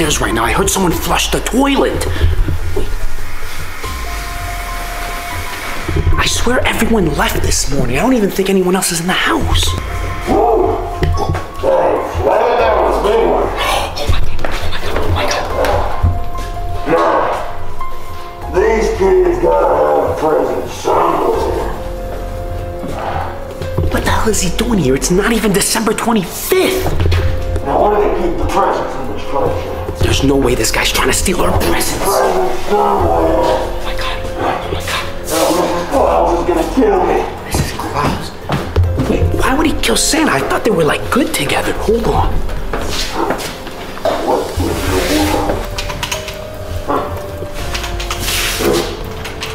downstairs right now. I heard someone flush the toilet. Wait. I swear everyone left this morning. I don't even think anyone else is in the house. What the hell is he doing here? It's not even December 25th. Now where do they keep the presents in this place? There's no way this guy's trying to steal our presents. Oh my god. Oh my god. Oh, this is gonna kill me. This is gross. Wait, why would he kill Santa? I thought they were like good together. Hold on.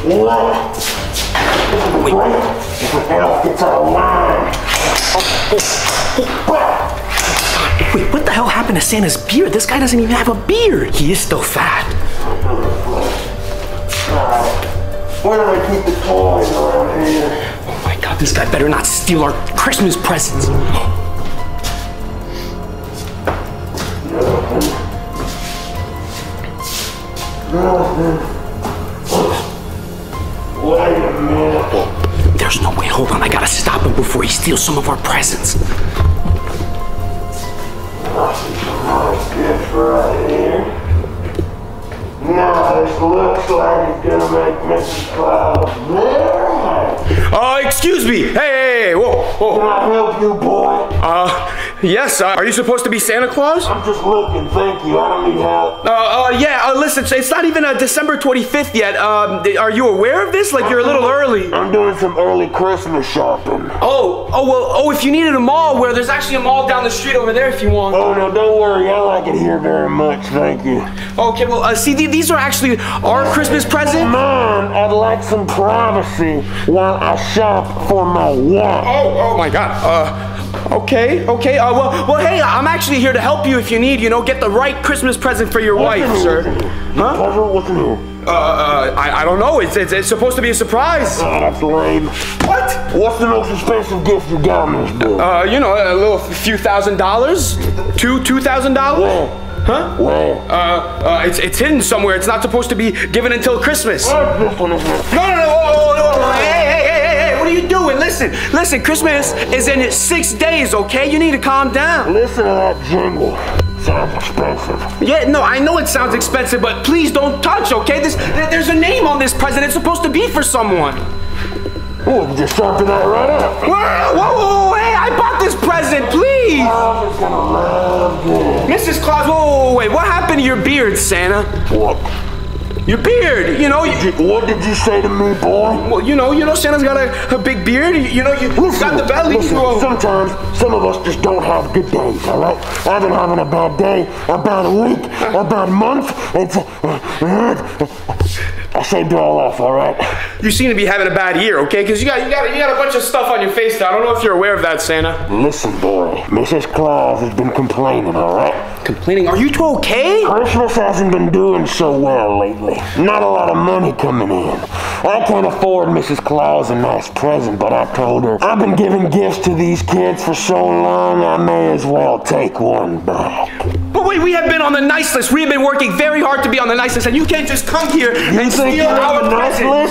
What? Wait. If we help get to the line. Wait, what the hell happened to Santa's beard? This guy doesn't even have a beard. He is still fat. Where do I keep the toys around here? Oh my god, this guy better not steal our Christmas presents. Wait a minute. There's no way. Hold on. I gotta stop him before he steals some of our presents. I see some nice gifts right here. Now this looks like it's gonna make Mrs. Cloud very happy. Excuse me. Hey, whoa, whoa. Can I help you, boy? Yes, are you supposed to be Santa Claus? I'm just looking, thank you, I don't need help. Listen, it's not even December 25th yet. Are you aware of this? Like, you're a little early. I'm doing some early Christmas shopping. Oh, well, if you needed a mall, where there's actually a mall down the street over there if you want. Oh, no, don't worry, I like it here very much, thank you. Okay, well, see, these are actually our Christmas present. Mom, I'd like some privacy while I shop for my wife. Oh my god, Okay. Well, hey, I'm actually here to help you if you need, get the right Christmas present for your wife, sir. Huh? What's in here? I don't know. It's supposed to be a surprise. That's lame. What? What's the most expensive gift you got in this book? A few $1,000. $2,000. Huh? Whoa. It's hidden somewhere. It's not supposed to be given until Christmas. This one is here. No. Hey, what are you doing? Listen, Christmas is in 6 days, okay? You need to calm down. Listen to that jingle. Sounds expensive. Yeah, no, I know it sounds expensive, but please don't touch, okay? There's a name on this present. It's supposed to be for someone. Oh, just sharpen that right up. Whoa, hey, I bought this present, please. I'm just gonna love it. Mrs. Claus, wait, what happened to your beard, Santa? What? Your beard, What did you say to me, boy? Well, Santa's got a big beard. You've got the belly. Sometimes some of us just don't have good days, all right? I've been having a bad day, a bad week, a bad month. I shaved it all off, all right? You seem to be having a bad year, okay? Because you got a bunch of stuff on your face now. I don't know if you're aware of that, Santa. Listen, boy. Mrs. Claus has been complaining, all right? Complaining? Are you two okay? Christmas hasn't been doing so well lately. Not a lot of money coming in. I can't afford Mrs. Claus a nice present, but I told her I've been giving gifts to these kids for so long, I may as well take one back. But wait, we have been on the nice list. We have been working very hard to be on the nice list, and you can't just come here and steal our present.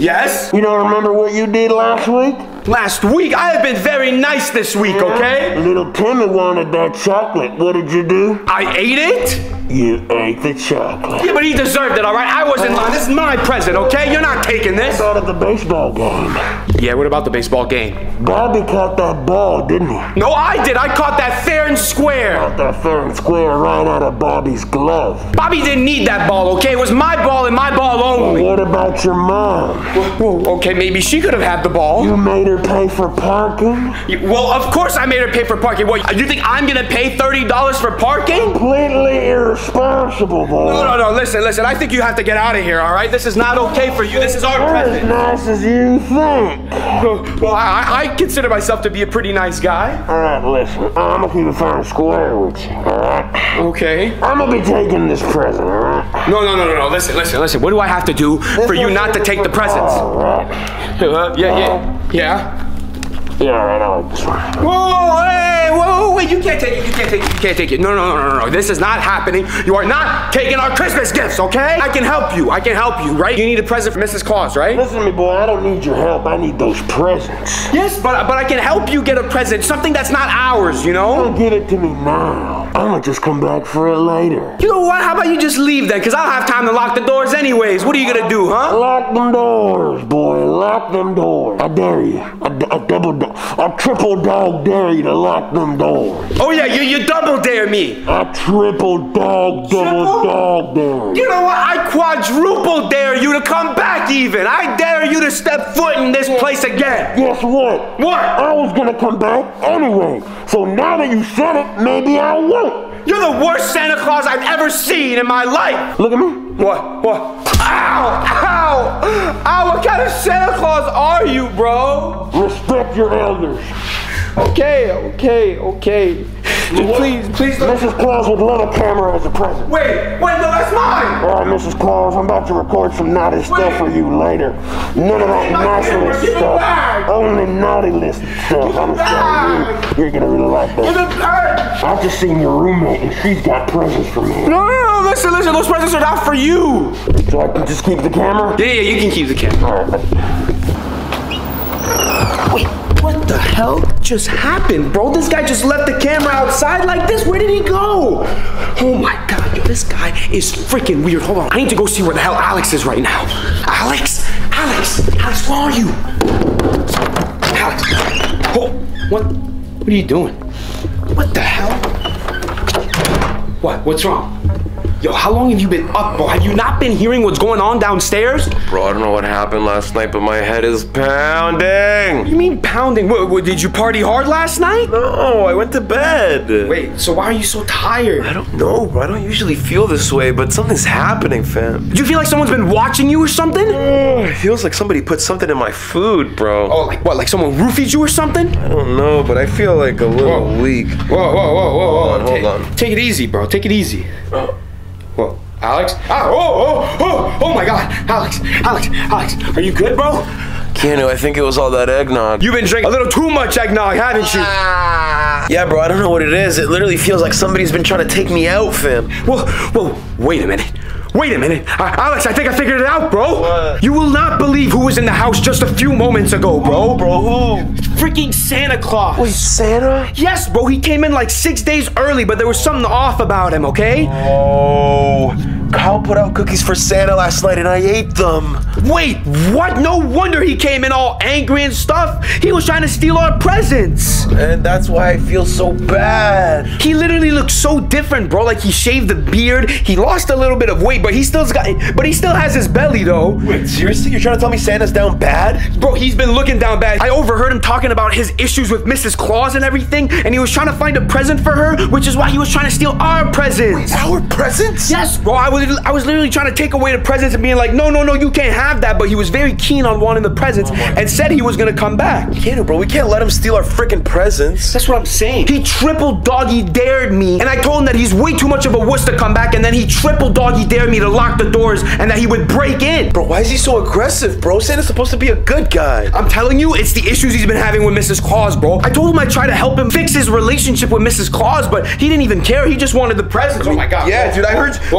Yes? You don't remember what you did last week? Last week? I have been very nice this week, okay? Little Timmy wanted that chocolate. What did you do? I ate it? You ate the chocolate. Yeah, but he deserved it, all right? I wasn't lying. This is my present, okay? You're not taking this. What about the baseball game? Yeah, what about the baseball game? Bobby caught that ball, didn't he? No, I did. I caught that fair and square. Caught that fair and square right out of Bobby's glove. Bobby didn't need that ball, okay? It was my ball and my ball only. Well, what about your mom? Well, okay, maybe she could have had the ball. You made her pay for parking? Well, of course I made her pay for parking. What, you think I'm gonna pay $30 for parking? Completely irresponsible, boy. No, listen. I think you have to get out of here, all right? This is not okay for you. This is our present. As nice as you think. Well, I consider myself to be a pretty nice guy. All right, listen. I'm gonna keep it fair and square with you, all right? Okay. I'm gonna be taking this present, all right? No. Listen. What do I have to do for you not to take the presents? All right. Yeah. All right, I like this one. Whoa, hey! Hey, whoa, wait, you can't take it. No. This is not happening. You are not taking our Christmas gifts, okay? I can help you, right? You need a present for Mrs. Claus, right? Listen to me, boy, I don't need your help. I need those presents. Yes, but I can help you get a present, something that's not ours, you know? Don't give it to me now. I'm gonna just come back for it later. You know what? How about you just leave then? Because I'll have time to lock the doors anyways. What are you gonna do, huh? Lock them doors, boy. Lock them doors. I dare you. I triple dog dare you to lock them doors. Oh, yeah, you double dare me. I triple dog dare you. You know what? I quadruple dare you to come back even. I dare you to step foot in this place again. Guess what? What? I was gonna come back anyway. So now that you said it, maybe I won't. You're the worst Santa Claus I've ever seen in my life! Look at me. What? What? Ow! Ow! Ow, what kind of Santa Claus are you, bro? Respect your elders. Okay. Please don't. Mrs. Claus would love a camera as a present. Wait, no, that's mine! Alright, Mrs. Claus, I'm about to record some naughty stuff for you later. None of that naughty stuff. Only naughty list stuff. I'm sorry, you're gonna really like that. I've just seen your roommate and she's got presents for me. No, listen, those presents are not for you! So I can just keep the camera? Yeah, you can keep the camera. Alright. Wait. What the hell just happened, bro? This guy just left the camera outside like this? Where did he go? Oh my God, yo, this guy is freaking weird. Hold on, I need to go see where the hell Alex is right now. Alex, where are you? Alex, oh, what are you doing? What the hell? What's wrong? Yo, how long have you been up, bro? Have you not been hearing what's going on downstairs? Bro, I don't know what happened last night, but my head is pounding. What do you mean pounding? What, did you party hard last night? No, I went to bed. Wait, so why are you so tired? I don't know, bro. I don't usually feel this way, but something's happening, fam. Do you feel like someone's been watching you or something? It feels like somebody put something in my food, bro. Oh, like what? Like someone roofied you or something? I don't know, but I feel like a little weak. Whoa. Hold on. Take it easy, bro. Take it easy. Oh. Whoa, Alex? Oh my God, Alex, are you good, bro? Keanu, I think it was all that eggnog. You've been drinking a little too much eggnog, haven't you? Yeah, bro, I don't know what it is. It literally feels like somebody's been trying to take me out, fam. Whoa, wait a minute. Alex, I think I figured it out, bro. What? You will not believe who was in the house just a few moments ago, bro. Who? Freaking Santa Claus. Wait, Santa? Yes, bro, he came in like 6 days early, but there was something off about him, okay? Oh, Kyle put out cookies for Santa last night and I ate them. Wait, what? No wonder he came in all angry and stuff. He was trying to steal our presents. And that's why I feel so bad. He literally looks so different, bro. Like he shaved the beard. He lost a little bit of weight, but he still has his belly though. Wait, seriously? You're trying to tell me Santa's down bad? Bro, he's been looking down bad. I overheard him talking about his issues with Mrs. Claus and everything, and he was trying to find a present for her, which is why he was trying to steal our presents. Wait, our presents? Yes, bro. I was literally trying to take away the presents and being like, no, you can't have that, but he was very keen on wanting the presents and said he was gonna come back. Keanu, bro, we can't let him steal our freaking presents. That's what I'm saying. He triple doggy dared me, and I told him that he's way too much of a wuss to come back, and then he triple doggy dared me to lock the doors and that he would break in. Bro, why is he so aggressive, bro? Santa's supposed to be a good guy. I'm telling you, it's the issues he's been having with Mrs. Claus, bro. I told him I tried to help him fix his relationship with Mrs. Claus, but he didn't even care. He just wanted the presents. I mean, oh my God. Yeah, bro. Dude,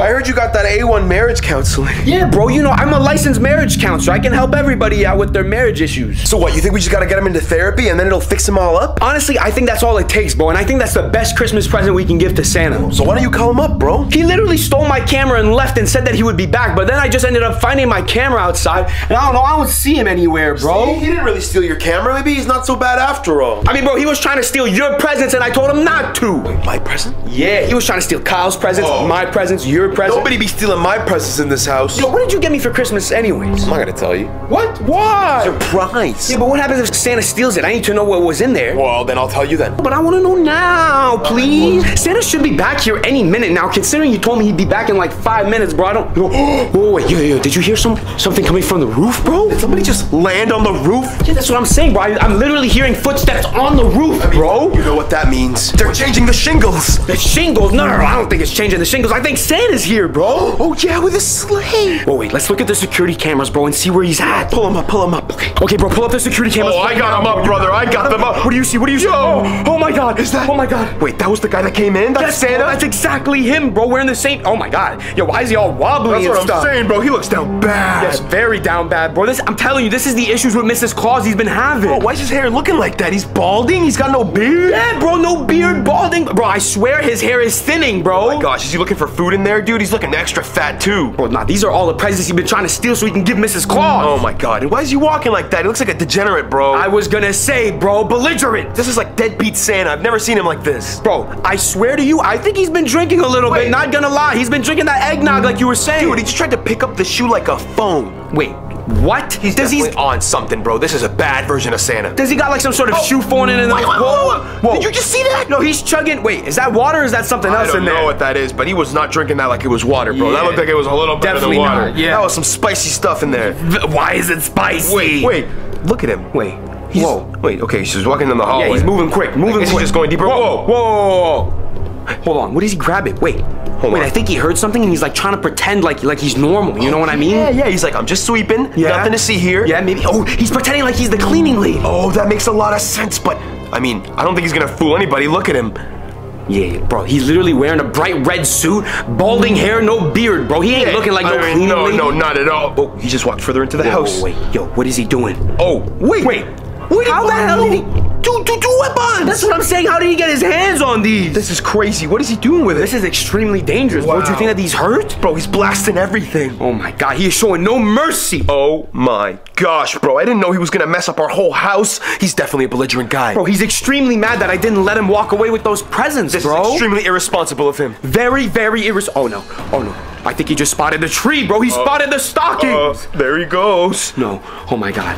I heard you got that A1 marriage counseling. Yeah, bro, you know, I'm a licensed marriage counselor. I can help everybody out with their marriage issues. So what, you think we just gotta get them into therapy and then it'll fix them all up? Honestly, I think that's all it takes, bro, and I think that's the best Christmas present we can give to Santa. So why don't you call him up, bro? He literally stole my camera and left and said that he would be back, but then I just ended up finding my camera outside, and I don't know, I don't see him anywhere, bro. See, he didn't really steal your camera. Maybe he's not so bad after all. I mean, bro, he was trying to steal your presents, and I told him not to. Wait, my present? Yeah, he was trying to steal Kyle's presents, my presents, your presents. Nobody be stealing my presents in this house. Yo, what did you get me for Christmas anyways? I'm not gonna tell you. What? Why? Surprise. Yeah, but what happens if Santa steals it? I need to know what was in there. Well, then I'll tell you then. But I wanna know now, please. Santa should be back here any minute now, considering you told me he'd be back in like 5 minutes, bro. I don't know. Oh, wait, yo, did you hear something coming from the roof, bro? Did somebody just land on the roof? Yeah, that's what I'm saying, bro. I'm literally hearing footsteps on the roof, bro. You know what that means. They're changing the shingles. The shingles? No, I don't think it's changing the shingles. I think Santa's here, bro. Oh yeah, with a sleigh. Oh wait, let's look at the security camera. cameras, bro, and see where he's at. Pull him up, pull him up. Okay, okay, bro, pull up the security cameras. Oh, I got him up, brother. I got them up. What do you see? What do you see? Yo! Oh my God! Is that? Oh my God! Wait, that was the guy that came in. That's Santa. That's exactly him, bro. We're in the same. Oh my God! Yo, why is he all wobbly and stuff? That's what I'm saying, bro. He looks down bad. Yes, very down bad, bro. This, I'm telling you, this is the issues with Mrs. Claus he's been having. Bro, why is his hair looking like that? He's balding. He's got no beard. Yeah, bro, no beard, balding. Bro, I swear his hair is thinning, bro. Oh my gosh, is he looking for food in there, dude? He's looking extra fat too. Bro, nah, these are all the presents he's been trying to steal so he can give Mrs. Claus. Oh my God! And why is he walking like that? He looks like a degenerate, bro. I was gonna say, bro, belligerent. This is like deadbeat Santa. I've never seen him like this. Bro, I swear to you, I think he's been drinking a little bit. Not gonna lie, he's been drinking that eggnog like you were saying. Dude, he just tried to pick up the shoe like a phone. Wait. What? He's on something, bro. This is a bad version of Santa. Does he got like some sort of shoe phone in? Whoa! Did you just see that? No, he's chugging. Wait, is that water or is that something else in there? I don't know what that is, but he was not drinking that like it was water, bro. Yeah. That looked like it was a little bit of water. Not. Yeah. That was some spicy stuff in there. Why is it spicy? Wait. Look at him. Wait. Wait. Okay, she's walking down the hallway. Yeah, he's moving quick. He's just going deeper. Whoa! Hold on. What is he grabbing? Wait, I think he heard something and he's like trying to pretend like he's normal, you know what I mean? Yeah, he's like, I'm just sweeping, nothing to see here. Yeah, maybe, he's pretending like he's the cleaning lady. Oh, that makes a lot of sense, but, I mean, I don't think he's gonna fool anybody, look at him. Yeah, bro, he's literally wearing a bright red suit, balding hair, no beard, bro. He ain't looking like no cleaning lady. No, not at all. Oh, he just walked further into the house. Wait, what is he doing? Oh, wait, how the hell did he? Two weapons! That's what I'm saying, how did he get his hands on these? This is crazy, what is he doing with it? This is extremely dangerous, bro. Do you think that these hurt? Bro, he's blasting everything. Oh my God, he is showing no mercy. Oh my gosh, bro, I didn't know he was gonna mess up our whole house. He's definitely a belligerent guy. Bro, he's extremely mad that I didn't let him walk away with those presents, bro. This is extremely irresponsible of him. Very, very irresponsible. Oh no. I think he just spotted the tree, bro. He spotted the stockings. There he goes. No, oh my God.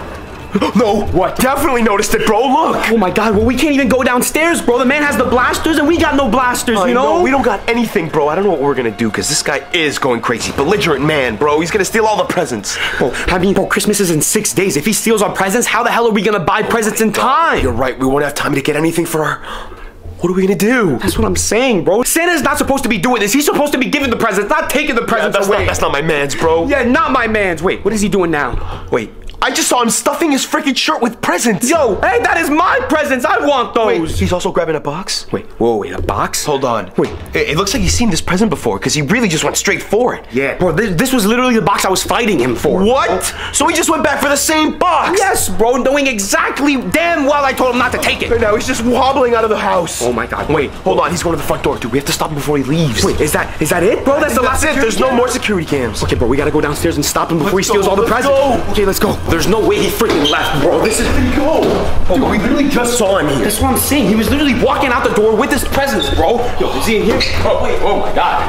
No, what? Definitely noticed it, bro. Look. Oh my God. Well, we can't even go downstairs, bro. The man has the blasters, and we got no blasters. You know, we don't got anything, bro. I don't know what we're gonna do because this guy is going crazy, belligerent man, bro. He's gonna steal all the presents. Bro, I mean, bro, Christmas is in 6 days. If he steals our presents, how the hell are we gonna buy presents in time? You're right. We won't have time to get anything for our. What are we gonna do? That's what I'm saying, bro. Santa's not supposed to be doing this. He's supposed to be giving the presents, not taking the presents away. That's not my man's, bro. Yeah, not my man's. Wait, what is he doing now? Wait. I just saw him stuffing his freaking shirt with presents. Yo, hey, that is my presents. I want those. Wait, he's also grabbing a box? Wait, a box? Hold on. Wait, it looks like he's seen this present before because he really just went straight for it. Yeah, bro, this was literally the box I was fighting him for. What? So he just went back for the same box? Yes, bro, knowing exactly damn well I told him not to take it. Right now, he's just wobbling out of the house. Oh my God. Wait, hold on. He's going to the front door, dude. We have to stop him before he leaves. Wait, is that it? Bro, that's the last it. There's no more security cams. Okay, bro, we got to go downstairs and stop him before he steals all the presents. Okay, let's go. There's no way he freaking left, bro. This is... Dude, we literally just saw him here. That's what I'm saying. He was literally walking out the door with his presents, bro. Yo, is he in here? Oh, wait. Oh, my God.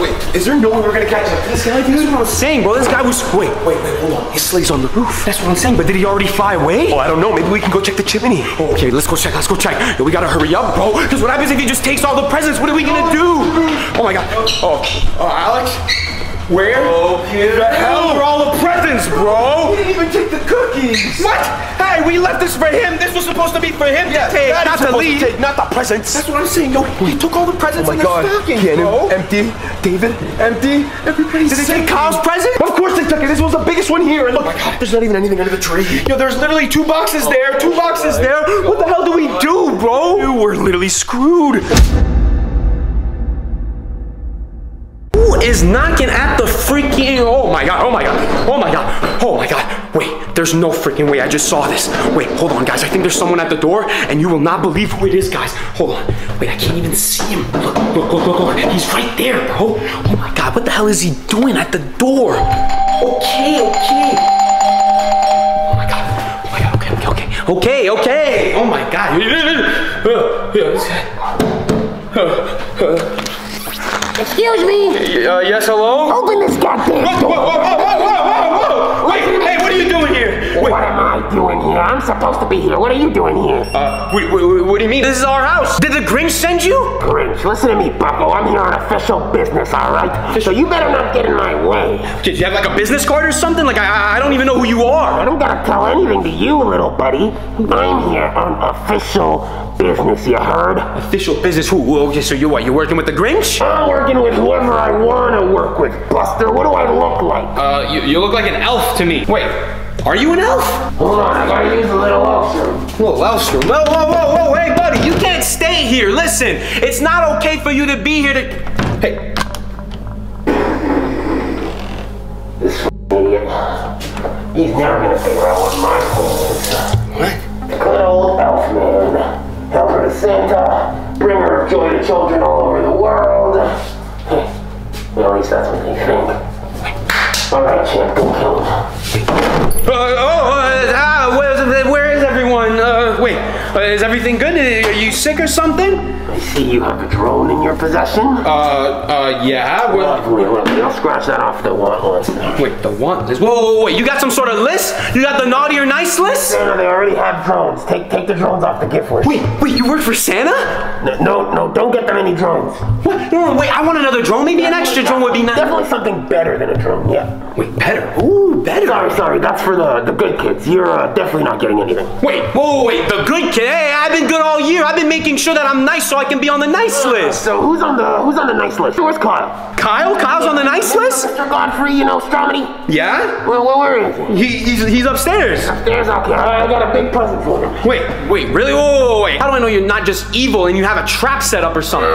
Wait. Is there no way we're going to catch up to this guy, dude? That's what I'm saying, bro. This guy was... Wait. Hold on. His sleigh's on the roof. That's what I'm saying, but did he already fly away? Oh, I don't know. Maybe we can go check the chimney. Oh, okay, let's go check. Yo, we got to hurry up, bro, because what happens if he just takes all the presents? What are we going to do? Oh, my God. Oh, Alex... Where? Where the hell are all the presents, bro? We didn't even take the cookies. What? Hey, we left this for him. This was supposed to be for him to take, not to leave. Not the presents. That's what I'm saying. Yo, he took all the presents in the stocking, bro. Empty. David, empty. Everybody's sick. Did they take Kyle's present? Of course they took it. This was the biggest one here. And look, there's not even anything under the tree. Yo, there's literally two boxes there. What the hell do we do, bro? Dude, we're literally screwed. Who is knocking at the freaking... Oh my god. Wait, there's no freaking way. I just saw this. Wait, hold on, guys. I think there's someone at the door, and you will not believe who it is, guys. Hold on. Wait, I can't even see him. Look. He's right there, bro. Oh my God, what the hell is he doing at the door? Okay. Okay. Oh my God. Excuse me? Yes, hello? Open this goddamn door! Whoa! Wait, hey, what are you doing here? What am I doing here? here. I'm supposed to be here. What are you doing here? What do you mean? This is our house. Did the Grinch send you? Grinch, listen to me, Bucko. I'm here on official business, all right? So you better not get in my way. Did you have like a business card or something? Like, I don't even know who you are. I don't gotta tell anything to you, little buddy. I'm here on official business, you heard? Official business? Who? Okay, so you're what? You're working with the Grinch? I'm working with whoever I want to work with, Buster. What do I look like? You look like an elf to me. Wait. Are you an elf? Hold on, I gotta use a little elf room. Little elf room? Whoa, whoa, whoa, whoa, hey buddy, you can't stay here. Listen, it's not okay for you to be here to... Hey. This idiot. He's never gonna figure out what my phone is. What? Good old elf man. Helper to Santa. Bringer of joy to children all over the world. Well, at least that's what they think. All right, champ, go kill him. Where is everyone? Wait, is everything good? Are you sick or something? I see you have a drone in your possession. Yeah. Lovely. I'll scratch that off the want list. Wait, the want list? Whoa, whoa, whoa, wait, you got some sort of list? You got the naughty or nice list? Santa, they already have drones. Take the drones off the gift list. Wait, you work for Santa? No, don't get them any drones. What? No, wait, I want another drone. Maybe an extra drone would be nice. Definitely something better than a drone, yeah. Wait, better? Ooh, better. Sorry, that's for the good kids. You're definitely not getting anything. Wait, whoa, wait, the good kid? Hey, I've been good all year. I've been making sure that I'm nice so I can be on the nice list. So who's on the nice list? Where's Kyle? Kyle? Kyle's on the nice list? Mr. Godfrey, you know, Stromedy? Yeah? Well, where is he? He's upstairs. Upstairs? Okay, I got a big present for him. Wait, really? Whoa, wait. How do I know you're not just evil and you have a trap set up or something?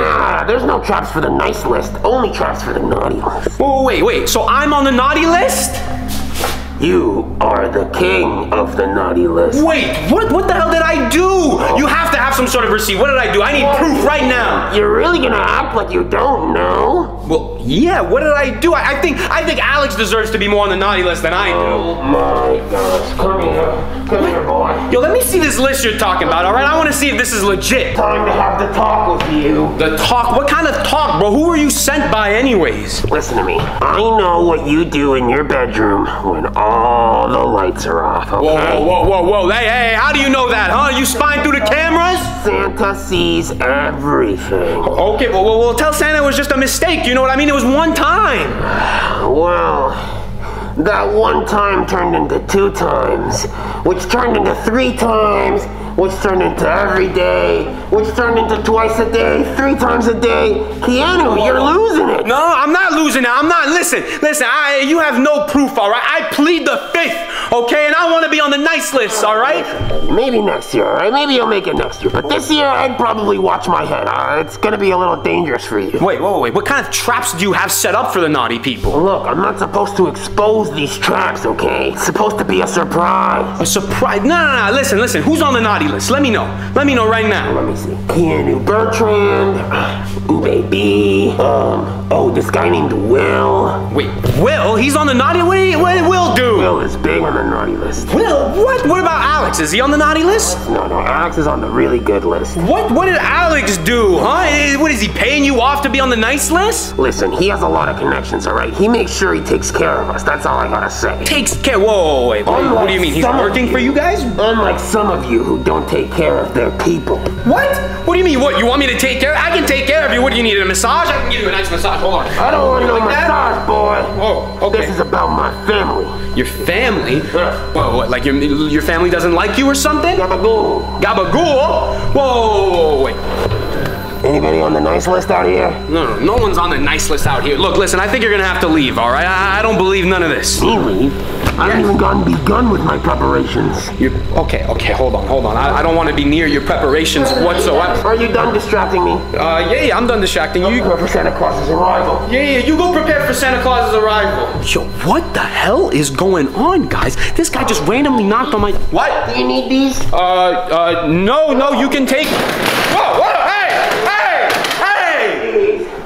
There's no traps for the nice list. Only traps for the naughty list. Whoa, wait. So I'm on the naughty list? You are the king of the naughty list. Wait, what the hell did I do? Oh. You have to have some sort of receipt. What did I do? I need proof right now. You're really gonna act like you don't know? Well, yeah, what did I do? I think Alex deserves to be more on the naughty list than I do. Oh my gosh, come here boy. Yo, let me see this list you're talking about, all right? I wanna see if this is legit. Time to have the talk with you. The talk? What kind of talk, bro? Who were you sent by anyways? Listen to me. I know what you do in your bedroom when all the lights are off, okay? Whoa. Hey, how do you know that, huh? You spying through the cameras? Santa sees everything. Okay, well, tell Santa it was just a mistake, you know what I mean? It was one time. Well, that one time turned into two times, which turned into three times, which turned into every day, which turned into twice a day, three times a day. Keanu, you're losing it. No, I'm not losing it. I'm not. Listen, you have no proof, all right? I plead the fifth, okay? And I want to be on the nice list, all right? Maybe next year, all right? Maybe you'll make it next year. But this year, I'd probably watch my head. It's going to be a little dangerous for you. Wait. What kind of traps do you have set up for the naughty people? Look, I'm not supposed to expose these traps, okay? It's supposed to be a surprise. A surprise? No. Listen. Who's on the naughty list? Let me know right now. Let me see. Keanu Bertrand, baby. This guy named Will. Wait, Will? He's on the naughty list? What did Will do? Will is big on the naughty list. Will? What? What about Alex? Is he on the naughty list? No, Alex is on the really good list. What? What did Alex do, huh? What, is he paying you off to be on the nice list? Listen, he has a lot of connections, all right? He makes sure he takes care of us. That's all I gotta say. Takes care? Whoa, wait. What do you mean? He's working for you guys? Unlike some of you who don't take care of their people. What? What do you mean? What? You want me to take care? I can take care of you. What do you need? A massage? I can give you a nice massage. Hold on. I don't want no massage, boy. Oh, okay. This is about my family. Your family? Whoa, what? Like your family doesn't like you or something? Gabagool. Gabagool? Whoa, wait. Anybody on the nice list out here? No one's on the nice list out here. Look, listen, I think you're gonna have to leave, all right? I don't believe none of this. Me leave? I haven't even begun with my preparations. Okay, hold on. I don't want to be near your preparations whatsoever. Are you done distracting me? Yeah, I'm done distracting you. You go for Santa Claus's arrival. Yeah, you go prepare for Santa Claus's arrival. Yo, what the hell is going on, guys? This guy just randomly knocked on my... What? Do you need these? No, you can take... Whoa, what?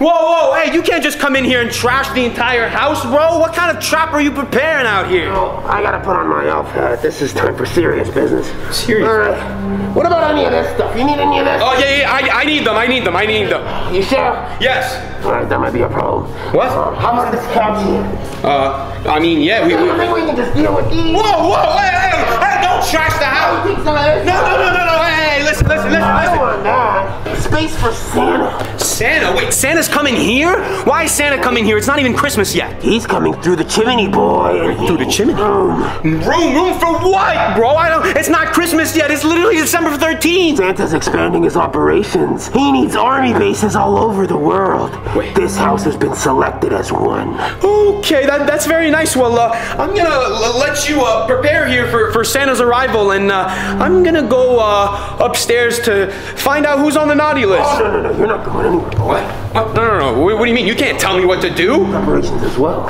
Whoa, hey, you can't just come in here and trash the entire house, bro. What kind of trap are you preparing out here? Oh, I gotta put on my elf hat. This is time for serious business. Serious? All right. What about any of this stuff? You need any of this? Oh, yeah, I need them. You sure? Yes. All right, that might be a problem. What? How about this couch here? I mean, yeah, we can just deal with these. Whoa, hey, don't trash the house. No. Hey, listen. Space for Santa. Santa? Wait, Santa's coming here? Why is Santa coming here? It's not even Christmas yet. He's coming through the chimney, boy. Through the chimney? Room for what, bro? It's not Christmas yet. It's literally December 13th. Santa's expanding his operations. He needs army bases all over the world. Wait. This house has been selected as one. Okay, that's very nice. Well, I'm gonna let you prepare here for Santa's arrival, and I'm gonna go upstairs to find out who's on the naughty list. Oh, no, you're not going anywhere, boy. What? No. What do you mean? You can't tell me what to do. Preparations as well.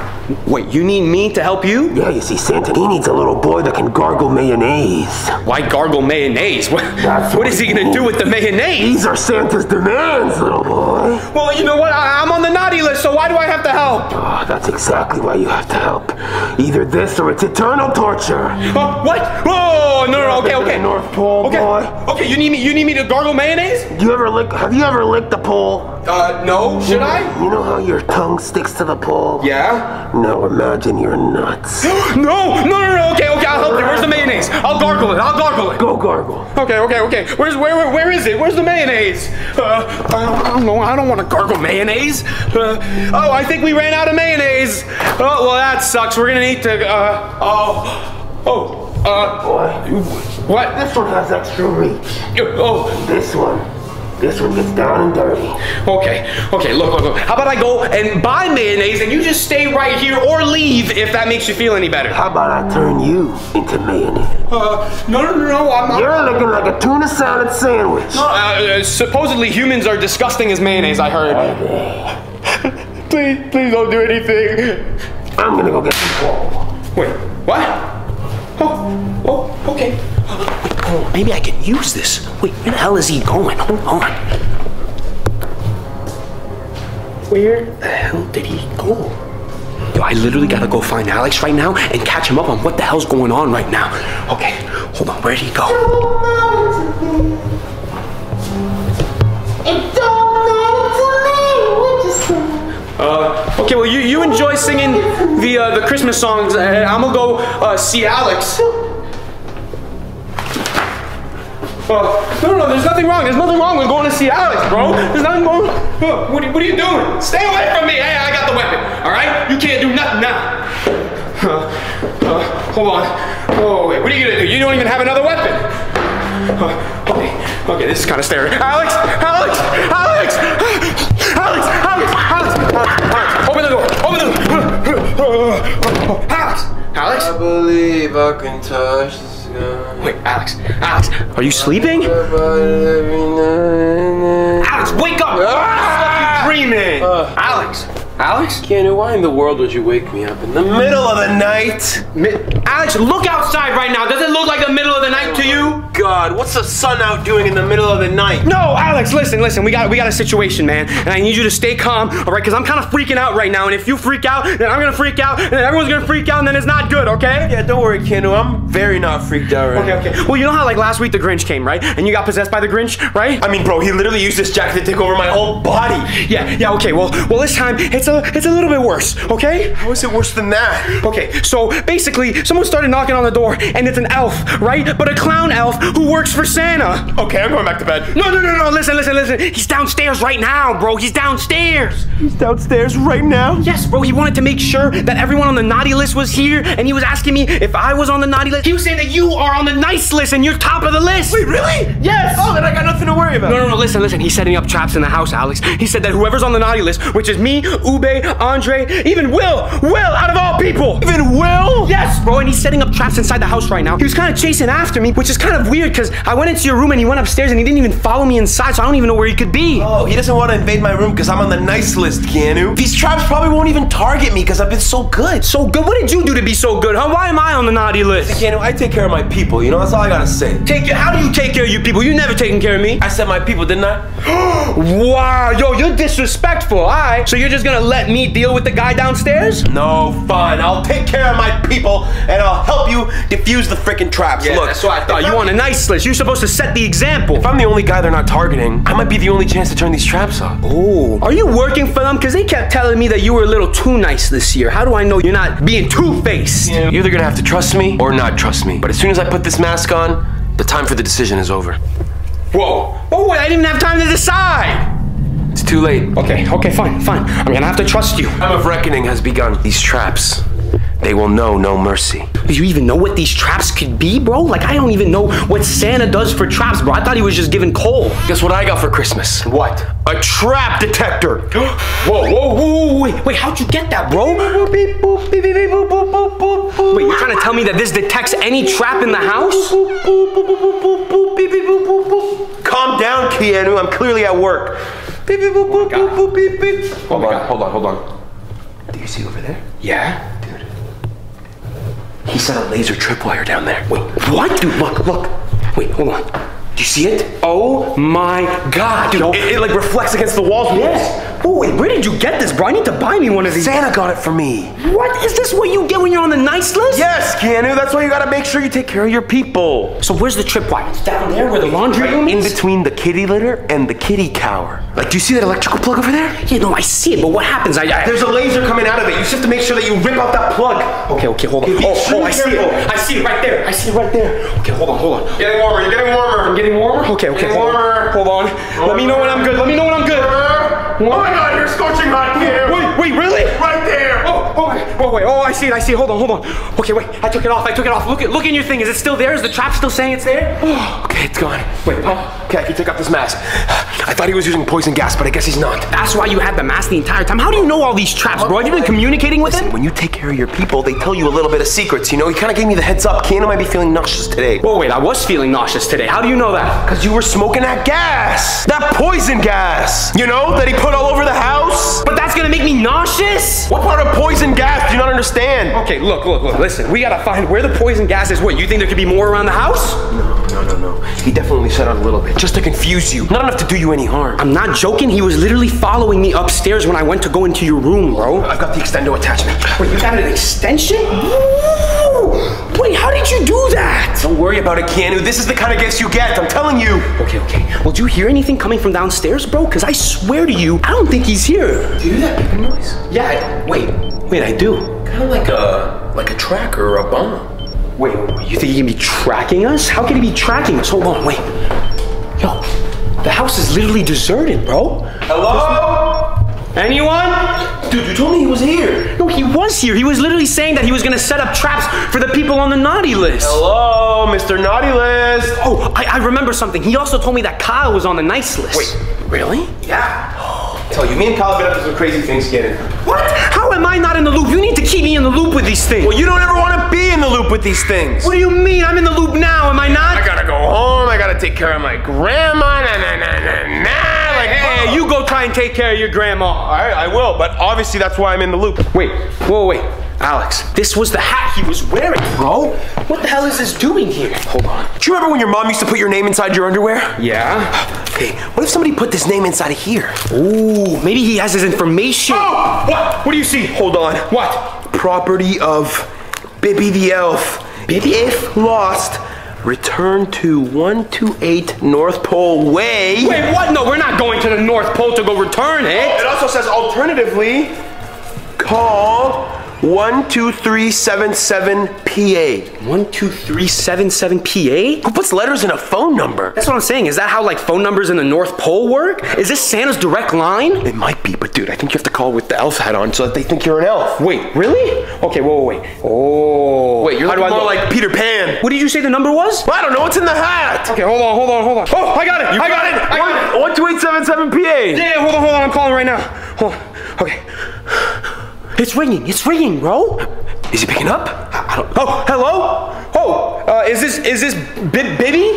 Wait, you need me to help you? Yeah, you see, Santa, he needs a little boy that can gargle mayonnaise. Why gargle mayonnaise? What is he gonna do with the mayonnaise? These are Santa's demands, little boy. Well, you know what? I'm on the naughty list, so why do I have to help? Oh, that's exactly why you have to help. Either this or it's eternal torture. What? Oh, no, okay. North Pole, boy. Okay, you need me to gargle mayonnaise? Have you ever licked the pole? No. Should I? You know how your tongue sticks to the pole? Yeah. Now imagine you're nuts. No. Okay. I'll help you. Where's the mayonnaise? I'll gargle it. Go gargle. Okay. Where is it? Where's the mayonnaise? I don't know. I don't want to gargle mayonnaise. Oh, I think we ran out of mayonnaise. Oh, well, that sucks. We're gonna need to. Boy. What? This one has extra reach. Oh. This one gets down and dirty. Okay, look. How about I go and buy mayonnaise and you just stay right here or leave if that makes you feel any better? How about I turn you into mayonnaise? No, I'm not. You're looking like a tuna salad sandwich. Supposedly humans are disgusting as mayonnaise, I heard. Okay. Please don't do anything. I'm gonna go get some ball. Wait, what? Oh, okay. Oh, maybe I can use this. Wait, where the hell is he going? Hold on. Where the hell did he go? Yo, I literally gotta go find Alex right now and catch him up on what the hell's going on right now. Okay, hold on, where did he go? It don't matter to me. What you say? Okay, well, you enjoy singing the Christmas songs, and I'm gonna go see Alex. No, there's nothing wrong. There's nothing wrong with going to see Alex, bro. There's nothing wrong. What are you doing? Stay away from me. Hey, I got the weapon, all right? You can't do nothing now. Hold on. Oh, wait, what are you gonna do? You don't even have another weapon. Okay, this is kind of scary. Alex! Open the door! Alex? I believe I can touch the sky. Wait, Alex, are you sleeping? Alex, wake up! What the fuck you dreaming? Alex? Keanu, why in the world would you wake me up in the middle of the night? Alex, look outside right now. Does it look like the middle of the night to you? God, what's the sun out doing in the middle of the night? No, Alex, listen. We got a situation, man. And I need you to stay calm, all right? Because I'm kind of freaking out right now. And if you freak out, then I'm going to freak out. And then everyone's going to freak out. And then it's not good, okay? Yeah, don't worry, Keanu. I'm very not freaked out right now. Okay. Well, you know how, like, last week the Grinch came, right? And you got possessed by the Grinch, right? I mean, bro, he literally used this jacket to take over my whole body. Yeah, okay. Well, this time, it's a little bit worse, okay? How is it worse than that? Okay, so basically, someone started knocking on the door, and it's an elf, right? But a clown elf who works for Santa. Okay, I'm going back to bed. No, listen. He's downstairs right now, bro. He's downstairs right now? Yes, bro, he wanted to make sure that everyone on the naughty list was here, and he was asking me if I was on the naughty list. He was saying that you are on the nice list, and you're top of the list. Wait, really? Yes. Oh, then I got nothing to worry about. No, listen. He's setting up traps in the house, Alex. He said that whoever's on the naughty list, which is me, Ube, Andre, even Will out of all people. Even Will? Yes, bro, and he's setting up traps inside the house right now. He was kind of chasing after me, which is kind of weird because I went into your room and he went upstairs and he didn't even follow me inside, so I don't even know where he could be. Oh, he doesn't want to invade my room because I'm on the nice list, Keanu. These traps probably won't even target me because I've been so good. So good? What did you do to be so good, huh? Why am I on the naughty list? Keanu, I take care of my people, you know? That's all I gotta say. How do you take care of your people? You never taken care of me. I said my people, didn't I? Wow, yo, you're disrespectful, all right? So you're just gonna let me deal with the guy downstairs? No, fine. I'll take care of my people, and I'll help you defuse the freaking traps. Yeah, look, that's what I thought. You on a nice list. You're supposed to set the example. If I'm the only guy they're not targeting, I might be the only chance to turn these traps off. Oh, are you working for them? Because they kept telling me that you were a little too nice this year. How do I know you're not being two-faced? Yeah. You're either gonna have to trust me or not trust me. But as soon as I put this mask on, the time for the decision is over. Whoa. Oh, I didn't have time to decide. It's too late. Okay, fine. I'm gonna have to trust you. Time of reckoning has begun. These traps, they will know no mercy. Do you even know what these traps could be, bro? Like, I don't even know what Santa does for traps, bro. I thought he was just giving coal. Guess what I got for Christmas? What? A trap detector. whoa, wait, how'd you get that, bro? Wait, you're trying to tell me that this detects any trap in the house? Calm down, Keanu. I'm clearly at work. Hold on. Do you see over there? Yeah. He set a laser tripwire down there. Wait, what? Dude, look. Wait, hold on. Do you see it? Oh my God, dude. It like reflects against the walls. Yes. Oh, wait, where did you get this, bro? I need to buy me one of these. Santa got it for me. What? Is this what you get when you're on the nice list? Yes, Keanu. That's why you gotta make sure you take care of your people. So where's the tripwire? It's down there where the laundry room is? In between the kitty litter and the kitty cower. Like, do you see that electrical plug over there? Yeah, no, I see it, but what happens? There's a laser coming out of it. You just have to make sure that you rip out that plug. Okay, hold on. Oh, I see it. I see it right there. Okay, hold on. You're getting warmer. I'm getting warmer? Okay, hold on. Let me know when I'm good. Oh my God, you're scorching hot here. Wait, really? Right there. Oh, wait. Oh, I see it. Hold on. Okay, wait. I took it off. Look in your thing. Is it still there? Is the trap still saying it's there? Oh, okay, it's gone. Wait, okay, I can take off this mask. I thought he was using poison gas, but I guess he's not. That's why you had the mask the entire time. How do you know all these traps, bro? Have you been communicating with him? When you take care of your people, they tell you a little bit of secrets, you know? He kind of gave me the heads up. Keanu might be feeling nauseous today. Whoa, wait, I was feeling nauseous today. How do you know that? Because you were smoking that gas. That poison gas, you know, that he put all over the house. But that's gonna make me nauseous? What part of poison gas do you not understand? Okay, look, listen. We gotta find where the poison gas is. What, you think there could be more around the house? No. He definitely set out a little bit, just to confuse you. Not enough to do you any harm. I'm not joking. He was literally following me upstairs when I went to go into your room, bro. I've got the extendo attachment. Wait, you got an extension? Wait, how did you do that? Don't worry about it, Keanu. This is the kind of gifts you get, I'm telling you. Okay. Well, do you hear anything coming from downstairs, bro? Because I swear to you, I don't think he's here. Do you hear that beeping noise? Yeah, wait, I do. Kind of like a tracker or a bomb. Wait, you think he can be tracking us? How could he be tracking us? Hold on, wait. Yo, the house is literally deserted, bro. Hello? Anyone? Dude, you told me he was here. No, he was here. He was literally saying that he was gonna set up traps for the people on the naughty list. Hello, Mr. Naughty List. Oh, I remember something. He also told me that Kyle was on the nice list. Wait, really? Yeah. I tell you, me and Kyle have been up to some crazy things, Keanu. What? How am I not in the loop? You need to keep me in the loop with these things. Well, you don't ever want to be in the loop with these things. What do you mean? I'm in the loop now, am I not? I gotta go home, I gotta take care of my grandma, Like, hey, you go try and take care of your grandma. Alright, I will, but obviously that's why I'm in the loop. Wait. Alex, this was the hat he was wearing, bro. What the hell is this doing here? Hold on. Do you remember when your mom used to put your name inside your underwear? Yeah. Hey, what if somebody put this name inside of here? Ooh, maybe he has his information. Oh, what? What do you see? Hold on. What? Property of Bibby the Elf. Bibby? If lost, return to 128 North Pole Way. Wait, what? No, we're not going to the North Pole to go return it. Oh, it also says alternatively, call 12377PA. 12377PA? Who puts letters in a phone number? That's what I'm saying. Is that how, like, phone numbers in the North Pole work? Is this Santa's direct line? It might be, but dude, I think you have to call with the elf hat on so that they think you're an elf. Wait, really? Okay, wait. Oh. Wait, you're more like Peter Pan. What did you say the number was? Well, I don't know. It's in the hat. Okay, hold on. Oh, I got it. I got it. 12877PA. Yeah, hold on. I'm calling right now. Hold on. Okay. It's ringing, bro. Is he picking up? I don't. Oh, hello? Oh, is this Bibby?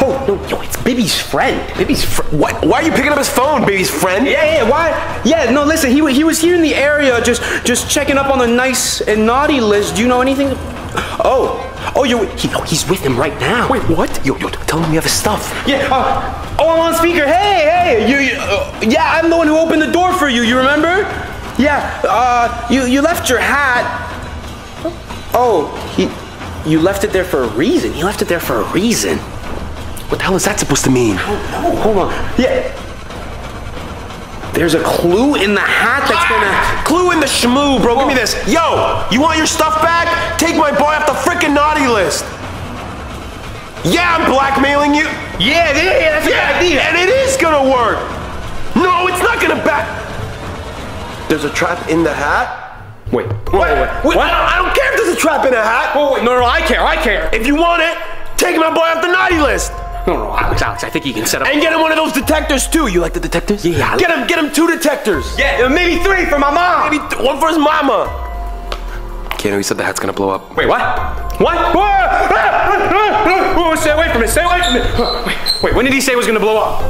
Oh, no, yo, it's Bibby's friend. Bibby's friend? What? Why are you picking up his phone, Bibby's friend? Yeah, why? Yeah, no, listen, he was here in the area just checking up on the nice and naughty list. Do you know anything? Oh, Oh, he's with him right now. Wait, what? Yo, tell him we have his stuff. Yeah. Oh, I'm on speaker. Hey, yeah, I'm the one who opened the door for you. You remember? Yeah. You left your hat. Oh, you left it there for a reason. You left it there for a reason. What the hell is that supposed to mean? I don't know. Hold on. Yeah. There's a clue in the hat that's gonna... Clue in the shmoo, bro. Give me this. Yo, you want your stuff back? Take my boy off the frickin' naughty list. Yeah, I'm blackmailing you. Yeah, that's a good idea. And it is gonna work. No, it's not gonna back... There's a trap in the hat? Wait. Wait. What? I don't care if there's a trap in a hat. Oh, wait. No, I care. If you want it, take my boy off the naughty list. No, Alex, I think you can set up. And get him one of those detectors too. You like the detectors? Yeah. Get him 2 detectors. Yeah, maybe 3 for my mom. Maybe 1 for his mama. Keanu, he said the hat's gonna blow up. Wait, what? What? Oh, stay away from it. Stay away from it. Wait, when did he say it was gonna blow up?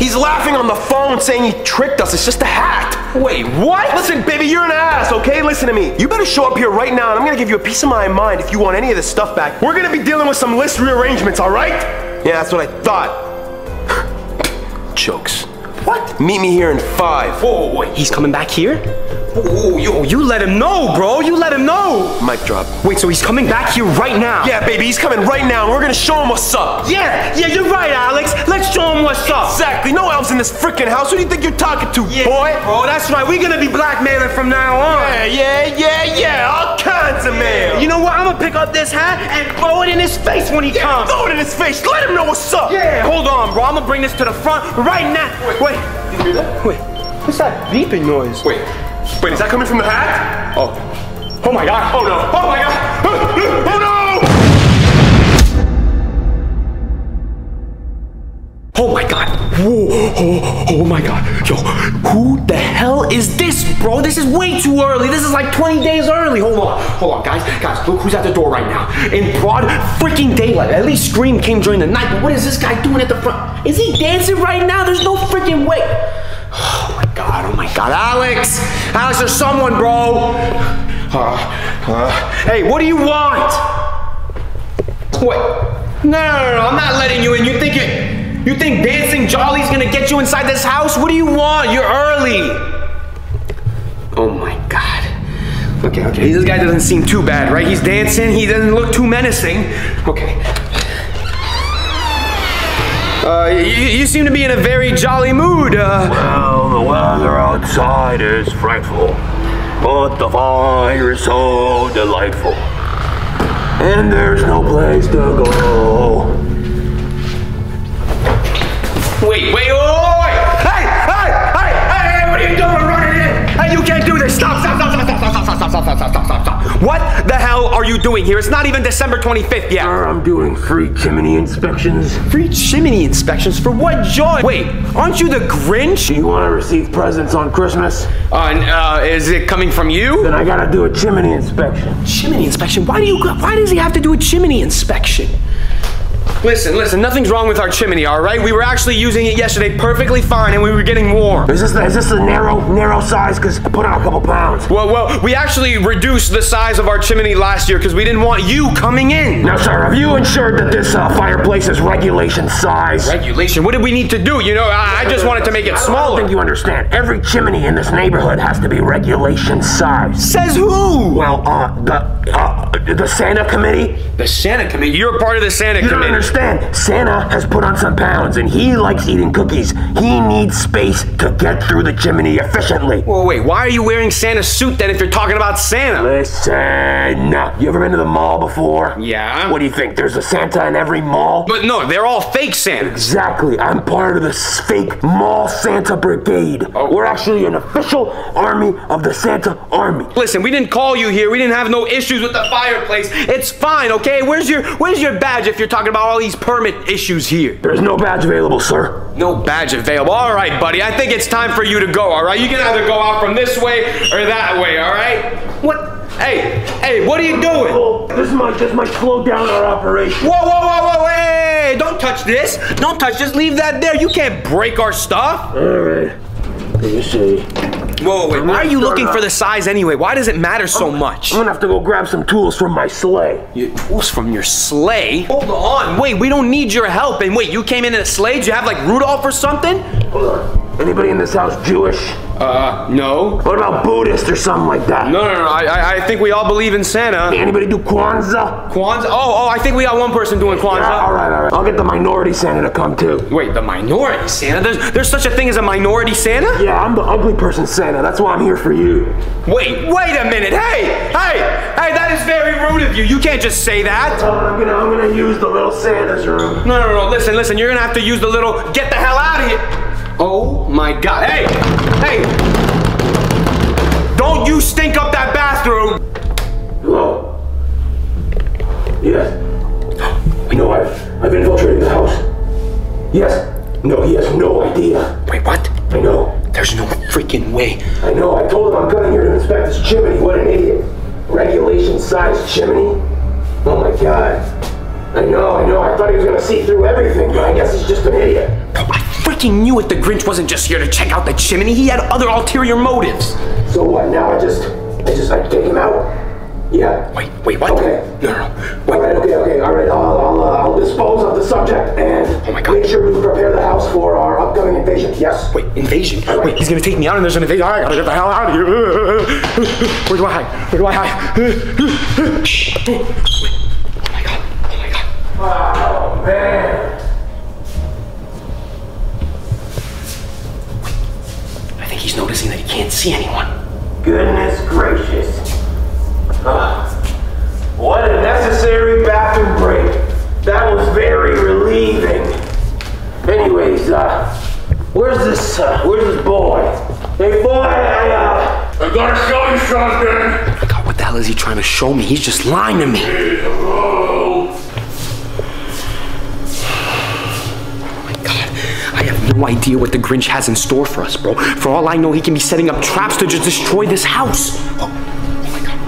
He's laughing on the phone saying he tricked us. It's just a hat. Wait, what? Listen, baby, you're an ass, okay? Listen to me. You better show up here right now, and I'm gonna give you a piece of my mind if you want any of this stuff back. We're gonna be dealing with some list rearrangements, all right? Yeah, that's what I thought. Jokes. What? Meet me here in 5. Whoa, wait, he's coming back here? Oh, you let him know, bro. You let him know. Mic drop. Wait, so he's coming back here right now? Yeah, baby, he's coming right now, and we're gonna show him what's up. Yeah, you're right, Alex. Let's show him what's up. Exactly. No elves in this freaking house. Who do you think you're talking to, boy? Bro, that's right. We're gonna be blackmailing from now on. Yeah. All kinds of mail. You know what? I'm gonna pick up this hat and throw it in his face when he comes. Throw it in his face. Let him know what's up. Yeah, hold on, bro. I'm gonna bring this to the front right now. Wait. Did you hear that? Wait. What's that beeping noise? Wait, is that coming from the hat? Oh. Oh my god. Oh no. Oh my god. Oh no! Oh my god. Whoa. Oh my god. Yo, who the hell is this, bro? This is way too early. This is like 20 days early. Hold on, guys. Guys, look who's at the door right now. In broad freaking daylight. At least Scream came during the night, but what is this guy doing at the front? Is he dancing right now? There's no freaking way. Oh my god, Alex, there's someone, bro. Hey, what do you want? What? No, I'm not letting you in. You think dancing jolly's gonna get you inside this house? What do you want? You're early. Oh my god. Okay. This guy doesn't seem too bad, right? He's dancing. He doesn't look too menacing. Okay. You seem to be in a very jolly mood. Well, the weather outside is frightful, but the fire is so delightful, and there's no place to go. Wait! Hey! What are you doing running in? Hey, you can't do this! Stop! What the hell are you doing here? It's not even December 25th yet. Sir, I'm doing free chimney inspections. Free chimney inspections? For what joy? Wait, aren't you the Grinch? Do you want to receive presents on Christmas? Is it coming from you? Then I gotta do a chimney inspection. Chimney inspection? Why does he have to do a chimney inspection? Listen, nothing's wrong with our chimney, all right? We were actually using it yesterday perfectly fine, and we were getting warm. Is this the narrow size? Because I put on a couple pounds. Well, we actually reduced the size of our chimney last year because we didn't want you coming in. Now, sir, have you ensured that this fireplace is regulation size? Regulation? What did we need to do? You know, I just wanted to make it smaller. I don't think you understand. Every chimney in this neighborhood has to be regulation size. Says who? Well, the Santa Committee. The Santa Committee? You're a part of the Santa Committee. You don't understand. Santa has put on some pounds, and he likes eating cookies. He needs space to get through the chimney efficiently. Well, wait, why are you wearing Santa's suit then if you're talking about Santa? Listen, you ever been to the mall before? Yeah. What do you think, there's a Santa in every mall? But no, they're all fake Santas. Exactly, I'm part of the fake mall Santa brigade. Oh. We're actually an official army of the Santa army. Listen, we didn't call you here. We didn't have no issues with the fireplace. It's fine, okay? Where's your badge if you're talking about all these permit issues here? There's no badge available, sir. No badge available. All right, buddy. I think it's time for you to go, all right? You can either go out from this way or that way, all right? What? Hey, what are you doing? Oh, this might just slow down our operation. Whoa, hey! Don't touch this. Don't touch this. Leave that there. You can't break our stuff. All right. Let me see. Whoa, wait, why are you looking for the size anyway? Why does it matter so much? I'm gonna have to go grab some tools from my sleigh. Tools from your sleigh? Hold on, wait, we don't need your help. And wait, you came in a sleigh? Did you have like Rudolph or something? Hold on, anybody in this house Jewish? No. What about Buddhist or something like that? No, no, no, I think we all believe in Santa. Anybody do Kwanzaa? Kwanzaa? Oh, I think we got one person doing Kwanzaa. Yeah, all right. I'll get the minority Santa to come too. Wait, the minority Santa? There's such a thing as a minority Santa? Yeah, I'm the ugly person Santa. That's why I'm here for you. Wait a minute. Hey, that is very rude of you. You can't just say that. I'm gonna use the little Santa's room. No, listen. You're gonna have to use the little, get the hell out of here. Oh my God, hey! Don't you stink up that bathroom! Hello? Yes. No, I've infiltrated the house. Yes. No, he has no idea. Wait, what? I know. There's no freaking way. I know, I told him I'm coming here to inspect his chimney. What an idiot. Regulation size chimney? Oh my God. I know. I thought he was gonna see through everything, but I guess he's just an idiot. I freaking knew it. The Grinch wasn't just here to check out the chimney. He had other ulterior motives. So what? Now I take him out. Yeah. Wait, what? Okay. No. Wait. All right. I'll dispose of the subject and make sure we prepare the house for our upcoming invasion. Yes. Wait, invasion? Right. Wait, he's gonna take me out and there's an invasion. I gotta get the hell out of here. Where do I hide? Shh. Oh my God. Oh man. He's noticing that he can't see anyone. Goodness gracious. What a necessary bathroom break. That was very relieving. Anyways, where's this boy? Hey boy, I gotta show you something. Oh my God, what the hell is he trying to show me? He's just lying to me. Hey, hello. No idea what the Grinch has in store for us, bro. For all I know, he can be setting up traps to just destroy this house. Oh my God.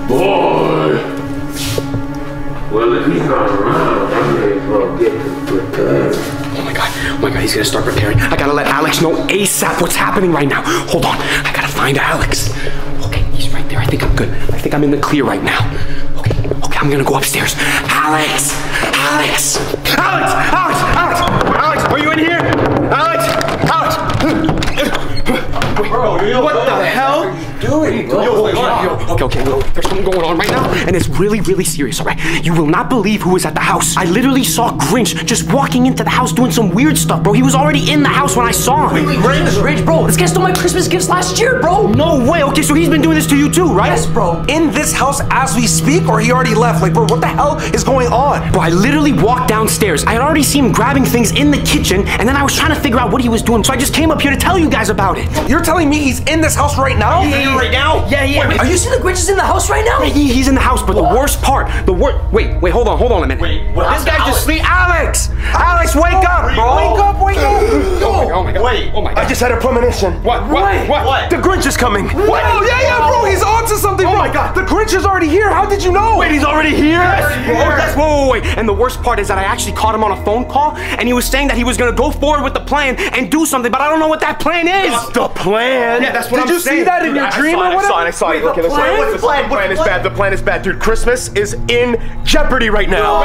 Oh, boy. Well, if he's not around, I may as well get him prepared. Oh my God, he's gonna start preparing. I gotta let Alex know ASAP what's happening right now. Hold on, I gotta find Alex. Okay, he's right there. I think I'm good. I think I'm in the clear right now. Okay, I'm gonna go upstairs. Alex, are you in here? Alex! Wait, bro, what the hell? What are you doing, bro? Okay, there's something going on right now, and it's really, really serious, all right? You will not believe who was at the house. I literally saw Grinch just walking into the house doing some weird stuff, bro. He was already in the house when I saw him. Wait, Grinch, bro, this guy stole my Christmas gifts last year, bro. No way, okay, so he's been doing this to you too, right? Yes, bro. In this house as we speak, or he already left? Like, bro, what the hell is going on? Bro, I literally walked downstairs. I had already seen him grabbing things in the kitchen, and then I was trying to figure out what he was doing, so I just came up here to tell you guys about it. You're telling me he's in this house right now? He's in here right now? Yeah. Wait, are you seeing the Grinch is in the house right now? He's in the house, but what? The worst part, wait, hold on a minute. Wait, what? This guy just sleep. Alex, wake up, bro. Wake up. Oh my God. Wait, I just had a premonition. What? The Grinch is coming. What? No, yeah, bro, he's onto something, bro. Oh my God. The Grinch is already here. How did you know? Wait, he's already here? Yes, wait. And the worst part is that I actually caught him on a phone call, and he was saying that he was gonna go forward with the plan and do something, but I don't know what that plan is. The plan? Yeah, that's what I'm saying. Did you see that in your dream or whatever? I saw it. Okay, let's The plan is bad. The plan is bad, dude. Christmas is in jeopardy right now.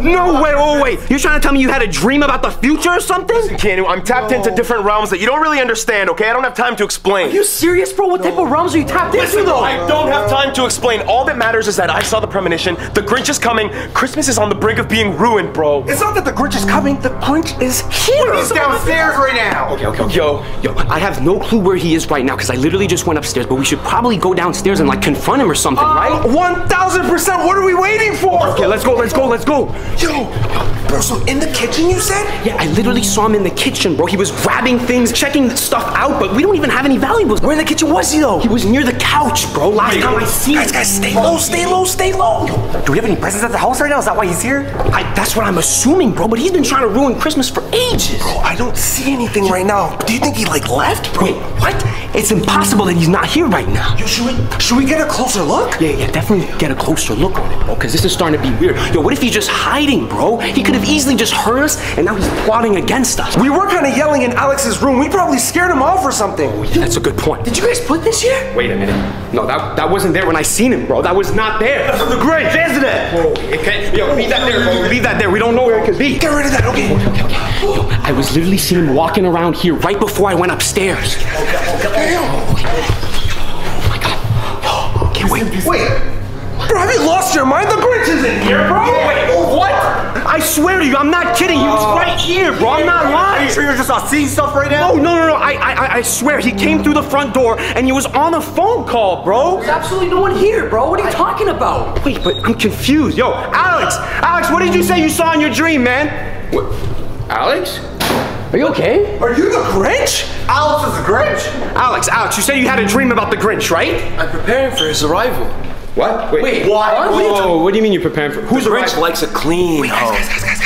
No way. You're trying to tell me you had a dream about the future or something? Listen, Keanu, I'm tapped into different realms that you don't really understand, okay? I don't have time to explain. Are you serious, bro? What type of realms are you tapped into, though? I don't have time to explain. All that matters is that I saw the premonition. The Grinch is coming. Christmas is on the brink of being ruined, bro. It's not that the Grinch is coming. The Grinch is here. He's downstairs right now. Okay. Yo, I have no clue where he is right now because I literally just went upstairs, but we should probably go downstairs and like confront him or something, right? 1000%, what are we waiting for? Okay, let's go. Yo, bro, so in the kitchen you said? Yeah, I literally saw him in the kitchen, bro. He was grabbing things, checking stuff out, but we don't even have any valuables. Where in the kitchen was he though? He was near the couch, bro. Last time I seen him. Guys, stay low. Yo, do we have any presents at the house right now? Is that why he's here? That's what I'm assuming, bro, but he's been trying to ruin Christmas for ages. Bro, I don't see anything right now. Do you think he like left, bro? Wait, what? It's impossible that he's not here right now. Yo, should we get a closer look? Yeah, definitely get a closer look on it, bro, because this is starting to be weird. Yo, what if he's just hiding, bro? He could have easily just heard us, and now he's plotting against us. We were kind of yelling in Alex's room. We probably scared him off or something. Oh, yeah, that's a good point. Did you guys put this here? Wait a minute. No, that wasn't there when I seen him, bro. That was not there. That's the Grinch, isn't it? Okay. Yo, leave that there, bro. Leave that there. We don't know where it could be. Get rid of that, okay. Yo, I was literally seeing him walking around here right before I went upstairs. Oh my god. Oh, okay, wait. Bro, have you lost your mind? The Grinch is in here, bro. Wait, what? I swear to you, I'm not kidding. He was right here, bro. I'm not lying. Are you sure you're just not seeing stuff right now? No. I swear, he came through the front door and he was on a phone call, bro. There's absolutely no one here, bro. What are you talking about? Wait, but I'm confused. Yo, Alex, what did you say you saw in your dream, man? What? Alex? Are you okay? Are you the Grinch? Alex is the Grinch? Alex, you said you had a dream about the Grinch, right? I'm preparing for his arrival. What? Wait, what? Whoa, what do you mean you're preparing for? Who's the Grinch likes a clean? Wait, guys. Wait.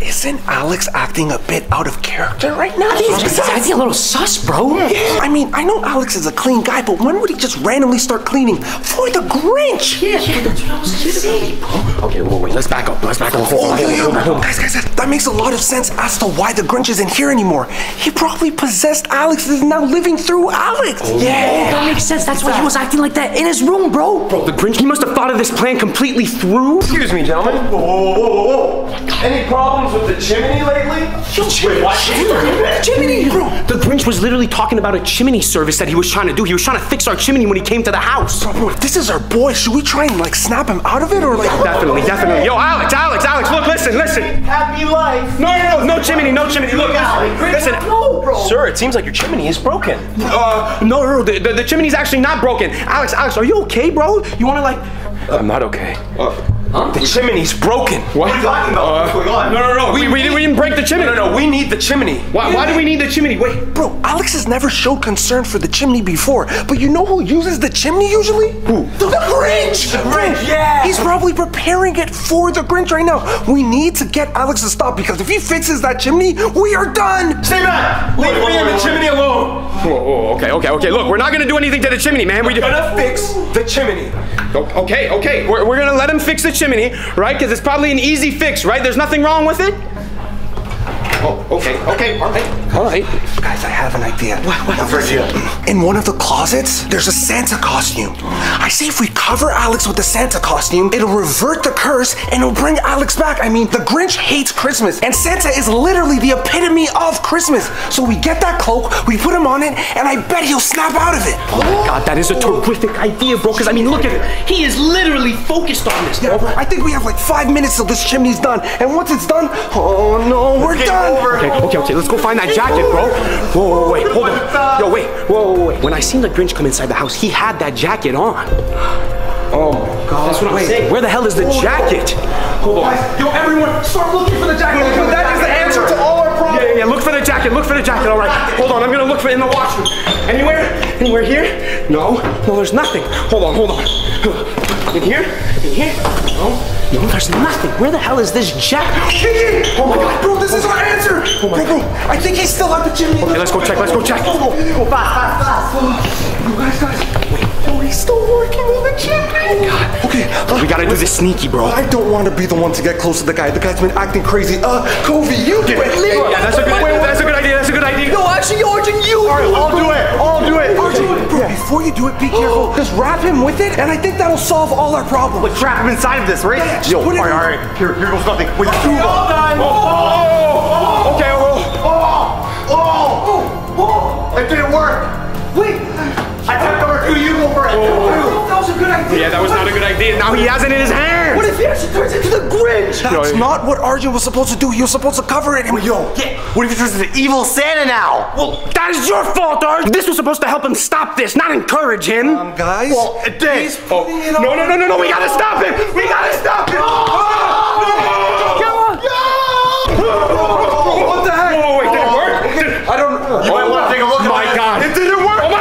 Isn't Alex acting a bit out of character right now? He's acting a little sus, bro. Yeah. I mean, I know Alex is a clean guy, but when would he just randomly start cleaning for the Grinch? Yeah, that's what I was kidding. Okay, wait, let's back up. Hold on. Guys, that makes a lot of sense as to why the Grinch isn't here anymore. He probably possessed Alex and is now living through Alex. Oh, yeah. That makes sense. That's why he was acting like that in his room, bro. Bro, the Grinch, he must have thought of this plan completely through. Excuse me, gentlemen. Whoa. Any problems with the chimney lately? Yo, wait, what? Chimney? Bro, the Grinch was literally talking about a chimney service that he was trying to do. He was trying to fix our chimney when he came to the house. Bro, if this is our boy, should we try and like snap him out of it or like? Definitely. Yo, Alex, look, listen. Happy life. No chimney. Look, listen. No, bro. Sir, it seems like your chimney is broken. No, the chimney's actually not broken. Alex, are you okay, bro? You wanna like? I'm not okay. Huh? The chimney's broken. What are you talking about? What's going on? No. We didn't break the chimney. No, we need the chimney. Why do we need the chimney? Wait. Bro, Alex has never showed concern for the chimney before, but you know who uses the chimney usually? Who? The Grinch! The Grinch, yeah! He's probably preparing it for the Grinch right now. We need to get Alex to stop because if he fixes that chimney, we are done! Stay back! Leave me and the chimney alone! Whoa, okay. Look, we're not gonna do anything to the chimney, man. We're gonna fix the chimney. Okay. We're gonna let him fix the chimney. Right? Because it's probably an easy fix, right? There's nothing wrong with it? Oh, okay, all right. Guys, I have an idea. What? In one of the closets, there's a Santa costume. I say if we cover Alex with the Santa costume, it'll revert the curse and it'll bring Alex back. I mean, the Grinch hates Christmas and Santa is literally the epitome of Christmas. So we get that cloak, we put him on it, and I bet he'll snap out of it. Oh my God, that is a terrific idea, bro. Because I mean, look at it. He is literally focused on this, bro. Yeah, I think we have like 5 minutes till this chimney's done. And once it's done, oh no, we're done. Okay, let's go find that jacket, bro. Whoa, wait, hold on. Yo, wait, whoa. When I seen the Grinch come inside the house, he had that jacket on. Oh my God. That's what I'm saying. Where the hell is the jacket? Hold on. Yo, everyone, start looking for the jacket. That is the answer to all our problems. Yeah, look for the jacket, all right. Hold on, I'm gonna look for it in the washroom. Anywhere here? No, there's nothing. Hold on. In here? No, there's nothing. Where the hell is this jacket? Oh my God, bro, this is our answer. Oh my God. Bro, I think he's still at the chimney. Okay, let's go check. Go fast. You guys. Wait. Oh, he's still working on the chimney. God. Okay. We gotta do this sneaky, bro. I don't want to be the one to get close to the guy. The guy's been acting crazy. Kobe, you do it. Yeah, that's a good idea. No, actually, Arjun, you. All right, I'll do it. Bro, before you do it, be careful. Just wrap him with it, and I think that'll solve all our problems. Let's wrap him inside of this, right? Yeah, yo, all right. Here goes nothing. Wait, all done. Oh. Okay, Oh. It didn't work. Wait. I thought number two, you go for it. Oh. That was a good idea. Yeah, that was not a good idea. Now he has it in his hand. What if he actually turns into the Grinch? That's not what Arjun was supposed to do. He was supposed to cover it. What if he turns into evil Santa now? Well, that is your fault, Arjun. This was supposed to help him stop this, not encourage him. Guys. Well, it did. He's putting it on. No. We gotta stop him. Oh. No. What the heck? Oh, wait, did it work? Okay. I don't know. You might want to take a look at it. My God. It didn't work. Hold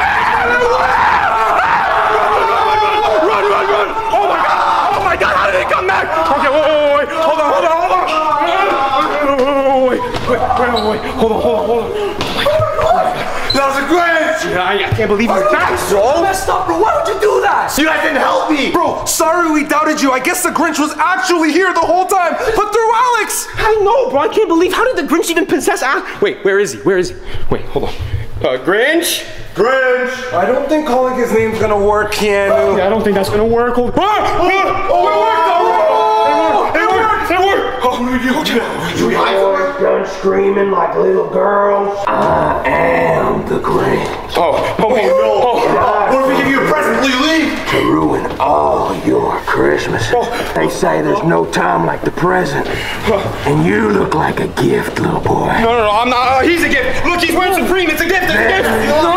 on. That was a Grinch! I can't believe you back, bro. Messed up, bro. Why would you do that? So you guys didn't help me. Bro, sorry we doubted you. I guess the Grinch was actually here the whole time, but through Alex. I know, bro. I can't believe. How did the Grinch even possess Alex? Wait, where is he? Where is he? Wait, hold on. Grinch? Grinch! I don't think calling his name's gonna work, Keanu. Yeah, I don't think that's gonna work. Oh, oh, it worked! It worked! It worked! What do we do? Don't screaming like little girls. I am the Grinch. Oh, no. What if we give you a present, Lily? To ruin all your Christmases. Oh. They say there's no time like the present. And you look like a gift, little boy. No, I'm not. He's a gift. Look, he's wearing Supreme. It's a gift. It's a gift. It's a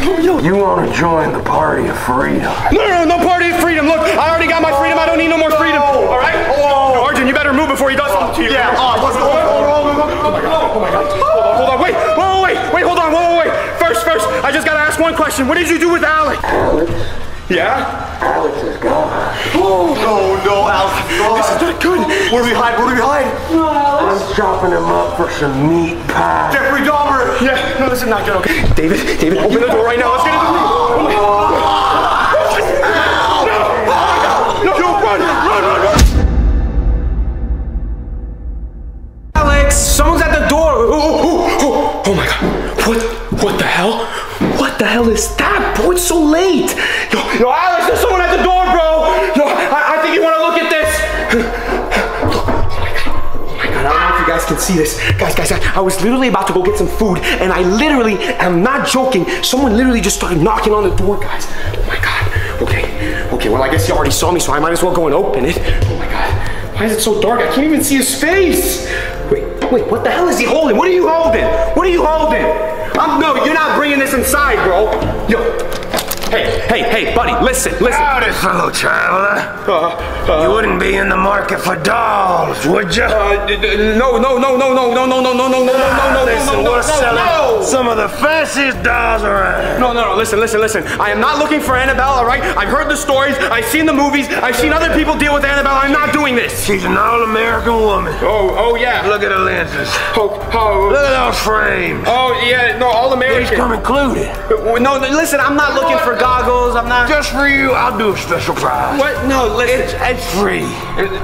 gift. You want to join the party of freedom. No party of freedom. Look, I already got my freedom. I don't need no more freedom. All right? Oh. Arjun, you better move before he does something to you. Yeah, what's going on? Oh, my God. Hold on. Wait, hold on. Wait. First, I just got to ask one question. What did you do with Alex? Alex? Yeah? Alex is gone. Oh, no, Alex is gone. This is not good. Where do we hide? No, Alex. I'm chopping him up for some meat pie. Jeffrey Dahmer. Yeah, no, this is not good, okay? David, open the door right now. Let's get it. No, run. Alex, someone's at the door. Oh my God. What the hell? What the hell is that? Bro, it's so late. Yo, Alex, there's someone at the door, bro. I think you want to look at this. Look, oh my God, I don't know if you guys can see this. Guys, I was literally about to go get some food, and I literally am not joking. Someone literally just started knocking on the door, guys. Oh my God. Okay, well, I guess you already saw me, so I might as well go and open it. Oh my God. Why is it so dark? I can't even see his face. Wait, what the hell is he holding? What are you holding? No, you're not bringing this inside, bro. Yo, hey, buddy, listen. Howdy, fellow traveler. You wouldn't be in the market for dolls, would you? No, listen, we're selling some of the fanciest dolls around. No, listen. I am not looking for Annabelle, all right? I've heard the stories, I've seen the movies, I've seen other people deal with Annabelle. I'm not doing this. She's an all-American woman. Oh, yeah. Look at her lenses. Oh. Look at those frames. Oh, yeah, no, all-American. These come included. No, listen, I'm not looking for goggles, I'm not. Just for you, I'll do a special prize. What? No, listen. It's free.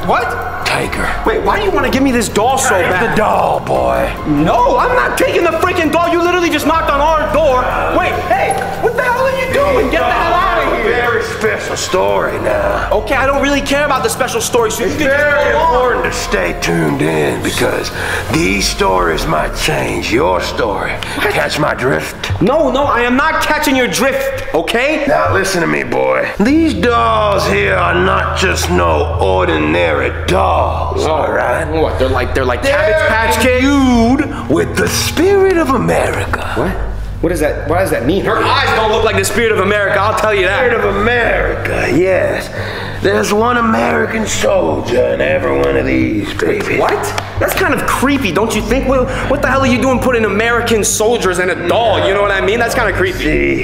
What? Take her. Wait, why do you want to give me this doll so bad? Take the doll, boy. No, I'm not taking the freaking doll. You literally just knocked on our door. Wait, hey, what the hell are you doing? Get the hell out of here. Very special story now. Okay, I don't really care about the special story, so it's very important to stay tuned in because these stories might change your story. Catch my drift? No, I am not catching your drift, okay? Now listen to me, boy. These dolls here are not just no ordinary dolls, all right? What? They're like Cabbage Patch Kids? Imbued with the spirit of America. What? What does that mean? Her eyes don't look like the spirit of America, I'll tell you that. Spirit of America, yes. There's one American soldier in every one of these, baby. What? That's kind of creepy, don't you think? Well, what the hell are you doing putting American soldiers in a doll? No. You know what I mean? That's kind of creepy.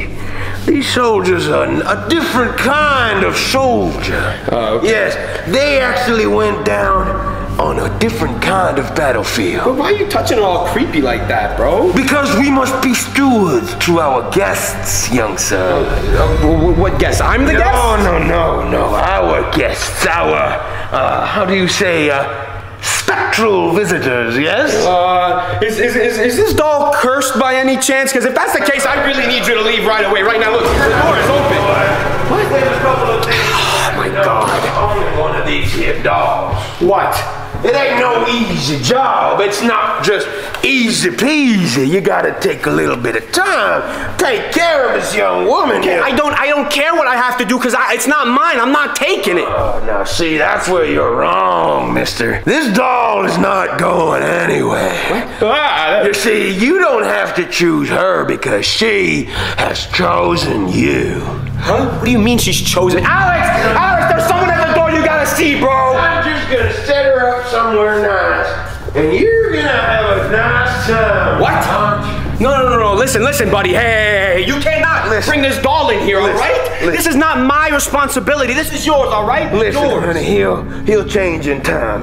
See? These soldiers are a different kind of soldier. Okay. Yes, they actually went down on a different kind of battlefield. But why are you touching it all creepy like that, bro? Because we must be stewards to our guests, young sir. What guests? I'm the guest? No, our guests, how do you say, spectral visitors, yes? Is this doll cursed by any chance? Because if that's the case, I really need you to leave right away. Right now, look, the door is open. What? Oh my God. Only one of these here dolls. What? It ain't no easy job. It's not just easy peasy. You gotta take a little bit of time. Take care of this young woman. Okay, here. I don't care what I have to do because it's not mine. I'm not taking it. Oh, now see, that's where you're wrong, mister. This doll is not going anyway. What? You see, you don't have to choose her because she has chosen you. Huh? What do you mean she's chosen? Alex, there's someone at the door you gotta see, bro. I'm just gonna set her up somewhere nice, and you're gonna have a nice time. What? No, listen, buddy. Hey, you cannot bring this doll in here, all right? This is not my responsibility. This is yours, all right? Listen, honey, he'll change in time,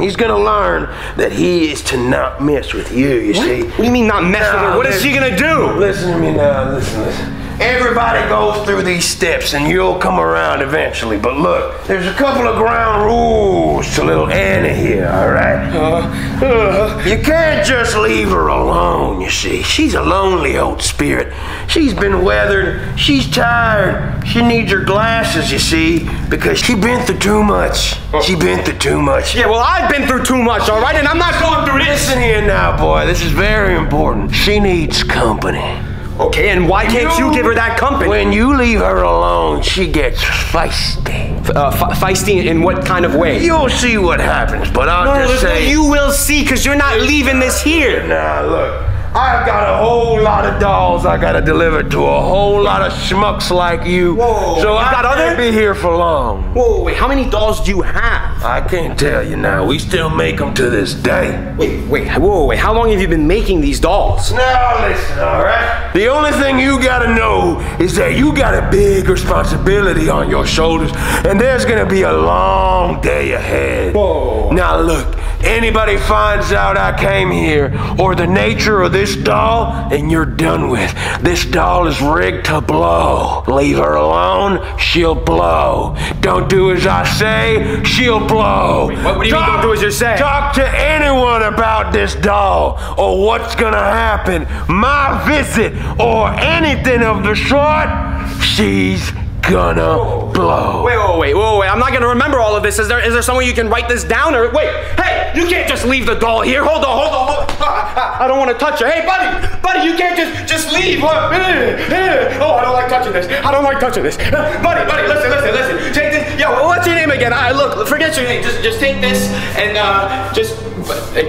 He's gonna learn that he is to not mess with you, you see? What do you mean not mess with her? What is she gonna do? Listen to me now, listen. Everybody goes through these steps and you'll come around eventually, but look, there's a couple of ground rules to little Annie here, all right? You can't just leave her alone, you see. She's a lonely old spirit. She's been weathered, she's tired, she needs her glasses, you see, because she's been through too much. She's been through too much. Yeah, well, I've been through too much, all right? And I'm not going through this. Listen here now, boy, this is very important. She needs company. Okay, and why can't you give her that company? When you leave her alone, she gets feisty. Feisty in what kind of way? You'll see what happens, but I'll just say... You will see, because you're not leaving this here. Nah, look, I've got a whole lot of dolls I got to deliver to a whole lot of schmucks like you. Whoa, so I can't be here for long. Whoa, wait, how many dolls do you have? I can't tell you now. We still make them to this day. Wait, how long have you been making these dolls? Now listen, all right? The only thing you gotta know is that you got a big responsibility on your shoulders, and there's gonna be a long day ahead. Whoa. Now look, anybody finds out I came here, or the nature of this doll, and you're done with. This doll is rigged to blow. Leave her alone, she'll blow. Don't do as I say, she'll blow. Wait, what do you mean don't do as you say? Talk to anyone about this doll, or what's gonna happen. My visit, or anything of the sort, she's gonna blow. Wait, I'm not gonna remember all of this. Is there some way you can write this down? Or wait, hey, you can't just leave the doll here. Hold on. I don't want to touch her. Hey, buddy, you can't just leave. Oh, I don't like touching this. Buddy, listen. Take this. Yo, what's your name again? Look, forget your name. Just take this and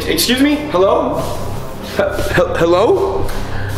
excuse me. Hello. Hello.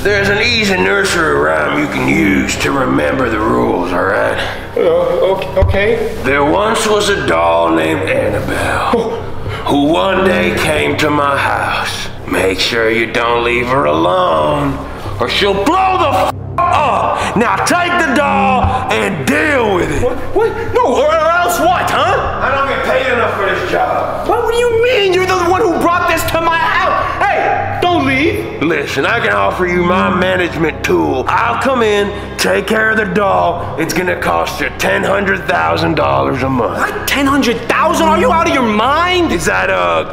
There's an easy nursery rhyme you can use to remember the rules, all right? Okay. There once was a doll named Annabelle who one day came to my house. Make sure you don't leave her alone or she'll blow the f up. Now take the doll and deal with it. What? No, or else what, huh? I don't get paid enough for this job. What do you mean? You're the one who brought this to my house. Hey, don't leave. Listen, I can offer you my management tool. I'll come in, take care of the doll. It's gonna cost you $10,000 a month. What? $10,000? Are you out of your mind? Is that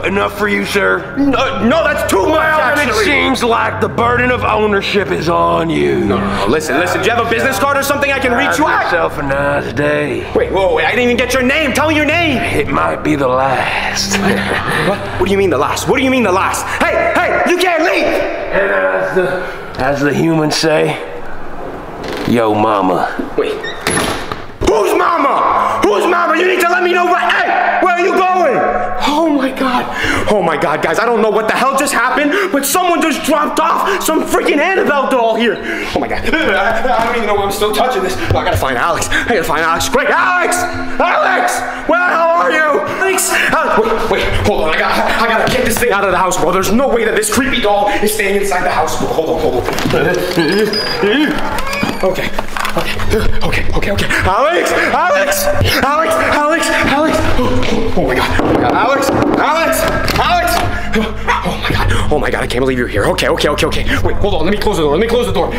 enough for you, sir? No, that's too much. Actually, it seems like the burden of ownership is on you. No. Listen. Do you have a business card or something I can reach you out? Have yourself a nice day. Wait, I didn't even get your name. Tell me your name. It might be the last. What? What do you mean the last? What do you mean the last? Hey, you can't leave. And as the humans say, yo mama. Wait. Who's mama? Who's mama? You need to let me know hey, where are you going? Oh my God, guys, I don't know what the hell just happened, but someone just dropped off some freaking Annabelle doll here. Oh my God, I don't even know why I'm still touching this. I gotta find Alex. Great, Alex, where the hell are you? Wait, hold on, I gotta get this thing out of the house, bro. There's no way that this creepy doll is staying inside the house. Hold on. Okay. Alex. Oh my God. Alex. Oh my God, I can't believe you're here. Okay. Wait, hold on, let me close the door.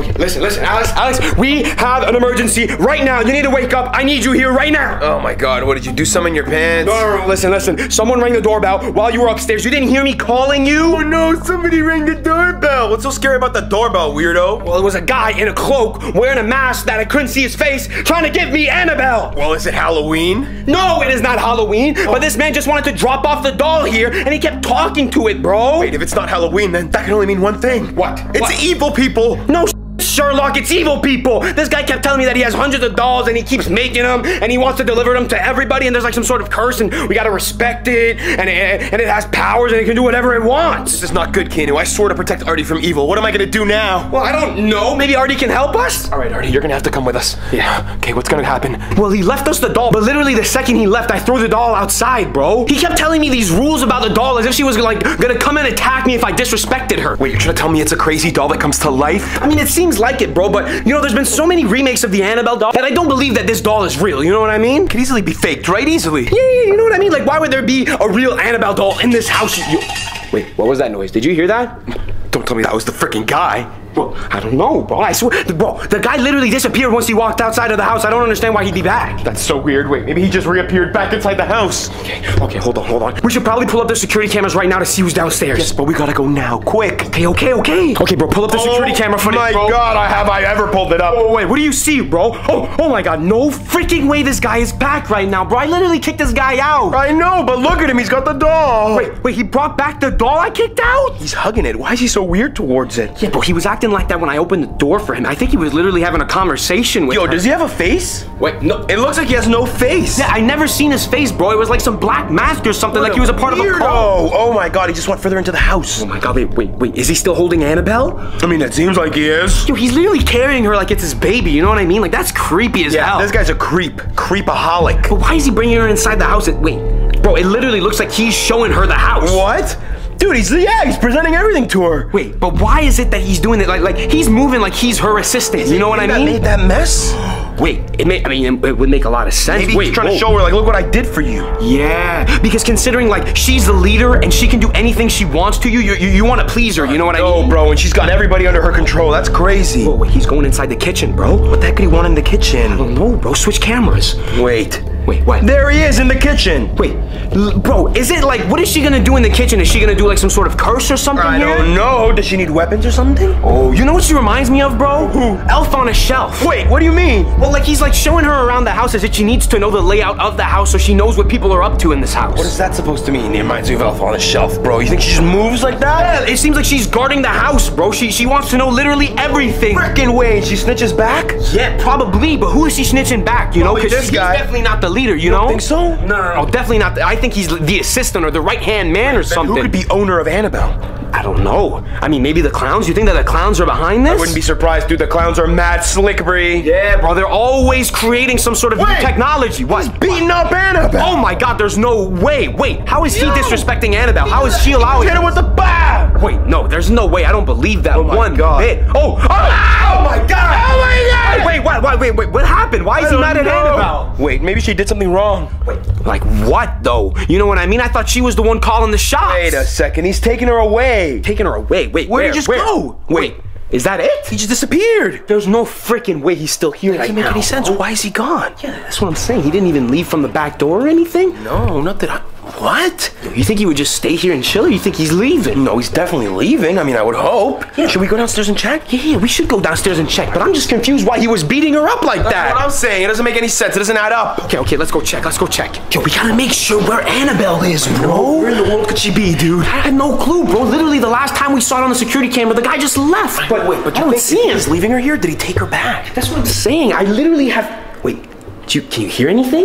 Okay, listen, Alex, we have an emergency right now. You need to wake up. I need you here right now. Oh my God, what did you do, something in your pants? No, listen, someone rang the doorbell while you were upstairs. You didn't hear me calling you? Oh no, somebody rang the doorbell. What's so scary about the doorbell, weirdo? Well, it was a guy in a cloak wearing a mask that I couldn't see his face trying to give me Annabelle. Well, is it Halloween? No, it is not Halloween, but this man just wanted to drop off the doll here and he kept talking to it, bro. Wait, if it's not Halloween, then that can only mean one thing. What? It's evil people. No, Sherlock, it's evil people. This guy kept telling me that he has hundreds of dolls and he keeps making them and he wants to deliver them to everybody, and there's like some sort of curse and we gotta respect it, and it has powers and it can do whatever it wants. This is not good, Keanu. I swore to protect Artie from evil. What am I gonna do now? Well, I don't know. Maybe Artie can help us? All right, Artie, you're gonna have to come with us. Yeah, okay, what's gonna happen? Well, he left us the doll, but literally the second he left, I threw the doll outside, bro. He kept telling me these rules about the doll as if she was like gonna come and attack me if I disrespected her. Wait, you're trying to tell me it's a crazy doll that comes to life? I mean, it seems like it, bro, but you know, there's been so many remakes of the Annabelle doll that I don't believe that this doll is real, you know what I mean? It could easily be faked, right? Easily. Yeah, you know what I mean? Like, why would there be a real Annabelle doll in this house? Wait, what was that noise? Did you hear that? Don't tell me that was the freaking guy. Well, I don't know, bro. I swear, bro, the guy literally disappeared once he walked outside of the house. I don't understand why he'd be back. That's so weird. Wait, maybe he just reappeared back inside the house. Okay, hold on. We should probably pull up the security cameras right now to see who's downstairs. Yes, but we gotta go now, quick. Okay. Okay, bro, pull up the security camera footage, bro. Oh my God, have I ever pulled it up? Oh, wait, what do you see, bro? Oh my God, no freaking way this guy is back right now, bro. I literally kicked this guy out. I know, but look at him. He's got the doll. Wait, he brought back the doll I kicked out? He's hugging it. Why is he so weird towards it? Yeah, bro, he was acting like that when I opened the door for him. I think he was literally having a conversation with her. Yo, does he have a face? Wait, no. It looks like he has no face. Yeah, I never seen his face, bro. It was like some black mask or something, like he was a part of a cult. Oh my God, he just went further into the house. Oh my God, wait. Is he still holding Annabelle? I mean, it seems like he is. Yo, he's literally carrying her like it's his baby, you know what I mean? Like, that's creepy as hell. Yeah, this guy's a creep. Creepaholic. But why is he bringing her inside the house? Wait, bro, it literally looks like he's showing her the house. What? Dude, he's presenting everything to her. Wait, but why is it that he's doing it? Like he's moving like he's her assistant. You know what I mean? Made that mess. Wait, it would make a lot of sense. Maybe he's trying to show her, like, look what I did for you. Yeah, because considering, like, she's the leader and she can do anything she wants to you, you want to please her, you know what I mean? Oh, bro, and she's got everybody under her control. That's crazy. Whoa, wait, he's going inside the kitchen, bro. What the heck could he want in the kitchen? I don't know, bro. Switch cameras. Wait, what? There he is in the kitchen. Wait, bro, is it like, what is she gonna do in the kitchen? Is she gonna do like some sort of curse or something here? I don't know. Does she need weapons or something? Oh, you know what she reminds me of, bro? Who? Elf on a Shelf. Wait, what do you mean? Well, like he's like showing her around the house as if she needs to know the layout of the house so she knows what people are up to in this house. What is that supposed to mean? It reminds me of Elf on a Shelf, bro. You think she just moves like that? Yeah, it seems like she's guarding the house, bro. She wants to know literally everything. Frickin' way, she snitches back? Yeah, probably, but who is she snitching back, you know? Because she's definitely not the leader, you know? Don't think so? No, definitely not. I think he's the assistant or the right-hand man or something. Who could be owner of Annabelle? I don't know. I mean, maybe the clowns? You think that the clowns are behind this? I wouldn't be surprised, dude. The clowns are mad slick, Bree. Yeah, bro. They're always creating some sort of new technology. What? He's beating up Annabelle. Oh my God, there's no way. Wait, how is he disrespecting Annabelle? How is she allowing him? Hit her with the bat! Wait, no, there's no way. I don't believe that one bit. Oh my God! Oh my God! Wait, what happened? Why is he mad at Annabelle? Wait, maybe she did something wrong. Wait, like what though? You know what I mean? I thought she was the one calling the shots. Wait a second, he's taking her away. Taking her away. Wait, where did he just go? Wait, is that it? He just disappeared. There's no freaking way he's still here. That doesn't make any sense. Why is he gone? Yeah, that's what I'm saying. He didn't even leave from the back door or anything. No, not that. What? You think he would just stay here and chill, or you think he's leaving? No, he's definitely leaving. I mean, I would hope. Yeah. Should we go downstairs and check? Yeah, we should go downstairs and check, but I'm just confused why he was beating her up like that. That's what I'm saying. It doesn't make any sense. It doesn't add up. Okay, let's go check. Yo, we gotta make sure where Annabelle is, bro. Where in the world could she be, dude? I had no clue, bro. Literally, the last time we saw it on the security camera, the guy just left. But wait, but you don't see him. He's leaving her here? Did he take her back? That's what I'm saying. I literally have... Wait, can you hear anything?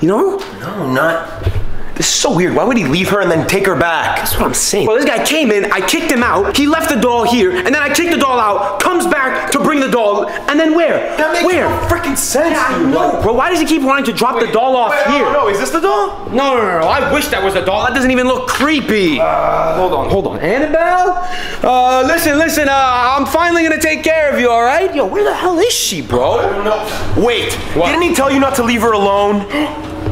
You know? No, not... This is so weird. Why would he leave her and then take her back? That's what I'm saying. Well, this guy came in, I kicked him out, he left the doll here, and then I kicked the doll out, comes back to bring the doll, and then where? That makes no freaking sense. Yeah, I know. Bro, why does he keep wanting to drop the doll off here? No, is this the doll? No, I wish that was the doll. That doesn't even look creepy. Hold on. Annabelle? Listen, I'm finally gonna take care of you, all right? Yo, where the hell is she, bro? I don't know. Wait, didn't he tell you not to leave her alone?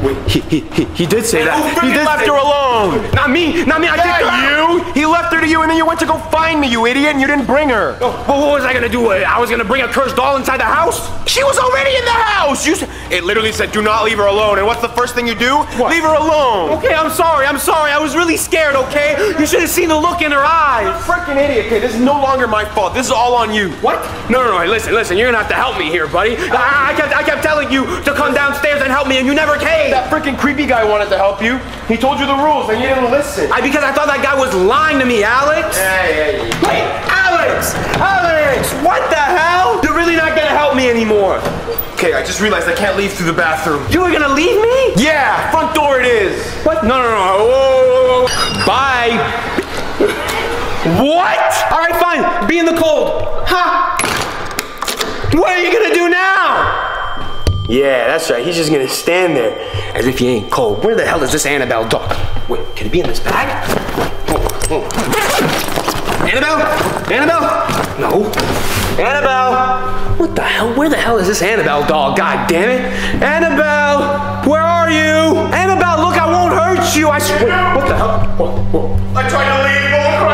Wait, he did say that. He did left her alone. Not me. I kicked her out. He left her to you, and then you went to go find me, you idiot, and you didn't bring her. Well, what was I gonna do? I was gonna bring a cursed doll inside the house? She was already in the house. It literally said, do not leave her alone. And what's the first thing you do? What? Leave her alone. Okay, I'm sorry. I was really scared, okay? You should have seen the look in her eyes. I'm a freaking idiot. Okay, this is no longer my fault. This is all on you. What? No, listen. You're gonna have to help me here, buddy. I kept telling you to come downstairs and help me, and you never came. That freaking creepy guy wanted to help you. He told you the rules and you didn't listen. Because I thought that guy was lying to me, Alex. Hey, Alex! Alex! What the hell? You're really not gonna help me anymore. Okay, I just realized I can't leave through the bathroom. You were gonna leave me? Yeah, front door it is. What? No. Whoa. Bye. What? All right, fine. Be in the cold. Ha! Huh? What are you gonna do now? Yeah, that's right. He's just gonna stand there as if he ain't cold. Where the hell is this Annabelle dog? Wait, can it be in this bag? Oh. Annabelle? Annabelle? No. Annabelle? What the hell? Where the hell is this Annabelle dog? God damn it. Annabelle! Where are you? Annabelle, look, I won't hurt you. I swear. What the hell? Whoa. I tried to leave, won't cry.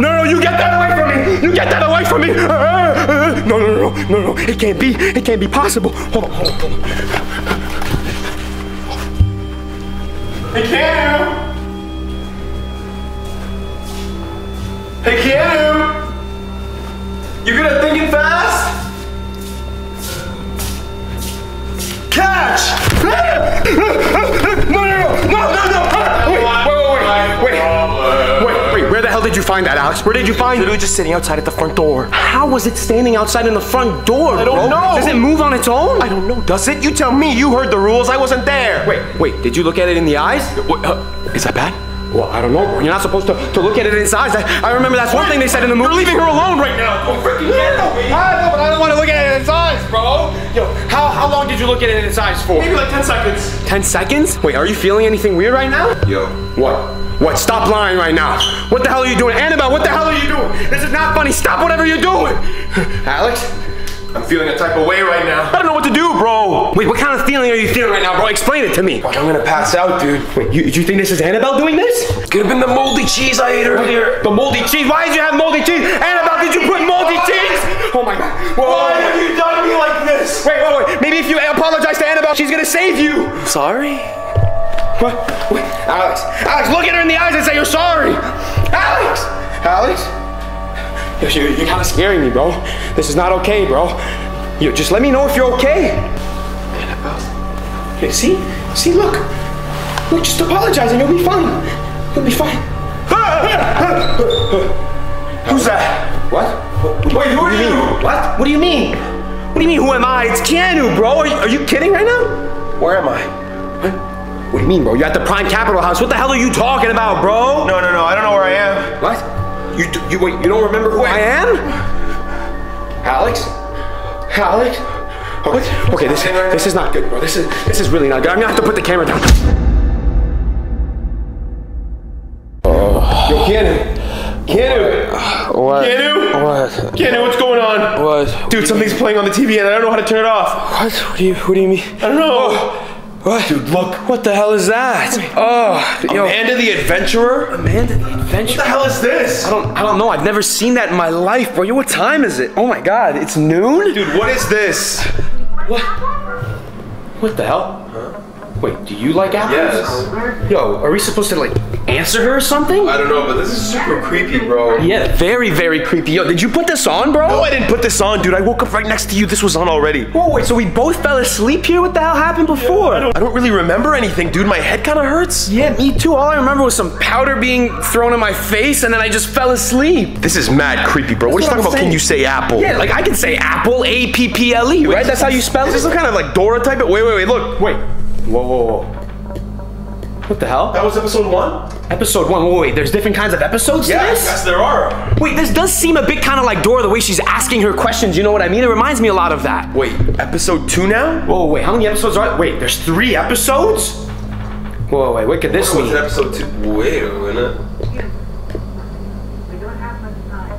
No, you get that away from me. You get that away from me. No, it can't be possible. Hold on. Hey, Keanu! You good at thinking fast? Catch! No, wait, where the hell did you find that, Alex? Where did you find it? Literally just sitting outside at the front door. How was it standing outside in the front door, bro? I don't know. Does it move on its own? I don't know, does it? You tell me, you heard the rules, I wasn't there. Wait, did you look at it in the eyes? Is that bad? Well, I don't know, bro. You're not supposed to look at it in its eyes. I remember that's one thing they said in the movie. We're leaving her alone right now. Oh, freaking hell, me. I know, but I don't want to look at it in its eyes, bro. Yo, how long did you look at it in its eyes for? Maybe like 10 seconds. 10 seconds? Wait, are you feeling anything weird right now? Yo. What? Stop lying right now. What the hell are you doing? Annabelle, what the hell are you doing? This is not funny. Stop whatever you're doing. Alex, I'm feeling a type of way right now. I don't know what to do, bro. Wait, what kind of feeling are you feeling right now, bro? Explain it to me. Like, I'm gonna pass out, dude. Wait, do you think this is Annabelle doing this? Could have been the moldy cheese I ate earlier. The moldy cheese? Why did you have moldy cheese? Annabelle, did you put moldy cheese? Oh my God. Whoa. Why have you done me like this? Wait. Maybe if you apologize to Annabelle, she's gonna save you. I'm sorry? What? Wait, Alex, look at her in the eyes and say you're sorry! Alex? You're kind of scaring me, bro. This is not okay, bro. Yo, just let me know if you're okay. Annabelle. See, look. Look, just apologize and you'll be fine. Who's that? What? Wait, who are you? What? What do you mean? What do you mean, who am I? It's Keanu, bro. Are you kidding right now? Where am I? Huh? What do you mean, bro? You're at the Prime Capital House. What the hell are you talking about, bro? No, I don't know where I am. What? Wait, you don't remember who I am? Alex? Okay, this is not good, bro. This is really not good. I'm gonna have to put the camera down. Yo, Keanu! What? Keanu? What? Keanu, what's going on? What? Dude, something's playing on the TV and I don't know how to turn it off. What? What do you mean? I don't know. Oh. What? Dude, look. What the hell is that? Amanda the Adventurer? Amanda the Adventurer? What the hell is this? I don't know. I've never seen that in my life, bro. Yo, what time is it? Oh my God, it's noon? Dude, what is this? What? What the hell? Huh? Wait, do you like apples? Yes. Yo, are we supposed to, like, answer her or something? I don't know, but this is super creepy, bro. Yeah, very, very creepy. Yo, did you put this on, bro? No, I didn't put this on, dude. I woke up right next to you. This was on already. Whoa, wait, so we both fell asleep here? What the hell happened before? Yeah, I don't really remember anything, dude. My head kind of hurts. Yeah, me too. All I remember was some powder being thrown in my face, and then I just fell asleep. This is mad creepy, bro. What are you talking about? Can you say apple? Yeah, like, I can say apple, A-P-P-L-E, right? That's how you spell it? Is this some kind of, like, Dora type? Wait, look. Wait. Whoa. What the hell? That was episode 1? Episode 1, wait, there's different kinds of episodes to this? Yes, there are. Wait, this does seem a bit kind of like Dora, the way she's asking her questions, you know what I mean? It reminds me a lot of that. Wait, episode 2 now? Whoa, wait, how many episodes are there? Wait, there's 3 episodes? Whoa, wait, what could this mean? Episode 2? Wait a minute.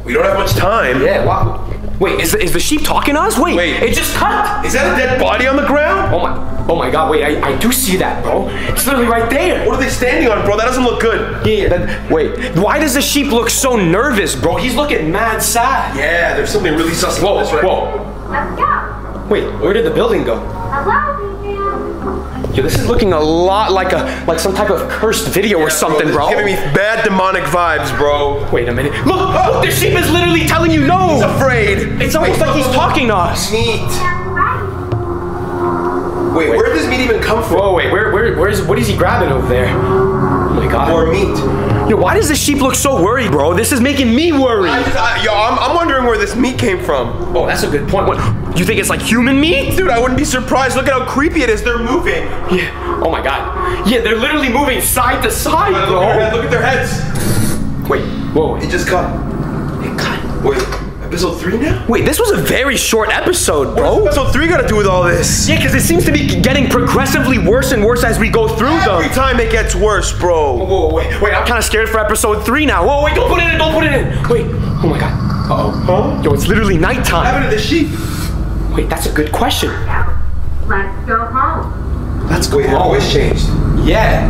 We don't have much time. Yeah, wow. Wait, is the sheep talking to us? Wait, it just cut. Is that a dead body on the ground? Oh my God, wait, I do see that, bro. It's literally right there. What are they standing on, bro? That doesn't look good. Yeah, wait, why does the sheep look so nervous, bro? He's looking mad sad. Yeah, there's something really sus about this, right? Whoa. Let's go. Wait, where did the building go? Yo, this is looking a lot like some type of cursed video or something, bro. Giving me bad demonic vibes, bro. Wait a minute. Look, the sheep is literally telling you no. He's afraid. It's almost like he's talking to us. Neat. Wait, where did this meat even come from? Whoa, wait, where is, what is he grabbing over there? Oh my God. More meat. Yo, why does this sheep look so worried, bro? This is making me worried. I'm wondering where this meat came from. Oh, that's a good point. What, you think it's like human meat? Dude, I wouldn't be surprised. Look at how creepy it is. They're moving. Yeah. Oh my God. Yeah, they're literally moving side to side, bro. Look at their heads. Wait. Whoa. It just cut. It cut. Wait. Episode 3 now? Wait, this was a very short episode, bro. What does episode 3 gotta do with all this? Yeah, because it seems to be getting progressively worse and worse as we go through them. Every time it gets worse, bro. Whoa, wait, I'm kind of scared for episode 3 now. Whoa, wait, don't put it in, don't put it in. Wait, oh my God. Uh-oh. Huh? Yo, it's literally nighttime. What happened to the sheep? Wait, that's a good question. Let's go home. Let's go home. It always changed. Yeah.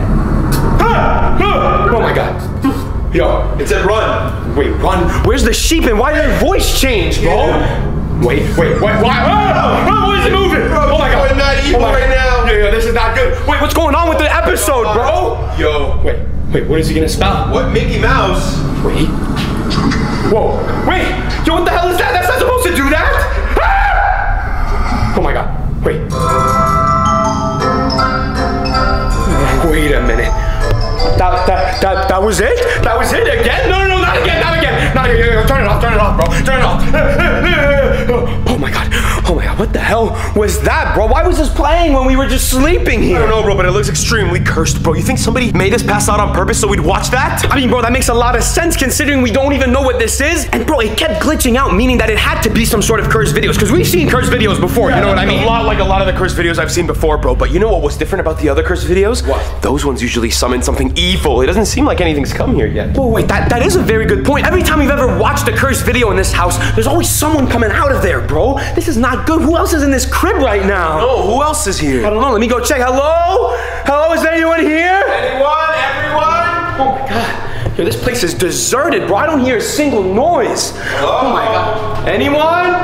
Oh my God. Yo, it said run. Wait, run? Where's the sheep and why did their voice change, bro? Yeah. Wait, why? Oh, why is it moving? Bro, oh my God. It's not evil right now. Yo, this is not good. Wait, what's going on with the episode, bro? Yo. Wait, what is he gonna spell? What, Mickey Mouse? Wait. Whoa, wait. Yo, what the hell is that? That's not supposed to do that. Ah! Oh my God, wait. Wait a minute. That was it? That was it again? No, not again, not again, not again. Turn it off, bro. Turn it off. Oh my God. Oh my God, what the hell was that, bro? Why was this playing when we were just sleeping here? I don't know, bro, but it looks extremely cursed, bro. You think somebody made us pass out on purpose so we'd watch that? I mean, bro, that makes a lot of sense considering we don't even know what this is. And bro, it kept glitching out, meaning that it had to be some sort of cursed videos because we've seen cursed videos before, you know what I mean? A lot of the cursed videos I've seen before, bro, but you know what was different about the other cursed videos? What? Those ones usually summon something evil. It doesn't seem like anything's come here yet. Whoa, wait, that is a very good point. Every time we've ever watched a cursed video in this house, there's always someone coming out of there, bro. This is not good. Who else is in this crib right now? No, who else is here? I don't know. Let me go check. Hello? Hello, is there anyone here? Anyone? Everyone? Oh my God. Yo, this place is deserted, bro. I don't hear a single noise. Hello? Oh my God. Anyone?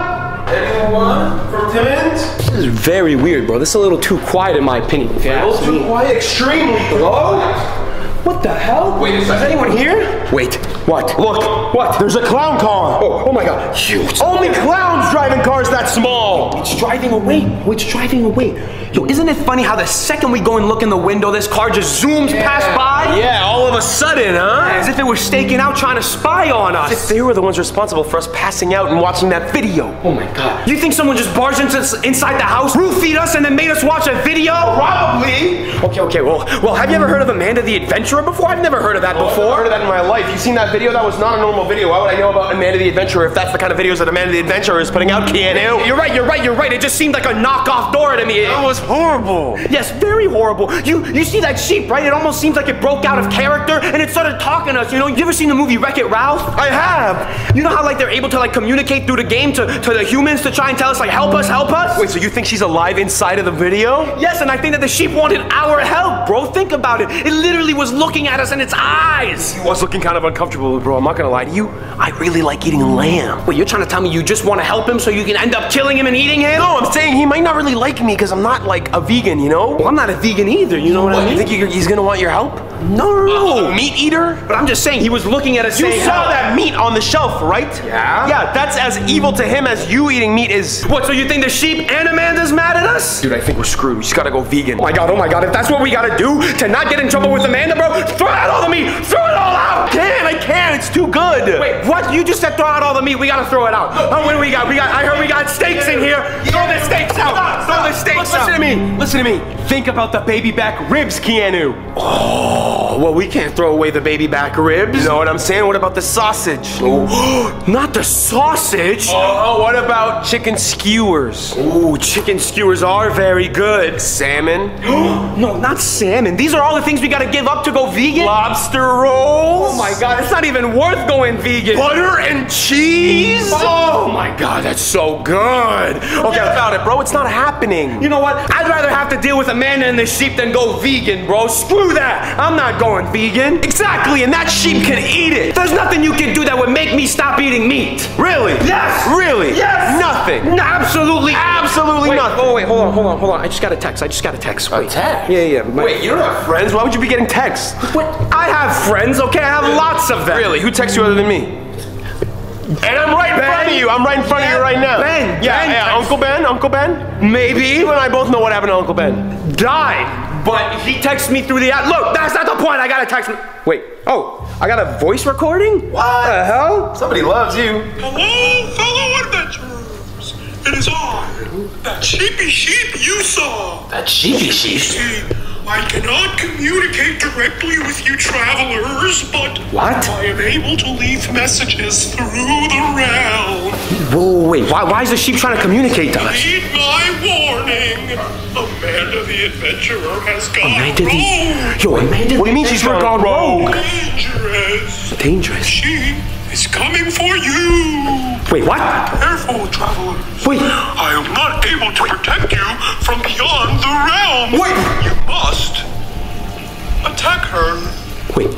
Anyone from Timmins? This is very weird, bro. This is a little too quiet in my opinion. Yeah, it's too quiet, extremely low. What the hell? Wait, is anyone here? Wait, what? Look, what? There's a clown car. Oh my God. Huge. Only clowns driving cars that small. It's driving away. It's driving away. Yo, isn't it funny how the second we go and look in the window, this car just zooms past by? Yeah, all of a sudden, huh? As if it were staking out trying to spy on us. As if they were the ones responsible for us passing out and watching that video. Oh my God. You think someone just barged into inside the house, roofied us, and then made us watch a video? Probably. Okay, well, have you ever heard of Amanda the Adventurer before? I've never heard of that before. I've never heard of that in my life. You've seen that video? That was not a normal video. Why would I know about Amanda the Adventurer if that's the kind of videos that Amanda the Adventurer is putting out, Keanu? You're right. It just seemed like a knockoff Dora to me. That was horrible. Yes, very horrible. You see that sheep, right? It almost seems like it broke out of character and it started talking to us, you know? You ever seen the movie Wreck-It Ralph? I have. You know how, like, they're able to, like, communicate through the game to the humans to try and tell us, like, help us, help us? Wait, so you think she's alive inside of the video? Yes, and I think that the sheep wanted our help, bro. Think about it. It literally was looking at us in its eyes. He was looking kind of uncomfortable, bro. I'm not gonna lie to you. I really like eating lamb. Wait, you're trying to tell me you just want to help him so you can end up killing him and eating him? No, I'm saying he might not really like me because I'm not like a vegan, you know? Well, I'm not a vegan either, you know what I mean? You think he's gonna want your help? No. Meat eater? But I'm just saying he was looking at us saying, you saw that meat on the shelf, right? Yeah. Yeah, that's as evil to him as you eating meat is. What, so you think the sheep and Amanda's mad at us? Dude, I think we're screwed. We just gotta go vegan. Oh my God. If that's what we gotta do to not get in trouble with Amanda, bro, throw out all the meat! Throw it all out! I can't, it's too good! Wait, what? You just said throw out all the meat, we gotta throw it out. Oh, what do we got? I heard we got steaks in here. Throw the steaks out! Throw the steaks out! Listen to me. Think about the baby back ribs, Keanu. Oh, well, we can't throw away the baby back ribs. You know what I'm saying? What about the sausage? Oh. Not the sausage! Oh, what about chicken skewers? Oh, chicken skewers are very good. Salmon? No, not salmon. These are all the things we gotta give up to go vegan? Lobster rolls? Oh my God, it's not even worth going vegan. Butter and cheese? Oh my God, that's so good. Okay, about it, bro, it's not happening. You know what? I'd rather have to deal with Amanda and the sheep than go vegan, bro. Screw that, I'm not going vegan. Exactly, and that sheep can eat it. There's nothing you can do that would make me stop eating meat. Really? Yes. Really? Yes. Nothing? No, absolutely nothing. Oh wait, hold on. I just got a text, wait. A text? Yeah. Wait, you don't have friends? Why would you be getting texts? What? I have friends, okay? I have lots of them. Really? Who texts you other than me? And I'm right in front of you. I'm right in front of you right now. Ben. Yeah, Uncle Ben. Maybe. You and I both know what happened to Uncle Ben. Died. But he texts me through the app. Look, that's not the point. I got a text. Wait. Oh, I got a voice recording? What the hell? Somebody loves you. Hello, fellow adventurers. It is I, that sheepy sheep you saw. That sheepy sheep? I cannot communicate directly with you travelers, but what? I am able to leave messages through the realm. Whoa, wait, why is the sheep trying to communicate to us? Heed my warning. Amanda the Adventurer has gone rogue. Yo, Amanda, what do you mean she's gone rogue? Dangerous. Dangerous? She is coming for you. Wait, what? Careful, travelers. Wait. I am not able to protect you from beyond the realm. Wait. You must attack her. Wait.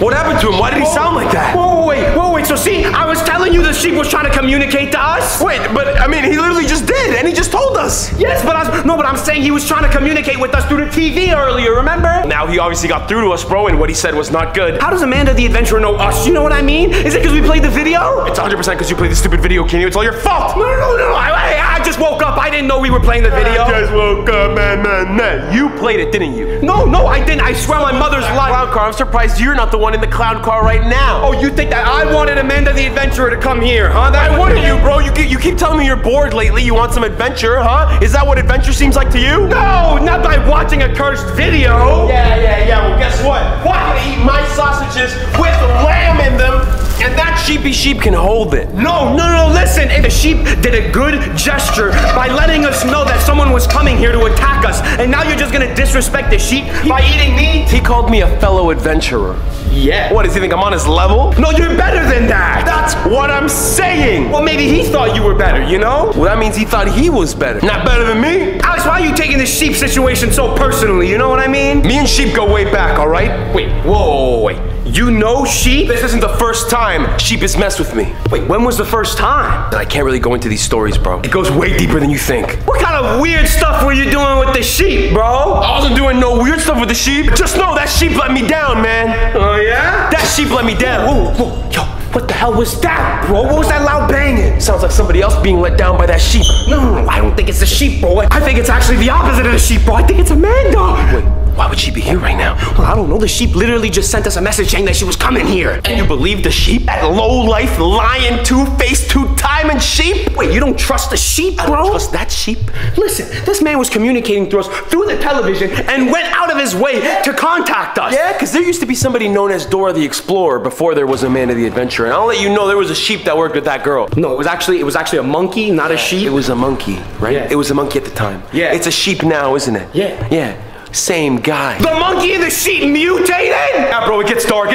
What happened to him? Why did he sound like that? Whoa, wait. So see, I was telling you the sheep was trying to communicate to us. Wait, but I mean, he literally just did, and he just told us. Yes, but I'm saying he was trying to communicate with us through the TV earlier. Remember? Now he obviously got through to us, bro, and what he said was not good. How does Amanda the Adventurer know us? You know what I mean? Is it because we played the video? It's 100% because you played the stupid video, Keanu. It's all your fault. No. I just woke up. I didn't know we were playing the video. I just woke up, man. You played it, didn't you? No, I didn't. I swear my mother's life. Clown car. I'm surprised you're not the one in the clown car right now. Oh, you think that I wanted Amanda the Adventurer to come here, huh? I wanted you, bro. You keep telling me you're bored lately. You want some adventure, huh? Is that what adventure seems like to you? No, not by watching a cursed video. Yeah. Well, guess what? I'm gonna eat my sausages with lamb in them. And that sheepy sheep can hold it. No, listen. If the sheep did a good gesture by letting us know that someone was coming here to attack us, and now you're just gonna disrespect the sheep by eating meat? He called me a fellow adventurer. Yeah. What, does he think I'm on his level? No, you're better than that. That's what I'm saying. Well, maybe he thought you were better, you know? Well, that means he thought he was better. Not better than me. Alex, why are you taking this sheep situation so personally? You know what I mean? Me and sheep go way back, all right? Wait, whoa, wait. You know sheep? This isn't the first time sheep has messed with me. Wait, when was the first time? I can't really go into these stories, bro. It goes way deeper than you think. What kind of weird stuff were you doing with the sheep, bro? I wasn't doing no weird stuff with the sheep. Just know that sheep let me down, man. Oh, yeah? That sheep let me down. Whoa. Yo, what the hell was that, bro? What was that loud banging? Sounds like somebody else being let down by that sheep. No, I don't think it's a sheep, bro. I think it's actually the opposite of the sheep, bro. I think it's Amanda. Wait. Why would she be here right now? Well, I don't know. The sheep literally just sent us a message saying that she was coming here. And you believe the sheep? That low-life, lion, two-faced, two-timing sheep? Wait, you don't trust the sheep, bro? I don't trust that sheep. Listen, this man was communicating to us through the television and went out of his way to contact us. Yeah, because there used to be somebody known as Dora the Explorer before there was Amanda the Adventurer. And I'll let you know there was a sheep that worked with that girl. No, it was actually a monkey, not a sheep. It was a monkey, right? Yes. It was a monkey at the time. Yeah. It's a sheep now, isn't it? Yeah. Same guy. The monkey and the sheep mutated? Yeah, bro, it gets dark.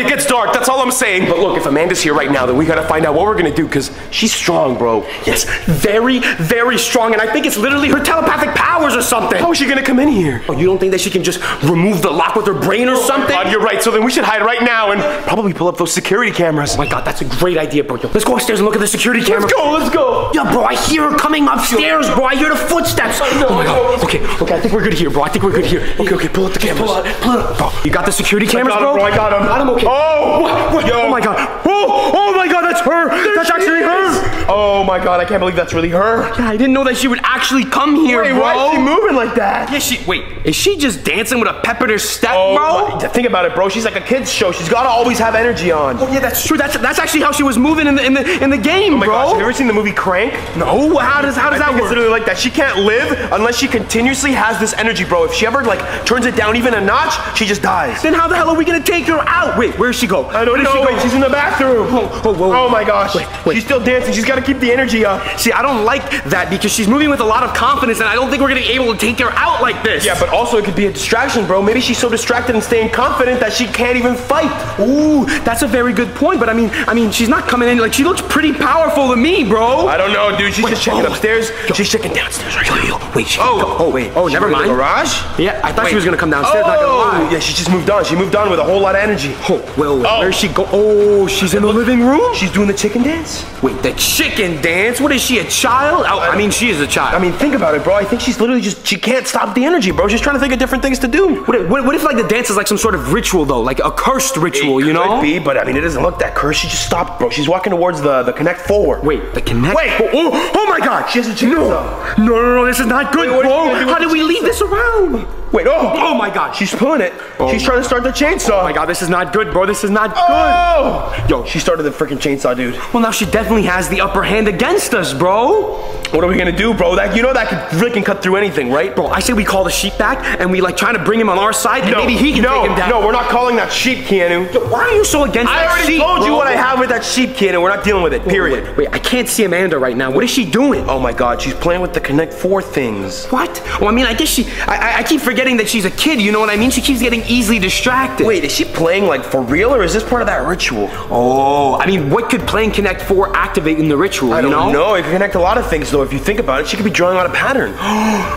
That's all I'm saying. But look, if Amanda's here right now, then we gotta find out what we're gonna do, because she's strong, bro. Yes, very, very strong, and I think it's literally her telepathic powers or something. How is she gonna come in here? Oh, you don't think that she can just remove the lock with her brain or something? God, you're right, so then we should hide right now and probably pull up those security cameras. Oh my God, that's a great idea, bro. Yo, let's go upstairs and look at the security camera. Let's go. Yeah, bro, I hear her coming upstairs, bro. I hear the footsteps. Oh my God, okay, I think we're good here, bro. I think we're good here. Okay, pull up the cameras. Pull up. Bro, you got the security cameras, bro? I got him, okay. Oh! What? Yo. Oh my God. Oh my God, that's her! That's actually her! Oh my God, I can't believe that's really her. Yeah, I didn't know that she would actually come here, bro. Why is she moving like that? Yeah, is she just dancing with a pep in her step, bro? Think about it, bro. She's like a kid's show. She's gotta always have energy on. Oh yeah, that's true. That's actually how she was moving in the game, bro. Oh my gosh, have you ever seen the movie Crank? No. How does that work? It's literally like that. She can't live unless she continuously has this energy, bro. If she ever like turns it down even a notch, she just dies. Then how the hell are we gonna take her out? Wait, where'd she go? I don't know. Wait, she's in the bathroom. Oh my gosh. Wait. She's still dancing. She's gotta keep the energy up. See, I don't like that because she's moving with a lot of confidence, and I don't think we're gonna be able to take her out like this. Yeah, but also it could be a distraction, bro. Maybe she's so distracted and staying confident that she can't even fight. Ooh, that's a very good point. But I mean, she's not coming in. Like, she looks pretty powerful to me, bro. I don't know, dude. She's just checking upstairs. She's checking downstairs. Right? Wait. She can go. Never mind. Garage? Yeah, I thought She was gonna come downstairs, not gonna lie. Yeah, she just moved on. She moved on with a whole lot of energy. Oh, well, where's she go? Oh, she's in the living room? She's doing the chicken dance? Wait, the chicken dance? What is she, a child? Oh, I mean, she is a child. I mean, think about it, bro. I think she's literally just, she can't stop the energy, bro. She's trying to think of different things to do. What if like the dance is like some sort of ritual though? Like a cursed ritual, you know? It could be, but I mean, it doesn't look that cursed. She just stopped, bro. She's walking towards the connect forward. Wait, the connect? Wait, oh my God. She has a chicken. No, this is not good, bro. How did we leave this around? Wait, oh my God, she's pulling it. Oh, she's trying to start the chainsaw. Oh my God, this is not good, bro. This is not good. Yo, she started the freaking chainsaw, dude. Well, now she definitely has the upper hand against us, bro. What are we gonna do, bro? That, you know that could freaking cut through anything, right? Bro, I say we call the sheep back and we like trying to bring him on our side and maybe he can take him down. No, we're not calling that sheep, Keanu. Yo, why are you so against that sheep, I already told you what I have with that sheep, Keanu. We're not dealing with it, period. Wait, I can't see Amanda right now. What is she doing? Oh my God, she's playing with the Connect 4 things. What? Well, I mean, I guess she, I keep forgetting that she's a kid, you know what I mean? She keeps getting easily distracted. Wait, is she playing like for real or is this part of that ritual? Oh, I mean, what could playing Connect 4 activate in the ritual, you know? I don't know, it could connect a lot of things though. If you think about it, she could be drawing out a pattern.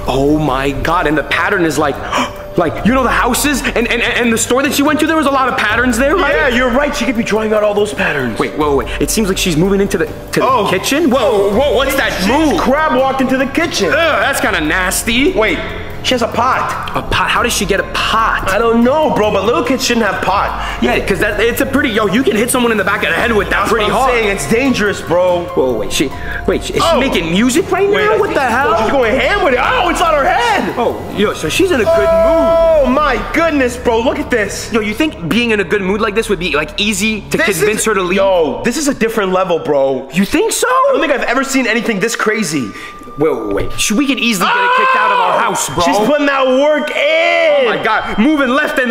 Oh my God, and the pattern is like, like, you know, the houses and the store that she went to, there was a lot of patterns there, right? Yeah, you're right. She could be drawing out all those patterns. Wait, whoa, wait. It seems like she's moving into the kitchen. Whoa, what's that move? Crab walked into the kitchen. Ugh, that's kind of nasty. Wait. She has a pot. A pot? How does she get a pot? I don't know, bro, but little kids shouldn't have pot. Yeah, because that it's a pretty, yo, you can hit someone in the back of the head with that pretty hard. I'm saying, it's dangerous, bro. Whoa, wait, is she making music right now? What the hell? She's going ham with it. Oh, it's on her head. Oh, yo, so she's in a good mood. Oh, my goodness, bro, look at this. Yo, you think being in a good mood like this would be, like, easy to convince her to leave? Yo, this is a different level, bro. You think so? I don't think I've ever seen anything this crazy. Wait, we could easily get it kicked out of our house, bro. She's putting that work in. Oh my God, moving left and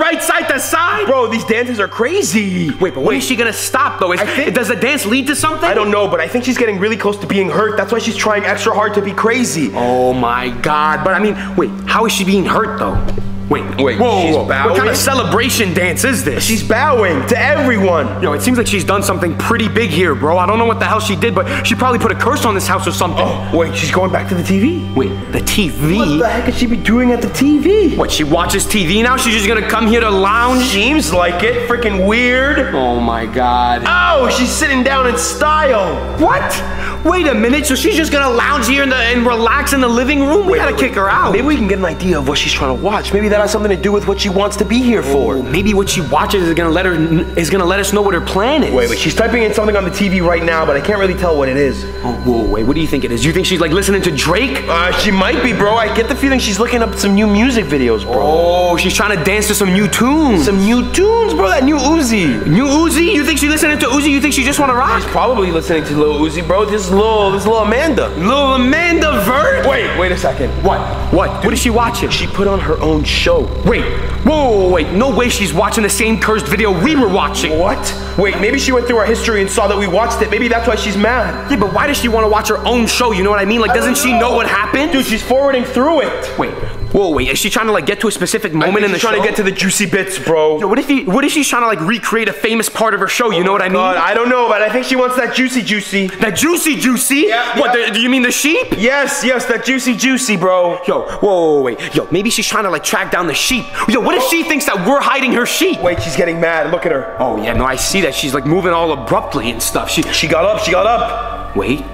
right, side to side. Bro, these dances are crazy. Wait, but when is she gonna stop though? Does the dance lead to something? I don't know, but I think she's getting really close to being hurt. That's why she's trying extra hard to be crazy. Oh my God, but I mean, wait, how is she being hurt though? Wait, whoa, bowing? What kind of celebration dance is this? She's bowing to everyone. Yo, it seems like she's done something pretty big here, bro. I don't know what the hell she did, but she probably put a curse on this house or something. Oh, wait, she's going back to the TV? Wait, the TV? What the heck could she be doing at the TV? What, she watches TV now? She's just gonna come here to lounge? Seems like it, freaking weird. Oh my God. Oh, she's sitting down in style. What? Wait a minute, so she's just gonna lounge here and relax in the living room? We gotta kick her out. Maybe we can get an idea of what she's trying to watch. Maybe that has something to do with what she wants to be here for. Ooh, maybe what she watches is gonna let us know what her plan is. Wait, she's typing in something on the TV right now, but I can't really tell what it is. Oh, whoa, wait, what do you think it is? You think she's like listening to Drake? She might be, bro. I get the feeling she's looking up some new music videos, bro. Oh, she's trying to dance to some new tunes. Some new tunes, bro. That new Uzi. New Uzi? You think she's listening to Uzi? You think she just wanna rock? She's probably listening to Lil Uzi, bro. This little Amanda. Lil Amanda Vert? Wait a second. What? Dude, what is she watching? She put on her own show. Wait, no way she's watching the same cursed video we were watching. What? Wait, maybe she went through our history and saw that we watched it. Maybe that's why she's mad. Yeah, but why does she want to watch her own show? You know what I mean? Like, doesn't she know what happened? Dude, she's forwarding through it. Wait, is she trying to like get to a specific moment in the show? She's trying to get to the juicy bits, bro. Yo, what if she's trying to like recreate a famous part of her show? You know what I mean? God, I don't know, but I think she wants that juicy. That juicy? Yeah. What? Yeah. Do you mean the sheep? Yes, that juicy, bro. Yo, wait, maybe she's trying to like track down the sheep. Yo, what if she thinks that we're hiding her sheep? Wait, she's getting mad. Look at her. Oh yeah, no, I see that she's like moving all abruptly and stuff. She got up. Wait,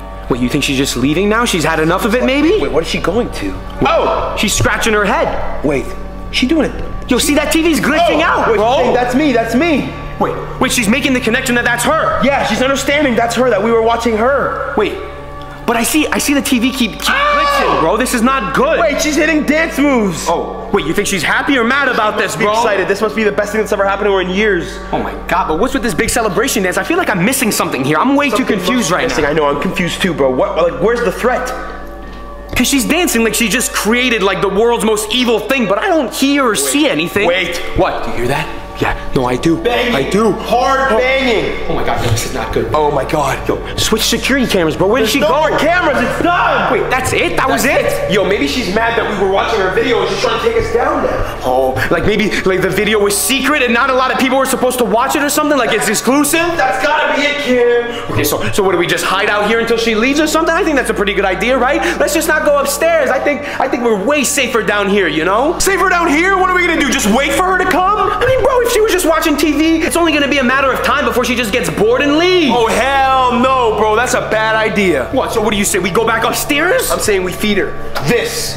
you think she's just leaving now? She's had enough of it, maybe? Wait, what is she going to? Oh! She's scratching her head. Wait, she doing it. Yo, see that TV's glitching out, bro. Wait, that's me. Wait, she's making the connection that's her. Yeah, she's understanding that's her, that we were watching her. Wait, but I see the TV keep glitching, bro. This is not good. Wait, she's hitting dance moves. Oh, wait, you think she's happy or mad about this, bro? She's excited. This must be the best thing that's ever happened to her in years. Oh my God, but what's with this big celebration dance? I feel like I'm missing something here. I'm way too confused right now. I know, I'm confused too, bro. What? Like, where's the threat? Cause she's dancing like she just created like the world's most evil thing, but I don't hear or see anything. Wait, what? Do you hear that? Yeah, no, I do. Banging. I do. Hard banging. Oh my God, no, this is not good. Oh my God. Yo, switch security cameras, bro. Where did she go? There's no more cameras, it's done. Wait, that's it? That was it? Yo, maybe she's mad that we were watching her video and she's trying to take us down now. Oh, like maybe like the video was secret and not a lot of people were supposed to watch it or something? Like it's exclusive? That's gotta be it, Kim. Okay, so what do we just hide out here until she leaves or something? I think that's a pretty good idea, right? Let's just not go upstairs. I think we're way safer down here, you know? Safer down here? What are we gonna do? Just wait for her to come? I mean, bro, if she was just watching TV, it's only gonna be a matter of time before she just gets bored and leaves. Oh, hell no, bro. That's a bad idea. What? So what do you say? We go back upstairs? I'm saying we feed her. This.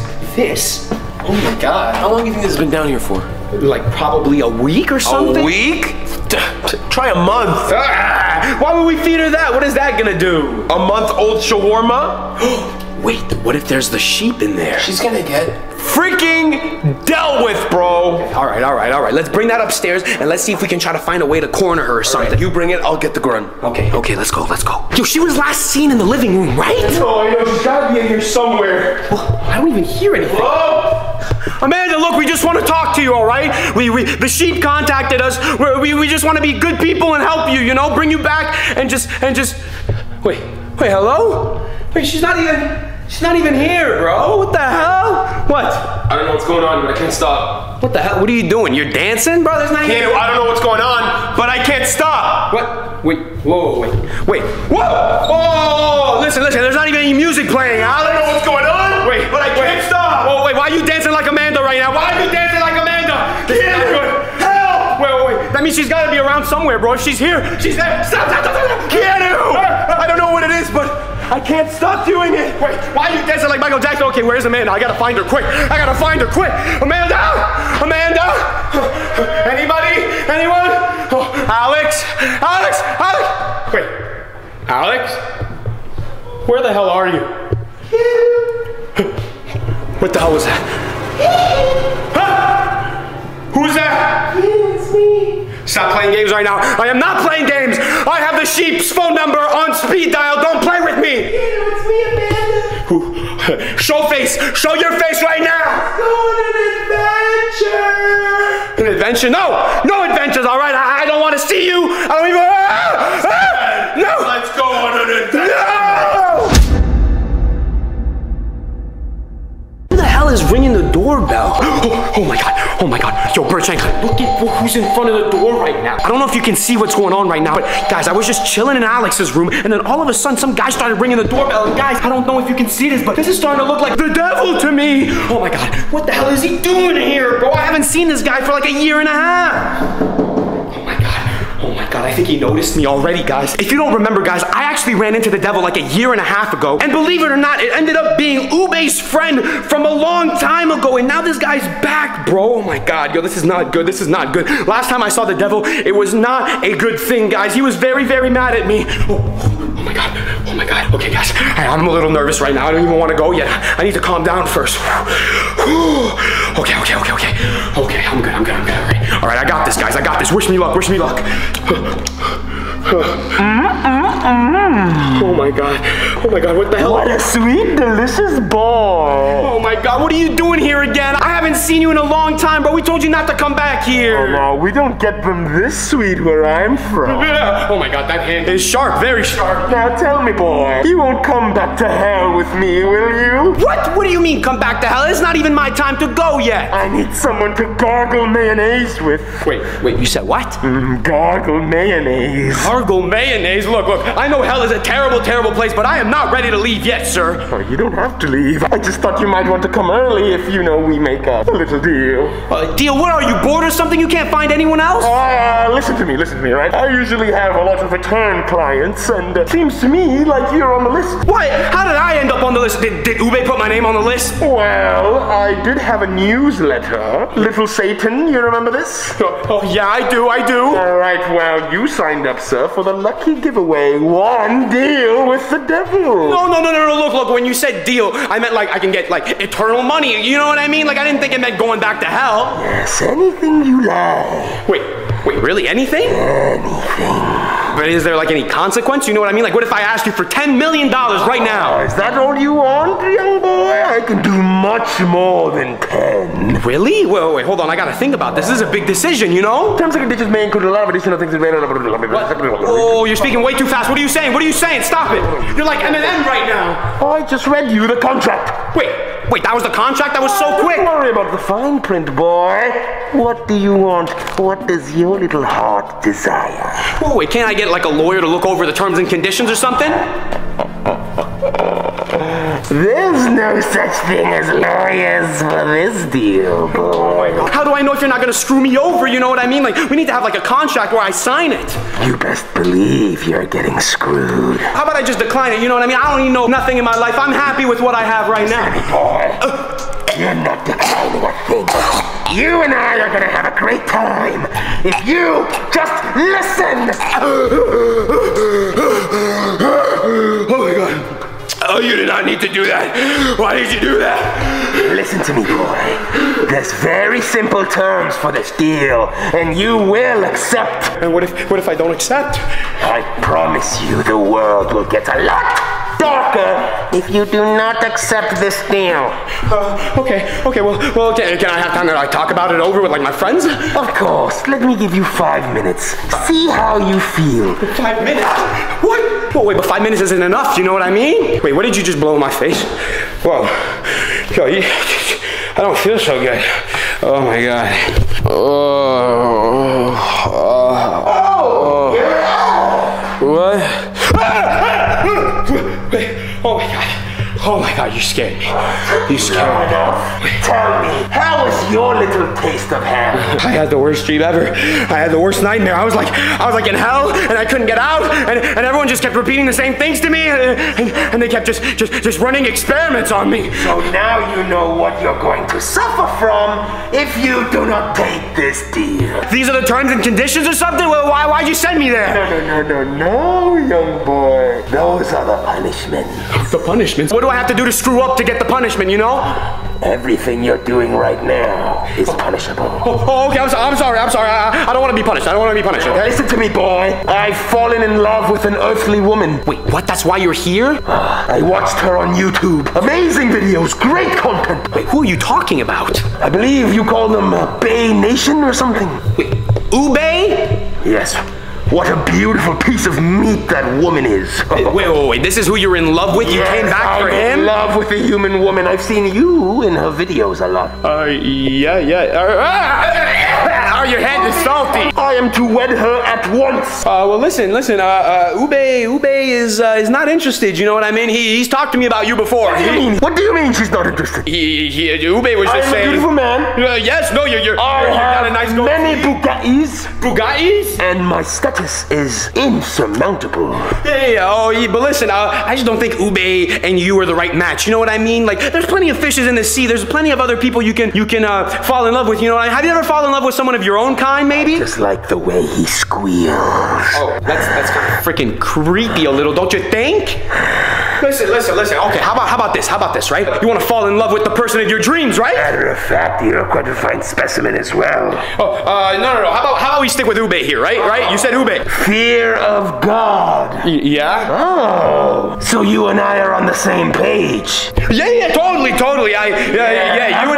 Oh my God. How long do you think this has been down here for? Like probably a week or something? A week? Try a month. Why would we feed her that? What is that gonna do? A month old shawarma? Wait, what if there's the sheep in there? She's gonna get freaking dealt with, bro. Okay, all right. Let's bring that upstairs and let's see if we can try to find a way to corner her or something. Right. You bring it, I'll get the gun. Okay, let's go. Yo, she was last seen in the living room, right? Oh, yo, she's gotta be in here somewhere. Well, I don't even hear anything. Whoa! Amanda, look, we just want to talk to you, all right? The sheep contacted us. We just want to be good people and help you, you know? Bring you back and just... Wait, hello? Wait, she's not even here, bro. What the hell? What? I don't know what's going on, but I can't stop. What the hell? What are you doing? You're dancing, bro? There's not even... I don't know what's going on, but I can't stop. What? Wait. Whoa. Whoa! Oh, listen. There's not even any music playing, Alex. I don't know what's going on, but I can't stop. Oh, wait. Why are you dancing like Amanda right now? Why are you dancing like Amanda? Keanu, help! Wait. That means she's got to be around somewhere, bro. If she's here, she's there. Stop. Keanu! I don't know what it is, but... I can't stop doing it. Wait, why are you dancing like Michael Jackson? Okay, where's Amanda? I gotta find her quick. Amanda! Anybody? Anyone? Oh, Alex! Wait, Alex? Where the hell are you? What the hell was that? Huh? Who's that? It's me. Stop playing games right now. I am not playing games. I have the sheep's phone number on speed dial. Don't play with me. It's me, Amanda. Who? Show your face right now. Let's go on an adventure. An adventure? No adventures, all right? I don't want to see you. I don't even... No. Let's go on an adventure. No. Who the hell is ringing the doorbell? Oh my God. Yo, Bertrand, look at who's in front of the door right now. I don't know if you can see what's going on right now, but guys, I was just chilling in Alex's room, and then all of a sudden, some guy started ringing the doorbell. And guys, I don't know if you can see this, but this is starting to look like the devil to me. Oh my God, what the hell is he doing here, bro? I haven't seen this guy for like a year and a half. Oh my God, I think he noticed me already, guys. If you don't remember, guys, I actually ran into the devil like a year and a half ago. And believe it or not, it ended up being Ube's friend from a long time ago. And now this guy's back, bro. Oh my God, yo, this is not good. Last time I saw the devil, it was not a good thing, guys. He was very, very mad at me. Oh my God. Okay, guys, I'm a little nervous right now. I don't even want to go yet. I need to calm down first. Okay. Okay, I'm good. All right, I got this, guys. I got this. Wish me luck. Oh my God. What the hell? What a sweet, delicious ball. Oh my God. What are you doing here again? I haven't seen you in a long time, bro. We told you not to come back here. Oh no, we don't get from this suite where I'm from. Oh my God, that hand is sharp, very sharp. Now tell me, boy, you won't come back to hell with me, will you? What? What do you mean come back to hell? It's not even my time to go yet. I need someone to gargle mayonnaise with. Wait. You said what? Gargle mayonnaise. Gargle mayonnaise? Look. I know hell is a terrible place, but I am not ready to leave yet, sir. Oh, you don't have to leave. I just thought you might want to come early if you know we make a little deal. Deal? What are you, bored or something? You can't find anyone else? Listen to me, right? I usually have a lot of return clients, and it seems to me like you're on the list. What? How did I end up on the list? Did Ube put my name on the list? Well, I did have a newsletter. Little Satan, you remember this? Oh yeah, I do. All right, well, you signed up, sir, for the lucky giveaway. One deal with the devil. No, look, when you said deal, I meant like I can get like eternal money, you know what I mean? Like I didn't think it meant going back to hell. Yes, anything you like. Wait, really, anything? Anything. But is there like any consequence? You know what I mean? Like, what if I asked you for $10 million right now? Is that all you want, young boy? I can do much more than 10. Really? Wait, hold on. I gotta think about this. This is a big decision, you know? What? Oh, you're speaking way too fast. What are you saying? What are you saying? Stop it. You're like Eminem right now. I just read you the contract. Wait, that was the contract? That was so quick. Don't worry about the fine print, boy. What do you want? What does your little heart desire? Oh, wait, can't I get like a lawyer to look over the terms and conditions or something? There's no such thing as lawyers for this deal, boy. How do I know if you're not gonna screw me over, you know what I mean? Like, we need to have like a contract where I sign it. You best believe you're getting screwed. How about I just decline it, you know what I mean? I don't even know nothing in my life. I'm happy with what I have right now. Boy, you're not declining a thing. You and I are gonna have a great time if you just listen. Oh my God. Oh, you did not need to do that. Why did you do that? Listen to me, boy. There's very simple terms for this deal, and you will accept. And what if I don't accept? I promise you the world will get a lot darker if you do not accept this deal. Okay, well, can I have time to like, talk about it over with like my friends? Of course. Let me give you 5 minutes. See how you feel. 5 minutes? What? Well, wait, but 5 minutes isn't enough, you know what I mean? Wait, what did you just blow in my face? Whoa. Yo, I don't feel so good. Oh, my God. Oh. Yeah. What? Oh, my God. Oh my God, you scared me. You scared me. Tell me, how was your little taste of hell? I had the worst dream ever. I had the worst nightmare. I was like in hell, and I couldn't get out, and everyone just kept repeating the same things to me, and they kept just running experiments on me. So now you know what you're going to suffer from if you do not take this deal. These are the terms and conditions or something? Well, why'd you send me there? No, young boy. Those are the punishments. The punishments? What do I have to do to screw up to get the punishment, you know? Everything you're doing right now is punishable. Oh, okay, I'm sorry. I don't want to be punished. Okay? Listen to me, boy. I've fallen in love with an earthly woman. Wait, what? That's why you're here? I watched her on YouTube. Amazing videos, great content. Wait, who are you talking about? I believe you call them Bay Nation or something. Wait, Ubay? Yes. What a beautiful piece of meat that woman is. Wait, this is who you're in love with? Yes, you came back for him? I'm in love with a human woman. I've seen you in her videos a lot. Your hand is salty. I am to wed her at once. Well, listen. Ube is not interested. You know what I mean? He's talked to me about you before. What do you mean she's not interested? Ube was just saying. I'm a beautiful man. Yes. No, you're not a nice girl. Many Bugais. Bugais? And my status is insurmountable. But listen. I just don't think Ube and you are the right match. You know what I mean? Like, there's plenty of fishes in the sea. There's plenty of other people you can fall in love with. You know what I mean? Have you ever fallen in love with someone of your own kind, maybe? Just like the way he squeals. Oh, that's kind of freaking creepy a little, don't you think? Listen. Okay, how about this, right? You want to fall in love with the person of your dreams, right? Matter of fact, you're quite a fine specimen as well. Oh, no. How about we stick with Ube here, right? You said Ube. Fear of God. Yeah? Oh, so you and I are on the same page. Yeah, totally. You and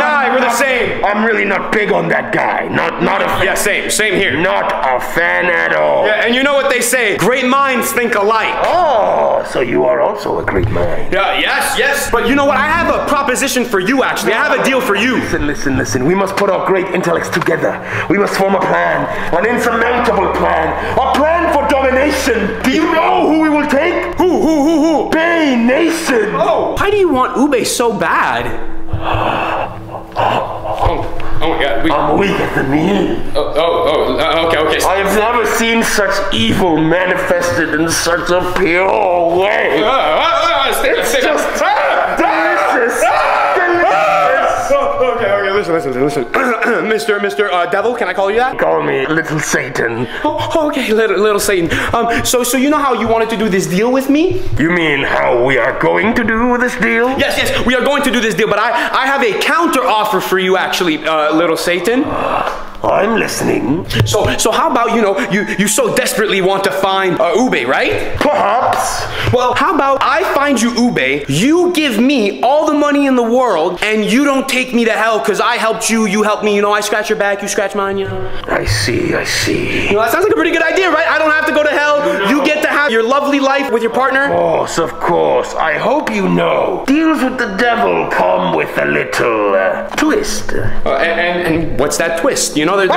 I, we're the same. I'm really not big on that guy. Not a fan. Yeah, same here. Not a fan at all. Yeah, and you know what they say, great minds think alike. Oh, so you are also a great mind. Yeah, yes. But you know what? I have a proposition for you, actually. I have a deal for you. Listen. We must put our great intellects together. We must form a plan, an insurmountable plan, a plan for domination. Do you know who we will take? Who? Bay Nation. Oh, why do you want Ube so bad? Oh my God, I'm weaker than you. Okay. I have never seen such evil manifested in such a pure way. Listen. Mr. Devil, can I call you that? Call me Little Satan. Oh, okay, little Satan. So you know how you wanted to do this deal with me? You mean how we are going to do this deal? Yes, we are going to do this deal, but I have a counter offer for you, actually, Little Satan. I'm listening. So how about, you know, you so desperately want to find Ube, right? Perhaps. Well, how about I find you Ube, you give me all the money in the world, and you don't take me to hell because I helped you, you helped me, you know, I scratch your back, you scratch mine, you know. I see, I see. You know, that sounds like a pretty good idea, right? I don't have to go to hell, you get to have your lovely life with your partner. Of course, I hope you know. Deals with the devil come with a little twist. And what's that twist? You know, there's...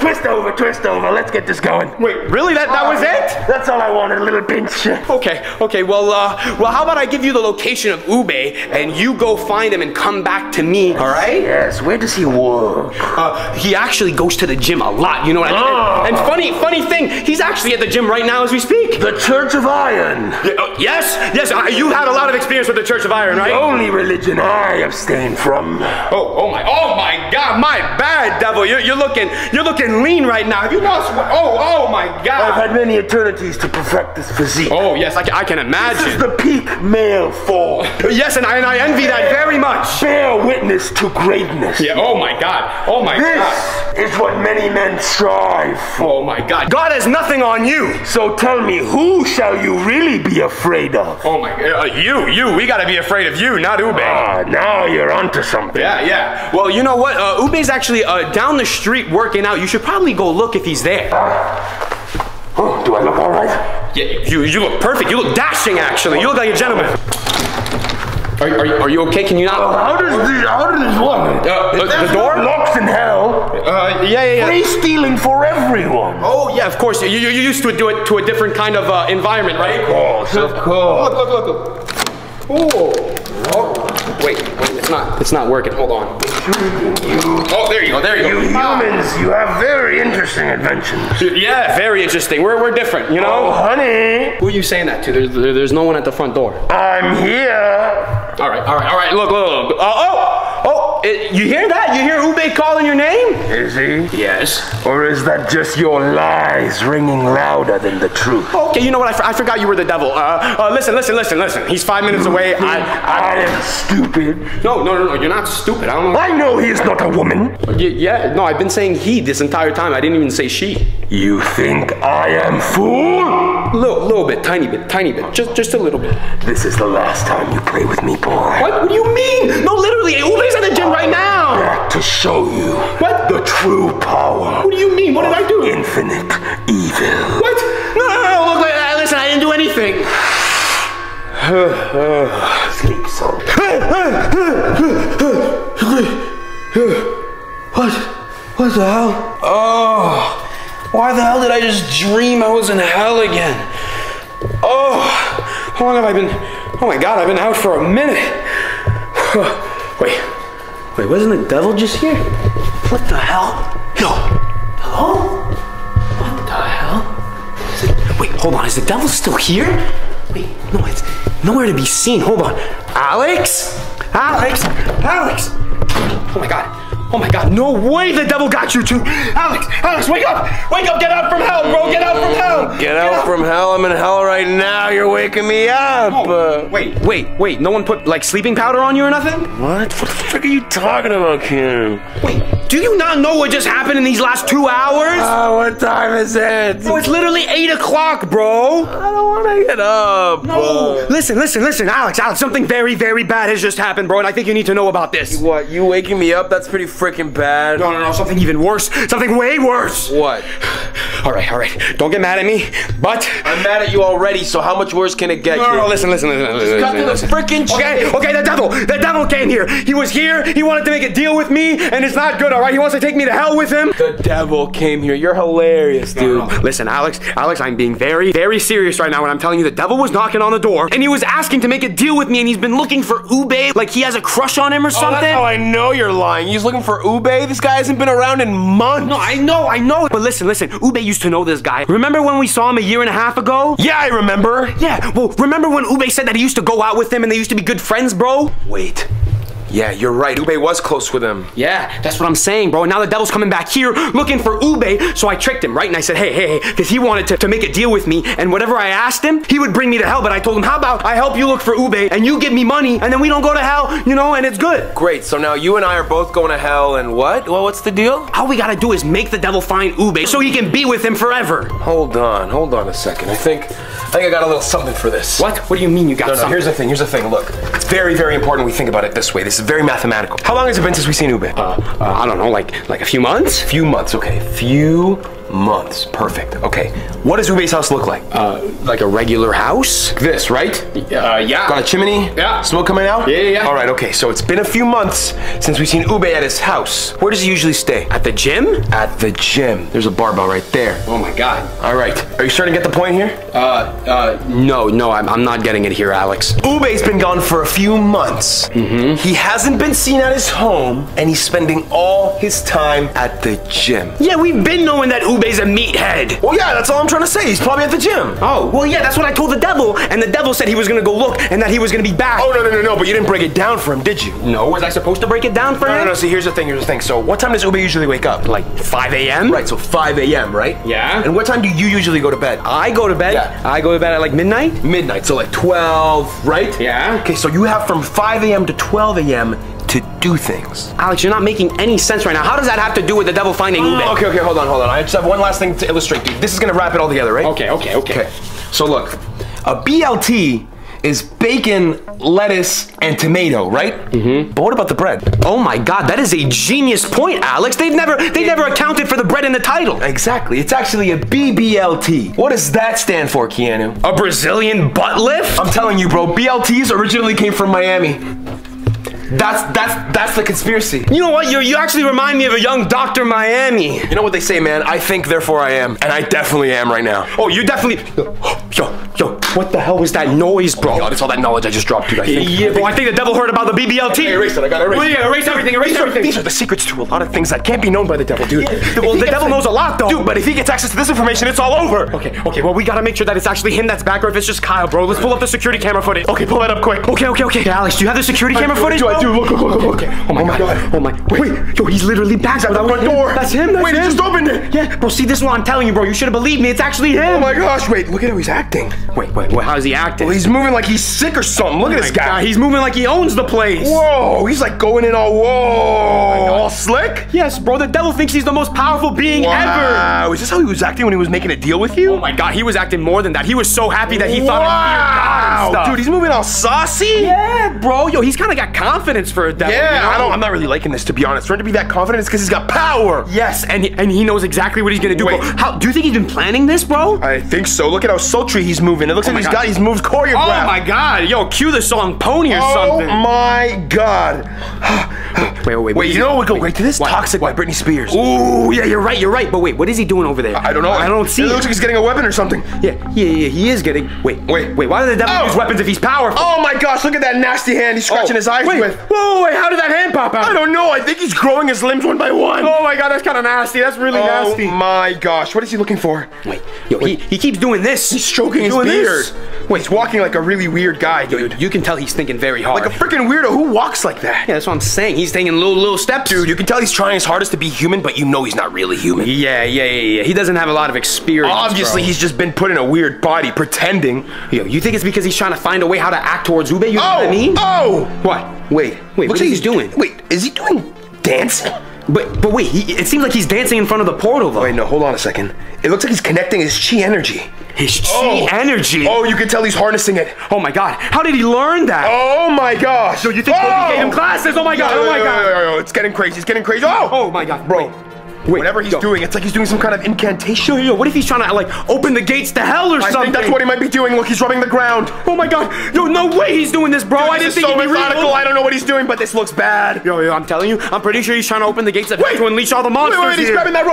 Twist over, twist over. Let's get this going. Wait, really? That was it? That's all I wanted, a little pinch. Okay. Well, how about I give you the location of Ube, and you go find him and come back to me, all right? Yes, where does he work? He actually goes to the gym a lot, you know what I mean? And funny thing, he's actually at the gym right now as we speak. The Church of Iron. Yes, you had a lot of experience with the Church of Iron, right? The only religion I abstain from. Oh my God, my bad, devil. You're looking lean right now. Have you lost weight? Oh my God. I've had many eternities to perfect this physique. Oh yes, I can imagine. This is the peak male form. Yes, and I envy that very much. Bear witness to greatness. Yeah, oh my God. This is what many men strive for. Oh my God. God has nothing on you. So tell me, who shall you really be afraid of? Oh my God, we gotta be afraid of you, not Ube. Now you're onto something. Yeah. Well, you know what? Ube's actually down the street working out. You should probably go look if he's there. Oh, do I look all right? Yeah, you look perfect. You look dashing, actually. You look like a gentleman. Are you okay? Can you not? How does this look? The door locks in hell. Yeah. Free stealing for everyone. Oh yeah, of course. You're used to do it to a different kind of environment, right? Of course. Look. Oh, wait. It's not working. Hold on. Oh, there you go. You humans, you have very interesting inventions. Yeah, very interesting. We're different, you know? Oh, honey. Who are you saying that to? There's no one at the front door. I'm here. All right. Look. You hear that? You hear Ube calling your name? Is he? Yes. Or is that just your lies ringing louder than the truth? Okay, you know what? I forgot you were the devil. Listen. He's 5 minutes away. I am stupid. No, you're not stupid. I don't know. I know he's not a woman. Yeah, no, I've been saying he this entire time. I didn't even say she. You think I am fool? Little bit, tiny bit. Just a little bit. This is the last time you play with me, boy. What? What do you mean? No, literally, Ube's at the gym right now. Back to show you what the true power. What do you mean? What did I do? Infinite evil. What? No. Look, listen, I didn't do anything. Sleep, son. What? What the hell? Oh, why the hell did I just dream I was in hell again? Oh, how long have I been? Oh my God, I've been out for a minute. Wait, wasn't the devil just here? What the hell? No. Hello? What the hell? Wait, hold on. Is the devil still here? Wait, no, it's nowhere to be seen. Hold on. Alex? Oh my God. No way the devil got you two. Alex, wake up. Wake up. Get out from hell, bro. Get out from hell. I'm in hell right now. You're waking me up. Oh, wait. No one put, like, sleeping powder on you or nothing? What? What the frick are you talking about, Keanu? Wait, do you not know what just happened in these last 2 hours? Oh, what time is it? No, it's literally 8 o'clock, bro. I don't want to get up. No. Listen, Alex. Something very, very bad has just happened, bro, and I think you need to know about this. What? You waking me up? That's pretty freaking bad. No, something even worse. Something way worse. What? All right. Don't get mad at me, but... I'm mad at you already, so how much worse can it get? No, listen. Just cut to the freaking chase. Okay, the devil came here. He was here, he wanted to make a deal with me, and it's not good, all right? He wants to take me to hell with him. The devil came here. You're hilarious, dude. No. Listen, Alex, I'm being very, very serious right now when I'm telling you the devil was knocking on the door, and he was asking to make a deal with me, and he's been looking for Ube, like he has a crush on him or something. Oh, that's how I know you're lying. He's looking for Ube? This guy hasn't been around in months. No, I know. But listen, Ube used to know this guy. Remember when we saw him 1.5 years ago? Yeah, I remember. Yeah, well, remember when Ube said that he used to go out with him and they used to be good friends, bro? Wait, Yeah, you're right. Ube was close with him. Yeah, that's what I'm saying, bro. And now the devil's coming back here looking for Ube, so I tricked him, right? And I said, hey, because he wanted to make a deal with me, and whatever I asked him, he would bring me to hell. But I told him, how about I help you look for Ube, and you give me money, and then we don't go to hell, you know, and it's good. Great, so now you and I are both going to hell, and what? Well, what's the deal? All we gotta do is make the devil find Ube so he can be with him forever. Hold on a second. I think I got a little something for this. What? What do you mean you got something? Here's the thing, look. It's very, very important we think about it this way. This is very mathematical. How long has it been since we've seen Ube? I don't know, like a few months? Few months, okay. Few months, perfect. Okay, what does Ube's house look like? Like a regular house? This, right? Yeah. Got a chimney? Yeah. Smoke coming out? Yeah. All right, okay, so it's been a few months since we've seen Ube at his house. Where does he usually stay? At the gym? At the gym. There's a barbell right there. Oh my God. All right, are you starting to get the point here? No, I'm not getting it here, Alex. Ube's been gone for a few months. Mm-hmm. He hasn't been seen at his home, and he's spending all his time at the gym. Yeah, we've been knowing that Ube's a meathead. Well, yeah, that's all I'm trying to say. He's probably at the gym. Oh, well, yeah, that's what I told the devil, and the devil said he was gonna go look and that he was gonna be back. Oh, no, but you didn't break it down for him, did you? No, was I supposed to break it down for him? No, see, here's the thing. So, what time does Ube usually wake up? Like 5 a.m.? Right, so 5 a.m., right? Yeah. And what time do you usually go to bed? I go to bed? Yeah. I go to bed at like midnight? Midnight, so like 12, right? Yeah. Okay, so you have from 5 a.m. to 12 a.m. to do things. Alex, you're not making any sense right now. How does that have to do with the devil finding Ube? Okay, hold on. I just have one last thing to illustrate, dude. This is gonna wrap it all together, right? Okay. So look, a BLT is bacon, lettuce, and tomato, right? Mm-hmm. But what about the bread? Oh my God, that is a genius point, Alex. They never accounted for the bread in the title. Exactly, it's actually a BBLT. What does that stand for, Keanu? A Brazilian butt lift? I'm telling you, bro, BLTs originally came from Miami. That's the conspiracy. You know what? You actually remind me of a young Dr. Miami. You know what they say, man? I think, therefore I am. And I definitely am right now. Oh, you definitely... Yo, what the hell was that noise, bro? Oh God, it's all that knowledge I just dropped, dude. I think the devil heard about the BBLT. Hey, erase it. I gotta erase it. Well, yeah, erase everything. These are the secrets to a lot of things that can't be known by the devil, dude. Yeah, well, the devil knows a lot, though. Dude, but if he gets access to this information, it's all over. Okay, well, we gotta make sure that it's actually him that's back or if it's just Kyle, bro. Let's pull up the security camera footage. Okay, pull that up quick. Okay. Hey, Alex, do you have the security camera footage? I do. Look. Okay. Oh my God. Wait. Yo, he's literally back at the front door. That's him. Wait, he just opened it. Yeah, bro, see, this is what I'm telling you, bro. You should have believed me. It's actually him. Oh my gosh, wait, look at how he's acting. Wait, how's he acting? Well, he's moving like he's sick or something. Look at this guy. He's moving like he owns the place. Whoa, he's like going in all slick? Yes, bro, the devil thinks he's the most powerful being ever. Wow, is this how he was acting when he was making a deal with you? Oh my God, he was acting more than that. He was so happy that he thought it was God and stuff. Dude, he's moving all saucy? Yeah, bro. Yo, he's kind of got confidence for a devil. Yeah, you know? I'm not really liking this, to be honest. For him to be that confident is because he's got power. Yes, and he knows exactly what he's gonna do. Wait. Do you think he's been planning this, bro? I think so. Look at how sultry he's moving. It looks like he's moved choreographed. Oh my God. Yo, cue the song Pony or something. Oh my God. Wait, you know what would go great to this? Toxic by Britney Spears. Ooh, yeah, you're right. But wait, what is he doing over there? I don't know. I don't see it. It looks like he's getting a weapon or something. Yeah, he is getting... Wait, why did the devil use weapons if he's powerful? Oh my gosh, look at that nasty hand he's scratching his eyes with. Whoa, how did that hand pop out? I don't know. I think he's growing his limbs one by one. Oh my God, that's kind of nasty. That's really nasty. Oh my gosh, what is he looking for? Wait, he keeps doing this. He's stroking his beard. Wait, he's walking like a really weird guy, dude. You can tell he's thinking very hard. Like a freaking weirdo. Who walks like that? Yeah, that's what I'm saying. He's taking little steps. Dude, you can tell he's trying his hardest to be human, but you know he's not really human. Yeah. He doesn't have a lot of experience, obviously, bro. He's just been put in a weird body, pretending. Yo, you think it's because he's trying to find a way how to act towards Ube? You know what I mean? What? Wait, looks like he's doing. Wait, is he doing dancing? But wait, it seems like he's dancing in front of the portal, though. Wait, no, hold on a second. It looks like he's connecting his chi energy. His chi energy? Oh, you can tell he's harnessing it. Oh my God, how did he learn that? Oh my gosh. So you think he gave him classes? Oh my God. It's getting crazy, Oh my God, bro. Wait, whatever he's doing, it's like he's doing some kind of incantation. Yo, what if he's trying to, like, open the gates to hell or something? I think that's what he might be doing. Look, he's rubbing the ground. Oh my God. Yo, no way he's doing this, bro. Dude, I didn't think he'd be real. I don't know what he's doing, but this looks bad. Yo, I'm telling you, I'm pretty sure he's trying to open the gates of hell to unleash all the monsters. Wait, he's grabbing that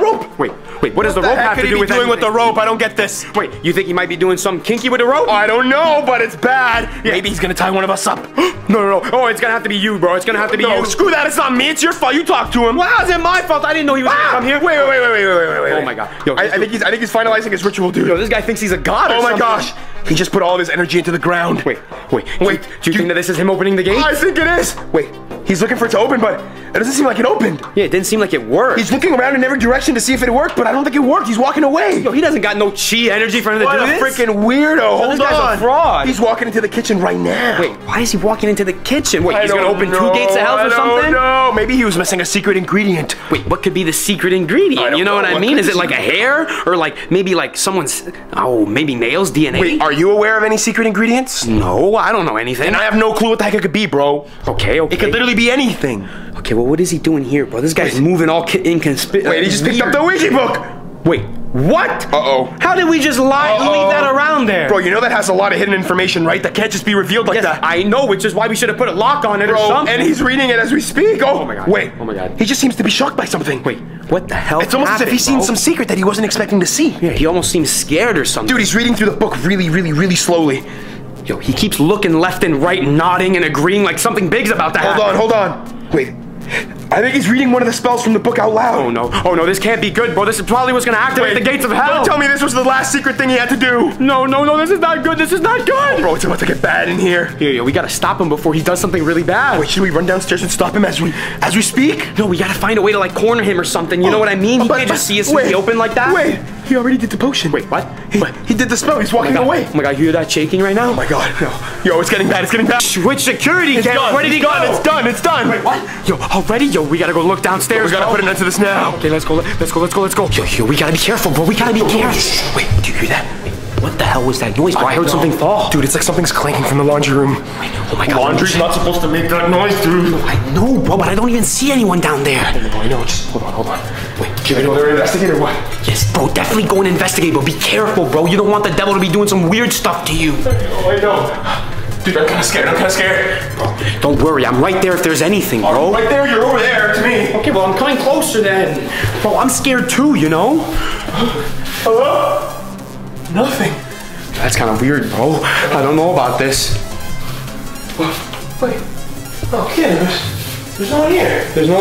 rope. Wait, what does the rope have to do with anything? What the heck could he be doing with the rope? I don't get this. Wait, you think he might be doing something kinky with the rope? I don't know, but it's bad. Yeah. Maybe he's gonna tie one of us up. No. Oh, it's gonna have to be you, bro. It's gonna have to be you. No, screw that. It's not me. It's your fault. You talked to him. Well, how's it my fault? I didn't know he was gonna come here. Wait. Oh my God. Yo, I think he's finalizing his ritual, dude. Yo, this guy thinks he's a god or something. Oh my gosh. He just put all of his energy into the ground. Wait. Do you think that this is him opening the gate? I think it is. Wait, he's looking for it to open, but it doesn't seem like it opened. Yeah, it didn't seem like it worked. He's looking around in every direction to see if it worked, but I don't think it worked. He's walking away. Yo, he doesn't got no chi energy for him to do this. What a freaking weirdo. Hold on. This guy's a fraud. He's walking into the kitchen right now. Wait, why is he walking into the kitchen? Wait, he's gonna open two gates of hell or something? No, maybe he was missing a secret ingredient. Wait, what could be the secret ingredient? You know what I mean? Is it like a hair or like maybe like someone's, oh, maybe nails, DNA? Wait, are you aware of any secret ingredients? No, I don't know anything. And I have no clue what the heck it could be, bro. Okay. It could literally be anything. Okay, well, what is he doing here, bro? This guy's moving all inconspicuous. Wait, he just picked up the wiki book. Wait, what? Uh-oh. How did we just leave that around there? Bro, you know that has a lot of hidden information, right? That can't just be revealed like that. I know, which is why we should have put a lock on it or something. And he's reading it as we speak. Oh, my God. Wait. Oh, my God. He just seems to be shocked by something. Wait, what the hell happened, almost as if he's seen some secret that he wasn't expecting to see. Yeah, he almost seems scared or something. Dude, he's reading through the book really, really, really slowly. Yo, he keeps looking left and right, nodding and agreeing like something big's about to happen. Hold on. Wait. I think he's reading one of the spells from the book out loud. Oh no, this can't be good, bro. This is probably what's gonna activate the gates of hell. Don't tell me this was the last secret thing he had to do. No, this is not good, Oh, bro, it's about to get bad in here. Yeah, we gotta stop him before he does something really bad. Wait, should we run downstairs and stop him as we speak? No, we gotta find a way to like corner him or something, you know what I mean? He can't just see us in the open like that. Wait, he already did the potion. Wait, what? He did the spell, he's walking away. Oh my God, you hear that shaking right now? Oh my God, no. Yo, it's getting bad, Which security camera? Where did he go? It's done. Wait, what? Yo, already? Yo, we gotta go look downstairs. We gotta put an end to this now. Okay, let's go. Yo, we gotta be careful, bro. We gotta be careful. Wait, do you hear that? What the hell was that noise? Bro, I heard something fall. Dude, it's like something's clanking from the laundry room. I know. Oh my God. Laundry's not supposed to make that noise, dude. I know, bro, but I don't even see anyone down there. I know. Just hold on. Wait, should we go there and investigate or what? Yes, bro, definitely go and investigate, but be careful, bro. You don't want the devil to be doing some weird stuff to you. Oh, I know. Dude, I'm kinda scared. Bro, don't worry, I'm right there if there's anything, bro. Right there, you're over there to me. Okay, well, I'm coming closer then. Bro, I'm scared too, you know? Hello? Nothing. That's kind of weird, bro. I don't know about this. Wait. Okay, there's no one here. There's no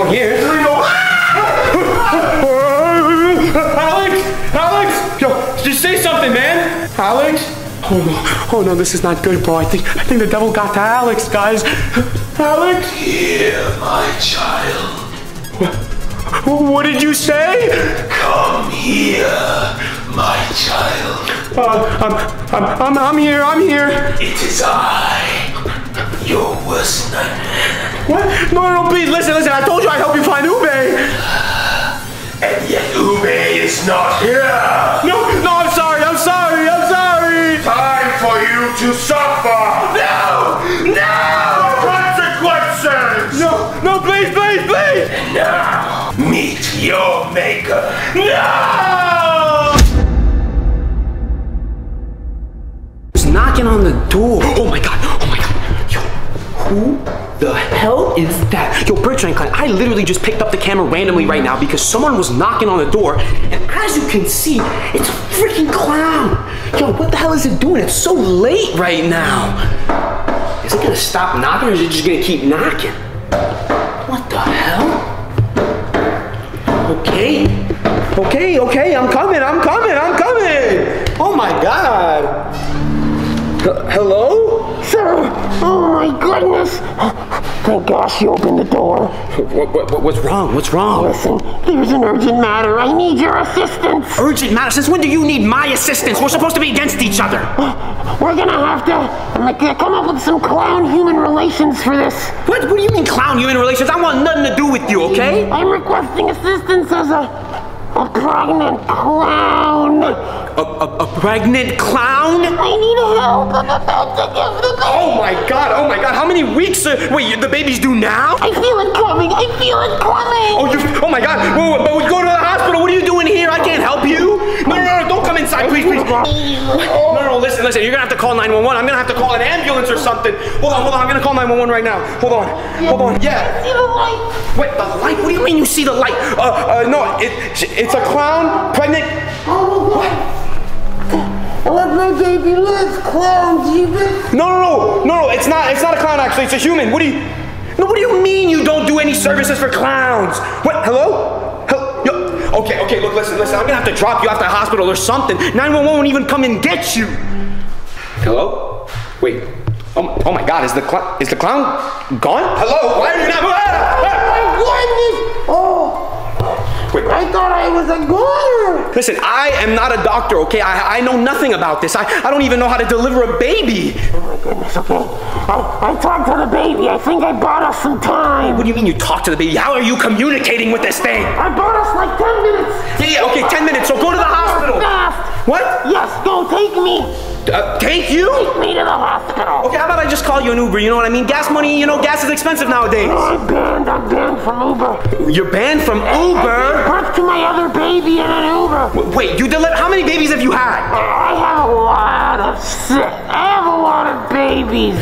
one. Alex! Yo, just say something, man! Alex? Oh no, this is not good, bro. I think the devil got to Alex, guys. Alex? Hear my child. What did you say? Come here, my child. I'm here. It is I, your worst nightmare. What? No, please, listen. I told you I'd help you find Ube. And yet Ube is not here. No, I'm sorry. Time for you to suffer! No! Consequences! No, please! And now, meet your maker! No! Who's knocking on the door? Oh my God! Yo, who? The hell is that? Yo, Bertrand Clan, I literally just picked up the camera randomly right now because someone was knocking on the door, and as you can see, it's a freaking clown. Yo, what the hell is it doing? It's so late right now. Is it gonna stop knocking or is it just gonna keep knocking? What the hell? Okay, I'm coming. Oh my God. Hello? Sir, oh my goodness. Thank gosh you opened the door. What's wrong? Listen, there's an urgent matter. I need your assistance. Urgent matter? Since when do you need my assistance? We're supposed to be against each other. We're gonna have to come up with some clown-human relations for this. What do you mean clown-human relations? I want nothing to do with you, okay? I'm requesting assistance as a pregnant clown. A pregnant clown? I need help. I'm about to give the baby. Oh my God. How many weeks? Wait, the baby's due now? I feel it coming. Oh my God. Whoa, go to the hospital. What are you doing here? I can't help you. No, don't come inside, please. No, listen. You're gonna have to call 911. I'm gonna have to call an ambulance or something. Hold on. I'm gonna call 911 right now. Hold on. Yeah. See the light. Wait, the light? What do you mean you see the light? No, it's a clown, pregnant. Oh, what? Let my baby live, clown, Jesus. No, it's not a clown, actually. It's a human. What do you mean you don't do any services for clowns? What? Hello? No. Okay, look, listen. I'm gonna have to drop you off to the hospital or something. 911 won't even come and get you. Hello? Wait. Oh my God! Is the clown gone? Hello? Why are you not? My goodness! Oh! Wait. I thought I was a goner. Listen, I am not a doctor. Okay, I know nothing about this. I don't even know how to deliver a baby. Oh my goodness. Okay. I talked to the baby. I think I bought us some time. What do you mean you talked to the baby? How are you communicating with this thing? I bought us like 10 minutes. Yeah. Okay, 10 minutes. So go to the hospital. Fast. What? Yes. Go take me. Take you? Take me to the hospital. Okay, how about I just call you an Uber, you know what I mean? Gas money, you know, gas is expensive nowadays. No, I'm banned from Uber. You're banned from Uber? I birth to my other baby in an Uber. Wait, you deliver, how many babies have you had? I have a lot of babies.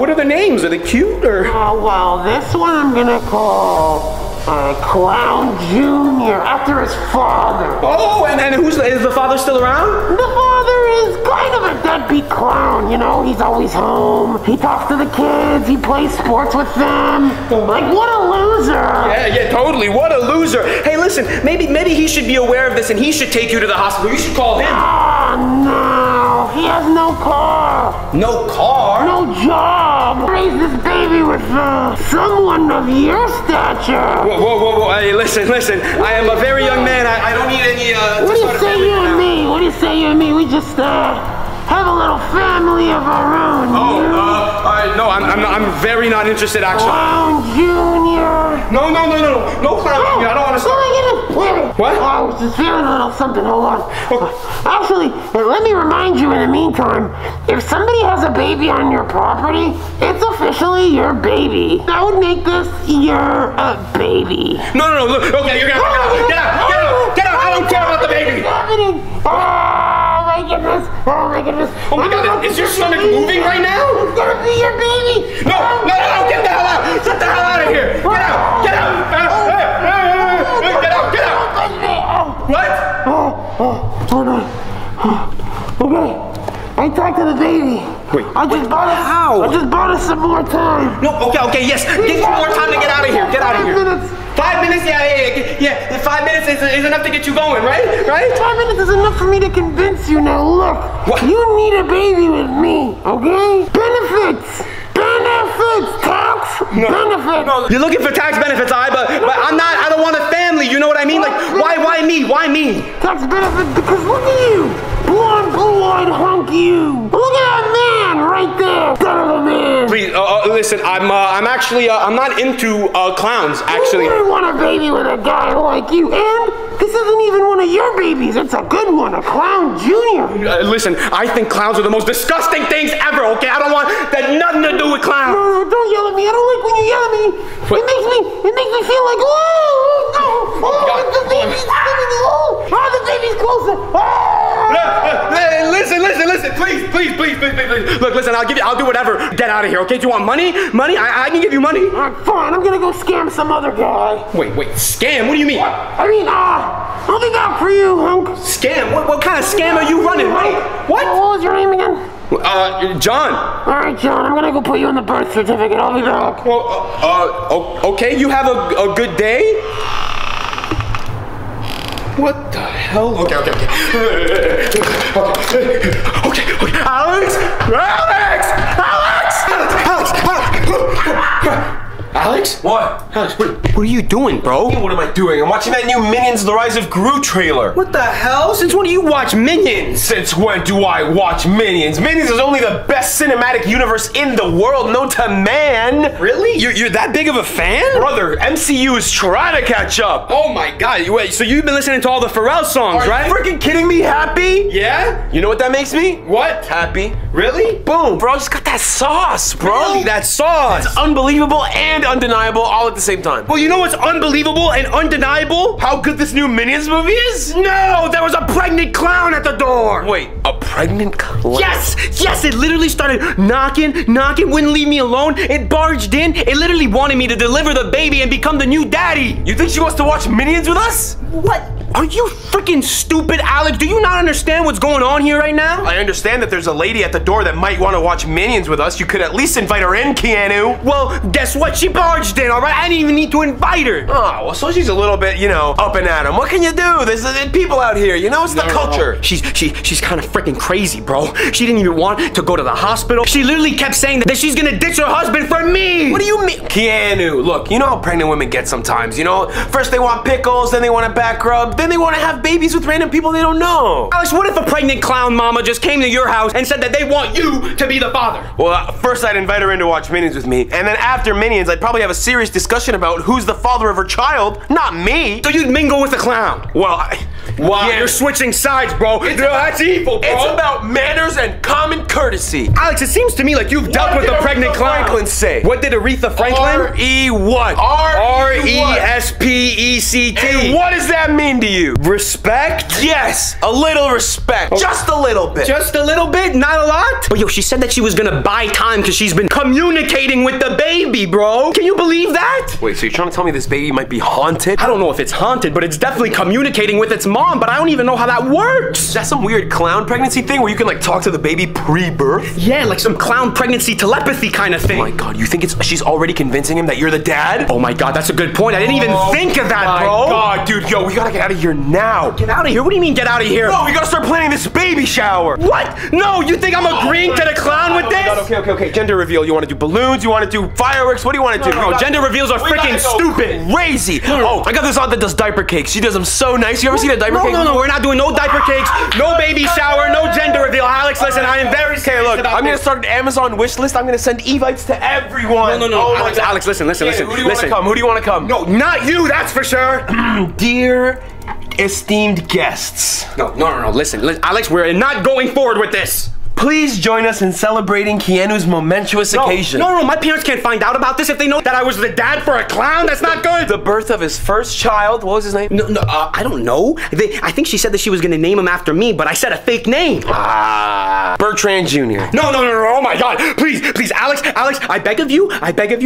What are the names? Are they cute or? Well, this one I'm gonna call... Clown Jr. after his father. Oh, and is the father still around? The father is kind of a deadbeat clown, you know? He's always home. He talks to the kids. He plays sports with them. Like, what a loser. Yeah, totally. What a loser. Hey, listen, maybe he should be aware of this and he should take you to the hospital. You should call him. Oh, no. He has no car. No car? No job. Raise this baby with someone of your stature. Well, whoa, hey, listen. I am a very young man. I don't need any, What do you say, you and me? We just, have a little family of our own. Oh, no, I'm very not interested, actually. Clown Jr. No, Clown Jr. I don't want to start. What? Oh, I was just feeling a little something. Hold on. Okay. Actually, let me remind you in the meantime, if somebody has a baby on your property, it's officially your baby. That would make this your baby. No, look. Okay, you're gonna get out. I don't care about the baby. What's happening? Oh my goodness. Oh my God, is your stomach moving right now? It's gonna be your baby. No, get the hell out. Get the hell out of here. Get out. Get out. What? Hold on. Okay. I talked to the baby. Wait. I just bought us some more time. No, okay, yes. Get some more time to get out of here. Get out of here. 5 minutes? Yeah. 5 minutes is enough to get you going, right? 5 minutes is enough for me to convince you. Now, look. What? You need a baby with me, okay? Benefits. Tax benefits. No. You're looking for tax benefits, but I'm not. I don't want a family. You know what I mean? Like, why me? Tax benefits because look at you, blonde, blue-eyed hunk you. Look at that man right there, son of a man. Please, listen. I'm actually, I'm not into clowns. Actually, I wouldn't want a baby with a guy like you. And this isn't even one of your babies. It's a good one, a Clown Jr. Listen, I think clowns are the most disgusting things ever. Okay, I don't want that nothing to do with clowns. No, don't yell at me. I don't like when you yell at me. What? It makes me feel like, the baby's closer. Listen, please. Look, listen, I'll do whatever. Get out of here, okay? Do you want money? I can give you money. All right, fine, I'm gonna go scam some other guy. Wait, scam? What do you mean? What? I mean, I'll be back for you, hunk. Scam? What kind of scam are you running, right? What? What was your name again? John. All right, John, I'm gonna go put you on the birth certificate. I'll be back. Well, okay, you have a good day. What the hell? Okay. Alex! Alex? What? Alex, what are you doing, bro? What am I doing? I'm watching that new Minions, The Rise of Gru trailer. What the hell? Since when do you watch Minions? Since when do I watch Minions? Minions is only the best cinematic universe in the world, known to man. Really? You're that big of a fan? Brother, MCU is trying to catch up. Oh my God, wait, so you've been listening to all the Pharrell songs, right? Are you freaking kidding me, happy? Yeah? You know what that makes me? What? Happy. Really? Boom, bro, I just got that sauce, bro. Really? That sauce. It's unbelievable and undeniable all at the same time. Well, you know what's unbelievable and undeniable? How good this new Minions movie is? No, there was a pregnant clown at the door. Wait, a pregnant clown? Yes, it literally started knocking, wouldn't leave me alone. It barged in. It literally wanted me to deliver the baby and become the new daddy. You think she wants to watch Minions with us? What? Are you freaking stupid, Alex? Do you not understand what's going on here right now? I understand that there's a lady at the door that might want to watch Minions with us. You could at least invite her in, Keanu. Well, guess what? She barged in, all right? I didn't even need to invite her. Oh, well, so she's a little bit, you know, up and at 'em. What can you do? There's people out here, you know? It's the culture. No. She's kind of freaking crazy, bro. She didn't even want to go to the hospital. She literally kept saying that she's gonna ditch her husband for me. What do you mean? Keanu, look, you know how pregnant women get sometimes, you know? First they want pickles, then they want a back rub, then they want to have babies with random people they don't know. Alex, what if a pregnant clown mama just came to your house and said that they want you to be the father? Well, first I'd invite her in to watch Minions with me, and then after Minions, I'd probably have a serious discussion about who's the father of her child, not me. So you'd mingle with the clown? Well, wow, yeah, you're switching sides, bro. That's evil, bro. It's about manners and common courtesy. Alex, it seems to me like you've dealt with the pregnant Franklin say. What did Aretha Franklin? R-E-what? R-E-S-P-E-C-T. And what does that mean to you? Respect? Yes, a little respect. Okay. Just a little bit. Just a little bit? Not a lot? But yo, she said that she was gonna buy time because she's been communicating with the baby, bro. Can you believe that? Wait, so you're trying to tell me this baby might be haunted? I don't know if it's haunted, but it's definitely communicating with its mom, but I don't even know how that works. That's some weird clown pregnancy thing where you can like talk to the baby pre-birth? Yeah, like some clown pregnancy telepathy kind of thing. Oh my god, you think she's already convincing him that you're the dad? Oh my god, that's a good point. I didn't even think of that, bro. Oh my god, dude, yo, we gotta get out of here now. Get out of here? What do you mean get out of here? No, we gotta start planning this baby shower. What? No, you think I'm agreeing to the clown with this? God, okay. Gender reveal, you wanna do balloons? You wanna do fireworks? What do you wanna do? No, gender reveals are freaking stupid. Crazy. Oh, I got this aunt that does diaper cakes. She does them so nice. You ever seen a diaper cake? No, we're not doing no diaper cakes, no baby shower, no gender reveal. Alex, listen, I am very serious. Okay, look, I'm gonna start an Amazon wish list. I'm gonna send evites to everyone. No, Alex, listen. Who do you wanna come? No, not you, that's for sure. Dear esteemed guests. No, listen, Alex, we're not going forward with this. Please join us in celebrating Keanu's momentous occasion. No, my parents can't find out about this if they know that I was the dad for a clown. That's not good. The birth of his first child. What was his name? No, I don't know. I think she said that she was going to name him after me, but I said a fake name. Bertrand Jr. No, oh my God. Please, Alex, I beg of you,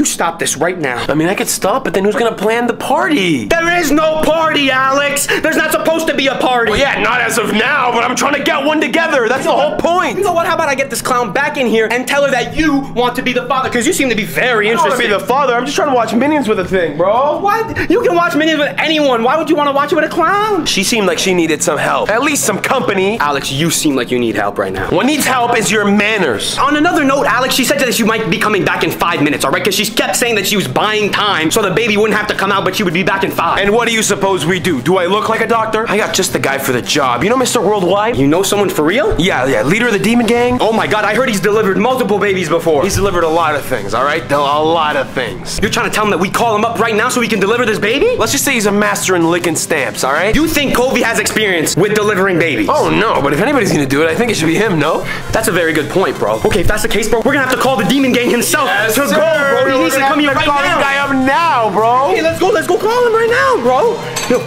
stop this right now. I mean, I could stop, but then who's going to plan the party? There is no party, Alex. There's not supposed to be a party. Well, yeah, not as of now, but I'm trying to get one together. That's the whole point. You know what? How about I get this clown back in here and tell her that you want to be the father? Because you seem to be very interested. I don't want to be the father. I'm just trying to watch Minions with a thing, bro. What? You can watch Minions with anyone. Why would you want to watch it with a clown? She seemed like she needed some help. At least some company. Alex, you seem like you need help right now. What needs help is your manners. On another note, Alex, she said that she might be coming back in 5 minutes, all right? Because she kept saying that she was buying time so the baby wouldn't have to come out, but she would be back in 5. And what do you suppose we do? Do I look like a doctor? I got just the guy for the job. You know Mr. Worldwide? You know someone for real? Yeah, leader of the demon gang? Oh my god, I heard he's delivered multiple babies before. He's delivered a lot of things, alright? A lot of things. You're trying to tell him that we call him up right now so he can deliver this baby? Let's just say he's a master in licking stamps, alright? You think Kobe has experience with delivering babies? Oh no, but if anybody's gonna do it, I think it should be him, no? That's a very good point, bro. Okay, if that's the case, bro, we're gonna have to call the demon gang himself to go, bro. He needs to come here right now. Call this guy up now, bro. Hey, let's go call him right now, bro. Yo.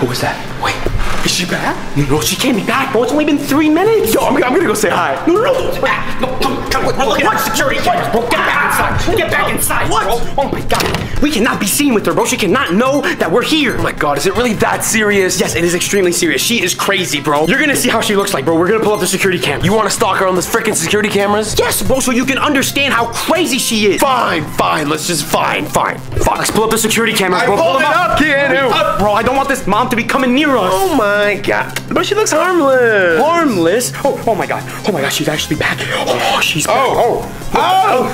What was that? Wait. Is she back? No, she can't be back, bro. It's only been 3 minutes. Yo, I'm gonna go say hi. No, we're looking at security cameras, bro. Get back inside. Get back inside, what? Bro. Oh my god. We cannot be seen with her, bro. She cannot know that we're here. Oh my god, is it really that serious? Yes, it is extremely serious. She is crazy, bro. You're gonna see how she looks like, bro. We're gonna pull up the security camera. You wanna stalk her on those freaking security cameras? Yes, bro, so you can understand how crazy she is. Fine. Let's just fine. Let's pull up the security cameras, bro. Pull it up, Keanu. Bro, I don't want this mom to be coming near us. Oh my. Oh my god. But she looks harmless. Harmless? Oh my god. Oh my god, she's actually back. Oh, she's back. Oh.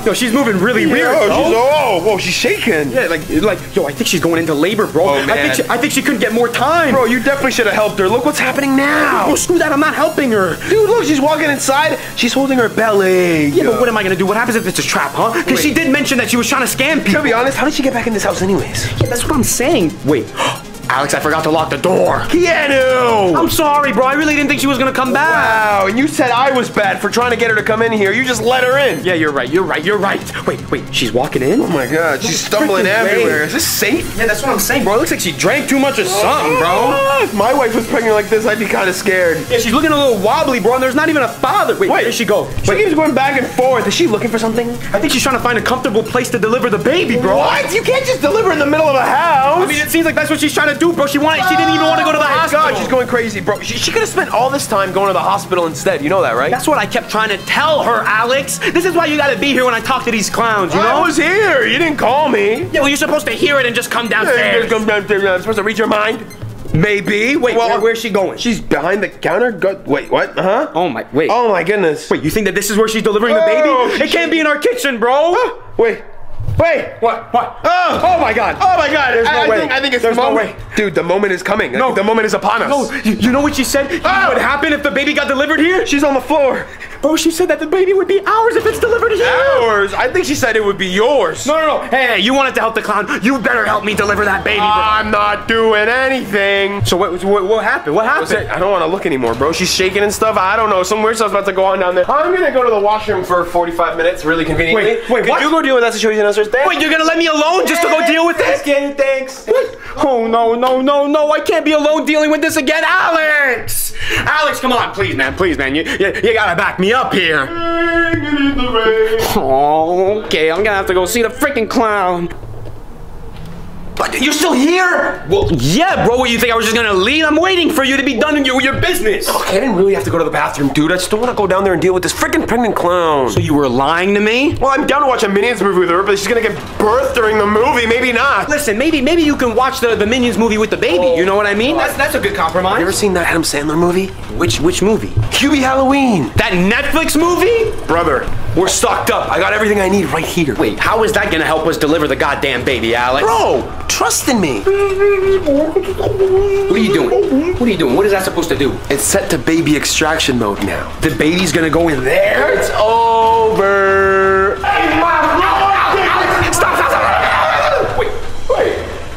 No, she's moving really weird. Whoa, she's shaking. Yeah, like, yo, I think she's going into labor, bro. Oh, man. I think she couldn't get more time. Bro, you definitely should have helped her. Look what's happening now. Bro, screw that. I'm not helping her. Dude, look, she's walking inside. She's holding her belly. Yeah, but what am I gonna do? What happens if it's a trap, huh? Because she did mention that she was trying to scam people. To be honest, how did she get back in this house anyways? Yeah, that's what I'm saying. Wait. Alex, I forgot to lock the door. Keanu! I'm sorry, bro. I really didn't think she was gonna come back. Wow, and you said I was bad for trying to get her to come in here. You just let her in. Yeah, you're right. Wait, she's walking in? Oh my god, she's stumbling everywhere. Is this safe? Yeah, that's what I'm saying, bro. It looks like she drank too much of something, bro. If my wife was pregnant like this, I'd be kind of scared. Yeah, she's looking a little wobbly, bro, and there's not even a father. Wait, where did she go? She keeps going back and forth. Is she looking for something? I think she's trying to find a comfortable place to deliver the baby, bro. What? You can't just deliver in the middle of a house. I mean, it seems like that's what she's trying to to do, bro. She wanted. She didn't even want to go to the hospital. God, she's going crazy, bro. She could have spent all this time going to the hospital instead. You know that, right? That's what I kept trying to tell her, Alex. This is why you got to be here when I talk to these clowns, you know? I was here. You didn't call me. Yeah, well, you're supposed to hear it and just come downstairs. Yeah, you just come downstairs. I'm supposed to read your mind. Maybe. Wait, well, where's she going? She's behind the counter? Wait, what? Huh? Oh, my, wait. Oh, my goodness. Wait, you think that this is where she's delivering the baby? It can't be in our kitchen, bro. Huh? Wait. Wait! What? Oh my God! Oh my God! There's no way! I think it's there's no way! Dude, the moment is coming! No, the moment is upon us! No, you know what she said? You know what would happen if the baby got delivered here? She's on the floor! Bro, she said that the baby would be ours if it's delivered here! Ours? I think she said it would be yours! No! Hey, you wanted to help the clown! You better help me deliver that baby, bro! I'm not doing anything! So what happened? What happened? I don't want to look anymore, bro. She's shaking and stuff. I don't know. Some weird stuff's about to go on down there. I'm gonna go to the washroom for 45 minutes, really conveniently. Wait, could you go deal with that situation? Wait, you're gonna let me alone just to go deal with this? Thanks. What? Oh, no. I can't be alone dealing with this again. Alex! Alex, come on. Please, man. You gotta back me up here. Oh, okay. I'm gonna have to go see the freaking clown. But you're still here? Well, yeah, bro. What, you think I was just gonna leave? I'm waiting for you to be done with your business. Okay, I didn't really have to go to the bathroom, dude. I just don't want to go down there and deal with this freaking pregnant clown. So you were lying to me? Well, I'm down to watch a Minions movie with her, but she's gonna give birth during the movie. Maybe not. Listen, maybe you can watch the Minions movie with the baby. Oh, you know what I mean? That's a good compromise. Have you ever seen that Adam Sandler movie? Which movie? QB Halloween. That Netflix movie? Brother, we're stocked up. I got everything I need right here. Wait, how is that gonna help us deliver the goddamn baby, Alex? Bro! Trust in me. What are you doing? What is that supposed to do? It's set to baby extraction mode now. The baby's gonna go in there? It's over. Hey, Mom! Stop!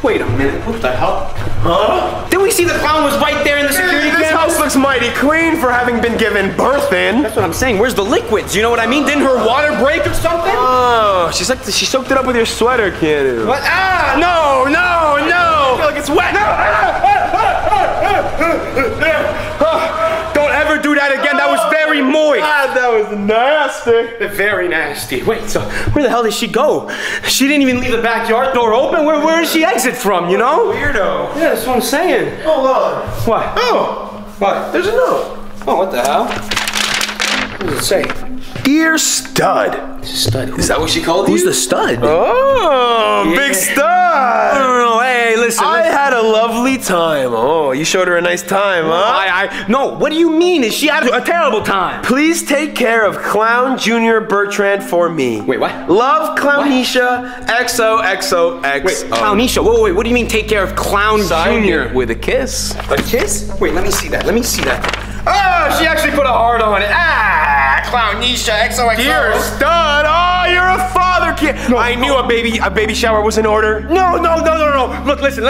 Wait a minute. What the hell? Huh? Didn't we see the clown was right there in the security camera? This house looks mighty clean for having been given birth in. That's what I'm saying. Where's the liquids? You know what I mean? Didn't her water break or something? Oh, she soaked it up with your sweater, Keanu. What? Ah, no. I feel like it's wet. No. Don't ever do that again. That was very moist. God, that was nasty. Very nasty. Wait, so where the hell did she go? She didn't even leave the backyard door open. Where did she exit from, you know? Weirdo. Yeah, that's what I'm saying. Hold on. What? Oh. What? There's a note. Oh, what the hell? What does it say? Dear Stud. Stud. Is that what she called you? Who's the stud? Oh, yeah. Big Stud. I don't know. Hey, listen. I had a lovely time. Oh, you showed her a nice time, huh? No, what do you mean? Is she had a terrible time? Please take care of Clown Junior Bertrand for me. Wait, what? Love Clownisha, XOXOX. Wait, Clownisha, wait, what do you mean take care of Clown Junior? With a kiss. A kiss? Wait, let me see that. Oh, she actually put a heart on it. Ah, Clownisha, XOXO. Dear Stud, oh, you're a father, kid. No, I knew a baby shower was in order. No. Look, listen.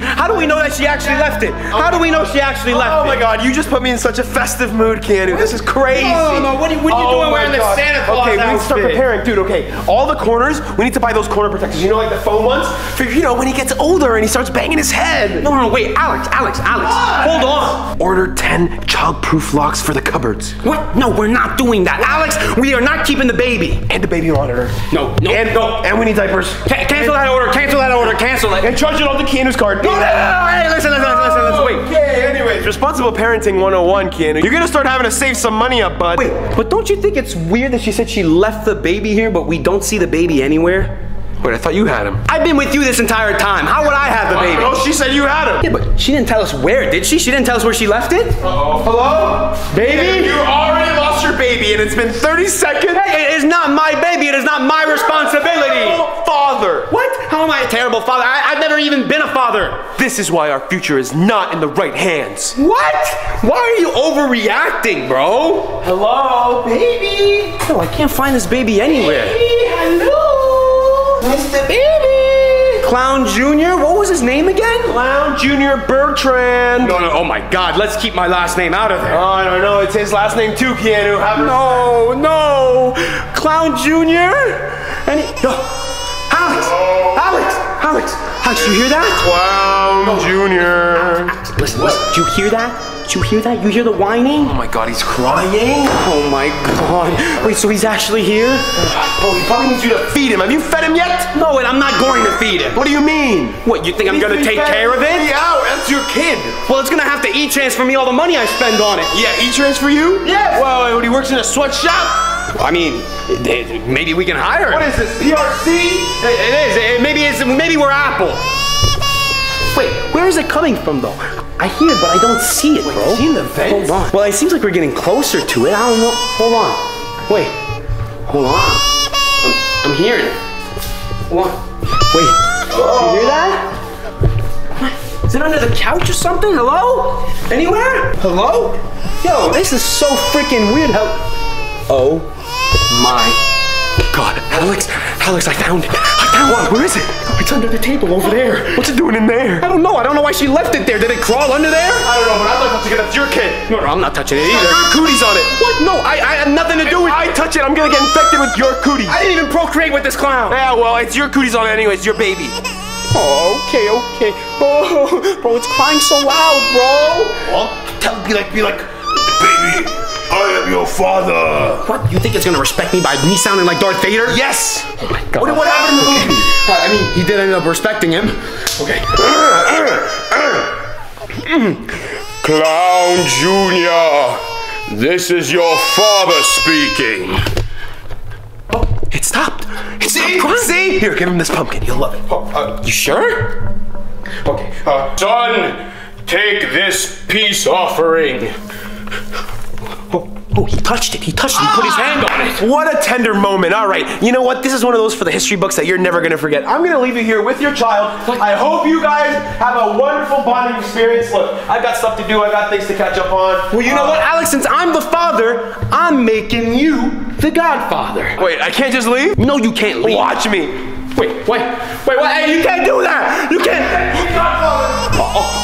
How do we know that she actually left it? How do we know she actually left it? Oh my God, you just put me in such a festive mood, Keanu. This is crazy. No, what are you doing wearing the Santa Claus outfit? Okay, we need to start preparing. Dude, okay, all the corners, we need to buy those corner protectors. You know, like the foam ones? For, you know, when he gets older and he starts banging his head. No, wait, Alex. Hold on. Order 10 childproof locks for the cupboards. What? No, we're not doing that. Alex, we are not keeping the baby. And the baby monitor. No. And we need diapers. Cancel that order. And charge it on the Keanu's card. No. Hey, listen, wait. Okay, anyways, responsible parenting 101, Keanu. You're gonna start having to save some money up, bud. Wait, but don't you think it's weird that she said she left the baby here, but we don't see the baby anywhere? Wait, I thought you had him. I've been with you this entire time. How would I have the baby? Oh, she said you had him. Yeah, but she didn't tell us where, did she? She didn't tell us where she left it? Uh-oh. Hello? Baby? You already lost your baby, and it's been 30 seconds. Hey, it is not my baby. It is not my responsibility. Father. What? How am I a terrible father? I've never even been a father. This is why our future is not in the right hands. What? Why are you overreacting, bro? Hello, baby? No, I can't find this baby anywhere. Baby, hello? Mr. Baby! Clown Jr.? What was his name again? Clown Jr. Bertrand. No, oh my God, let's keep my last name out of there. Oh, I don't know, it's his last name too, Keanu. No. Clown Jr.? And he, no. Alex, you hear that? Clown Jr. Alex, listen, do you hear that? Did you hear that? You hear the whining? Oh my god, he's crying? Oh my god. Wait, so he's actually here? Oh, he probably needs you to feed him. Have you fed him yet? No, and I'm not going to feed him. What do you mean? What, you think I'm gonna take care of it? Yeah, that's your kid. Well, it's gonna have to e-transfer me all the money I spend on it. Yeah, e-transfer you? Yes. Well, he works in a sweatshop? I mean, maybe we can hire him. What is this, PRC? Maybe we're Apple. Wait, where is it coming from, though? I hear it, but I don't see it, bro. See in the vents? Hold on. Well, it seems like we're getting closer to it. I don't know. Hold on. Wait. Hold on. I'm hearing it. Hold on. Wait. Oh. You hear that? What? Is it under the couch or something? Hello? Anywhere? Hello? Yo, this is so freaking weird. Oh my god, Alex, I found it. What? Where is it? It's under the table over there. What's it doing in there? I don't know why she left it there. Did it crawl under there? I don't know, but I'm not touching it. That's your kid. No, I'm not touching it either. Your cooties on it. What? No, I have nothing to do with it. I touch it, I'm gonna get infected with your cooties. I didn't even procreate with this clown. Yeah, well, it's your cooties on it anyway. It's your baby. Oh, okay. Oh, bro, it's crying so loud, bro. Well, be like, baby. I am your father. What? You think it's gonna respect me by me sounding like Darth Vader? Yes. Oh my god. What happened in the movie? I mean, he did end up respecting him. Okay. Clown Jr., this is your father speaking. Oh, it stopped. See? Here, give him this pumpkin. You'll love it. Oh, you sure? Okay. Son, take this peace offering. Oh, he touched it, he put his hand on it. What a tender moment. All right, you know what? This is one of those for the history books that you're never gonna forget. I'm gonna leave you here with your child. What? I hope you guys have a wonderful bonding experience. Look, I've got stuff to do, I got things to catch up on. Well, you know what, Alex, since I'm the father, I'm making you the godfather. Wait, I can't just leave? No, you can't leave. Watch me. Wait, hey, you can't do that. You can't.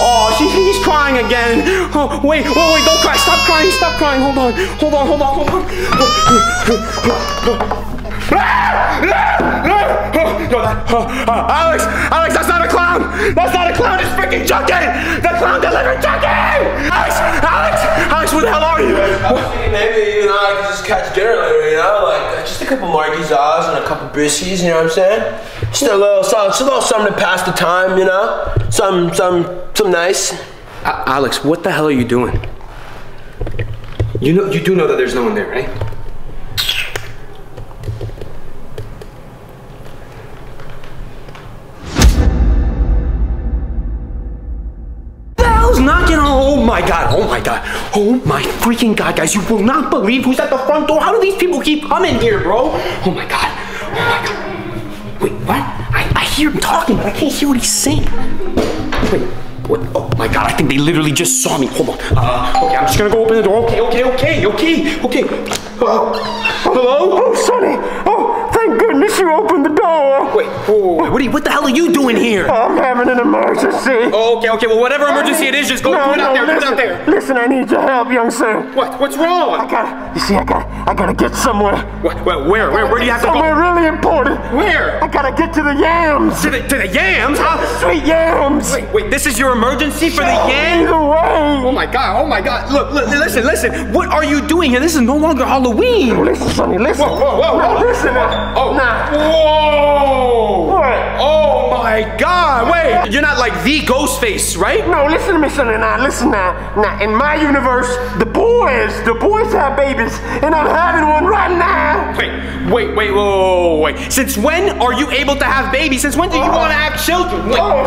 Oh, he's crying again. Oh, wait, don't cry. Stop crying. Hold on. Alex, that's not a clown. It's freaking Chucky. The clown delivered Chucky. Alex, where the hell are you? I was thinking maybe, I could just catch dinner later, like just a couple Margie's Oz and a couple Bissies, you know what I'm saying? Just a little something to pass the time, you know? Some nice. Alex, what the hell are you doing? You do know that there's no one there, right? The hell's knocking on? Oh my god. Oh my freaking god, guys. You will not believe who's at the front door. How do these people keep coming here, bro? Oh my god. Wait, what? I hear him talking, but I can't hear what he's saying. Wait, what? Oh my god, I think they literally just saw me. Hold on. Okay, I'm just gonna go open the door. Okay. Hello? Oh, Sonny. Oh, thank goodness you opened the door. Wait, Woody, what the hell are you doing here? I'm having an emergency. Oh, okay. Well, whatever emergency it is, just go put it out there. Listen, I need your help, young sir. What? What's wrong? I gotta get somewhere. Where do you have to go? Somewhere really important. Where? I gotta get to the yams. To the yams? Huh? Sweet yams. Wait, this is your emergency for the yams? Either way. Oh my god. Look, listen. What are you doing here? This is no longer Halloween. No, listen, Sonny, listen. Whoa. Listen. Oh. Nah. Whoa. What? Oh my god. Wait, you're not like the Ghostface, right? No, listen to me, Sonny. Nah, in my universe, the boys have babies. And I'm having one right now. Wait. Since when are you able to have babies? Since when do you want to have children? Wait. Oh,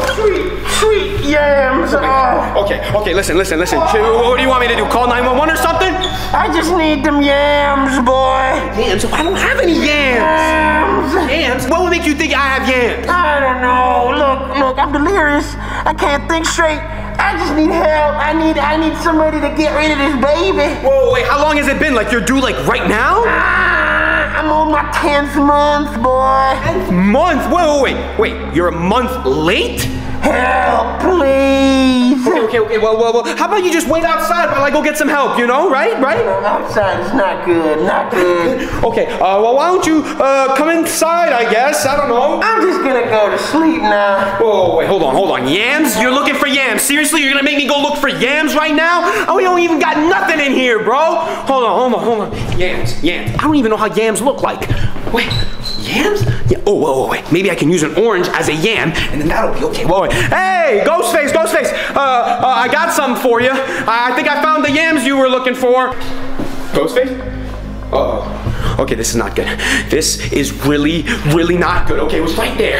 sweet yams. Okay, listen. What do you want me to do? Call 911 or something? I just need them yams, boy. Yams? I don't have any yams. Yams? What would make you think I have yams? I don't know. Look, I'm delirious. I can't think straight. I just need help. I need somebody to get rid of this baby. Whoa, wait, how long has it been? Like you're due like right now? I'm on my 10th month, boy. 10th month? Wait, you're a month late? Help, please. Okay, well. How about you just wait outside while I go get some help, you know, right? Outside is not good. Okay, well, why don't you come inside, I guess? I don't know. I'm just gonna go to sleep now. Whoa, wait, hold on. Yams? You're looking for yams? Seriously, you're gonna make me go look for yams right now? Oh, we don't even got nothing in here, bro. Hold on. Yams. I don't even know how yams look like. Wait, yams? Yeah. Oh, wait. Maybe I can use an orange as a yam, and then that'll be okay. Whoa, wait. Hey, Ghostface. I got something for you. I think I found the yams you were looking for. Ghostface? Uh-oh. Okay, this is not good. This is really, really not good. Okay, it was right there.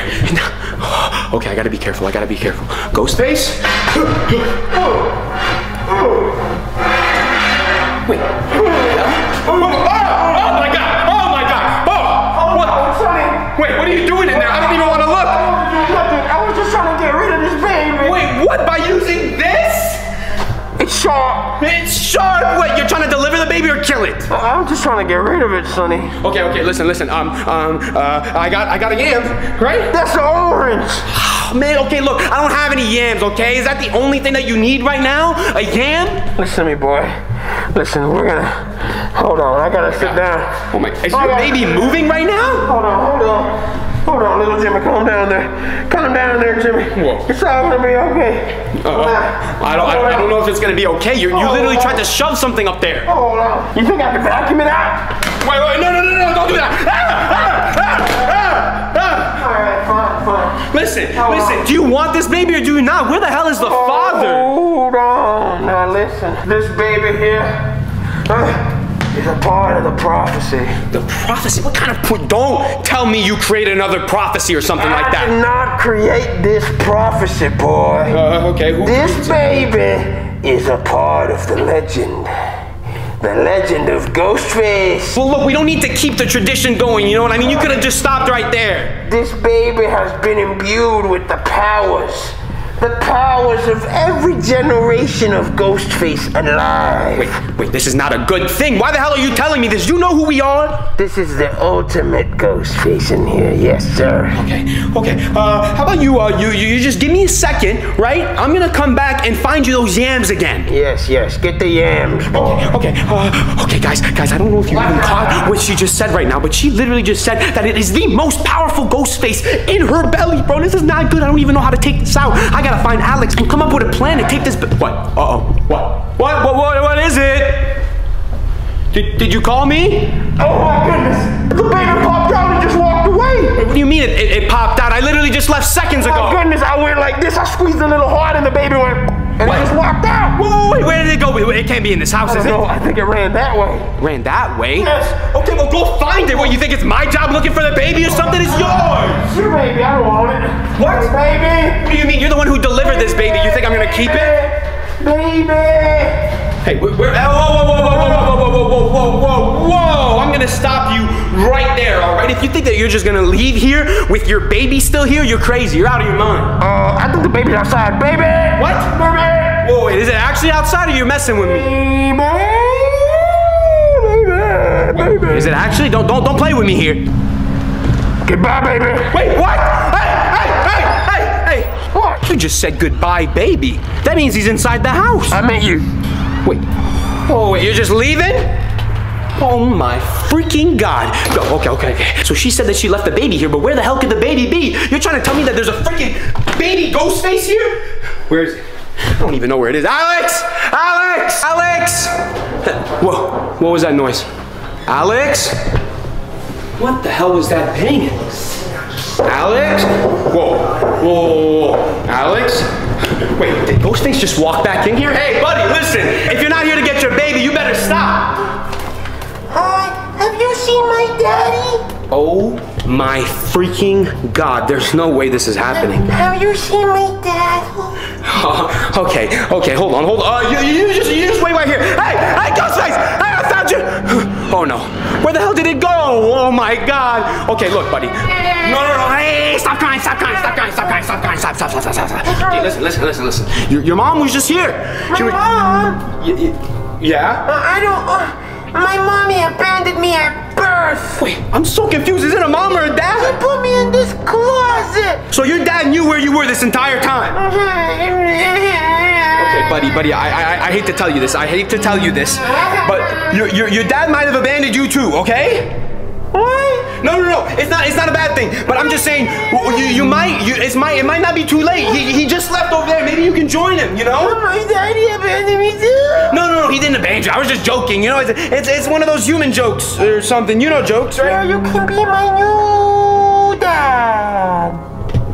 Okay, I gotta be careful. Ghostface? Oh. Wait. Oh my god! Oh! What? Wait, what are you doing in there? I don't even want to look. I was just trying to get rid of this baby. Wait, what? By using this? It's sharp. What? You're trying to deliver the baby or kill it? I'm just trying to get rid of it, Sonny. Okay. Listen. I got a yam, right? That's the orange. Oh, man. Okay, look. I don't have any yams. Okay, is that the only thing that you need right now? A yam? Listen to me, boy. Listen, we're gonna. Hold on. I gotta sit down. Oh my. Is your baby moving right now? Hold on. Hold on, little Jimmy, calm down there. Jimmy. Whoa. It's all gonna be okay. I don't know if it's gonna be okay. You literally tried to shove something up there. Hold on. You think I can vacuum it out? Wait, no, don't do that. All right, fine. Listen, do you want this baby or do you not? Where the hell is the father? Hold on, now listen. This baby here, it's a part of the prophecy. The prophecy? What kind of don't tell me you create another prophecy or something like that. I did not create this prophecy, boy. Okay. This baby is a part of the legend. The legend of Ghostface. Well, look, we don't need to keep the tradition going, you know what I mean? You could have just stopped right there. This baby has been imbued with the powers. The powers of every generation of Ghostface alive. Wait, this is not a good thing. Why the hell are you telling me this? You know who we are? This is the ultimate Ghostface in here, yes, sir. Okay. How about you, you just give me a second, right? I'm gonna come back and find you those yams again. Yes, get the yams, boy. Okay, guys, I don't know if you even caught what she just said right now, but she literally just said that it is the most powerful Ghostface in her belly, bro. This is not good. I don't even know how to take this out. I gotta find Alex and come up with a plan and take this. What? Uh-oh. What is it? Did you call me? Oh my goodness! The baby popped out and just walked away. What do you mean it popped out? I literally just left seconds ago. Oh my goodness! I went like this. I squeezed a little hard and the baby went. And it just walked out. Wait, where did it go? It can't be in this house, is it? I think it ran that way. Ran that way? Yes. Okay, well, go find it. What, you think it's my job looking for the baby or something? It's yours. Your baby, I don't want it. What? Baby. What do you mean? You're the one who delivered this baby. You think I'm going to keep it? Baby. Hey, where? Whoa. I'm going to stop you right there, all right? If you think that you're just going to leave here with your baby still here, you're crazy. You're out of your mind. I think the baby's outside. Baby. What? Baby. Whoa, wait, is it actually outside or you're messing with me? Baby. Is it actually? Don't play with me here. Goodbye, baby. Wait, what? Hey! What? You just said goodbye, baby. That means he's inside the house. I meant you. Wait. Oh, wait, you're just leaving? Oh my freaking God. Go, okay. So she said that she left the baby here, but where the hell could the baby be? You're trying to tell me that there's a freaking baby Ghostface here? Where is it? I don't even know where it is. Alex! Whoa, what was that noise? Alex? What the hell was that thing? Alex? Whoa. Alex? Wait, did Ghostface just walk back in here? Hey, buddy, listen. If you're not here to get your baby, you better stop. Have you seen my daddy? Oh. My freaking God, there's no way this is happening. Have you seen my dad? Okay, hold on. You just wait right here. Hey, Ghostface! Hey, I found you! Oh no, where the hell did it go? Oh my God. Okay, look, buddy. No, hey, stop crying. Okay, listen. Your mom was just here. My mom? Yeah? I don't, my mommy abandoned me at birth. Wait, I'm so confused. Is it a mom or a dad? He put me in this closet. So your dad knew where you were this entire time? Okay, buddy, I hate to tell you this. But your dad might have abandoned you too, okay? What? No. It's not a bad thing. But I'm just saying, it might not be too late. He just left over there. Maybe you can join him. You know? My daddy abandoned me too. No. He didn't abandon you. I was just joking. You know, it's one of those human jokes or something. You know jokes, right? You can be my new dad.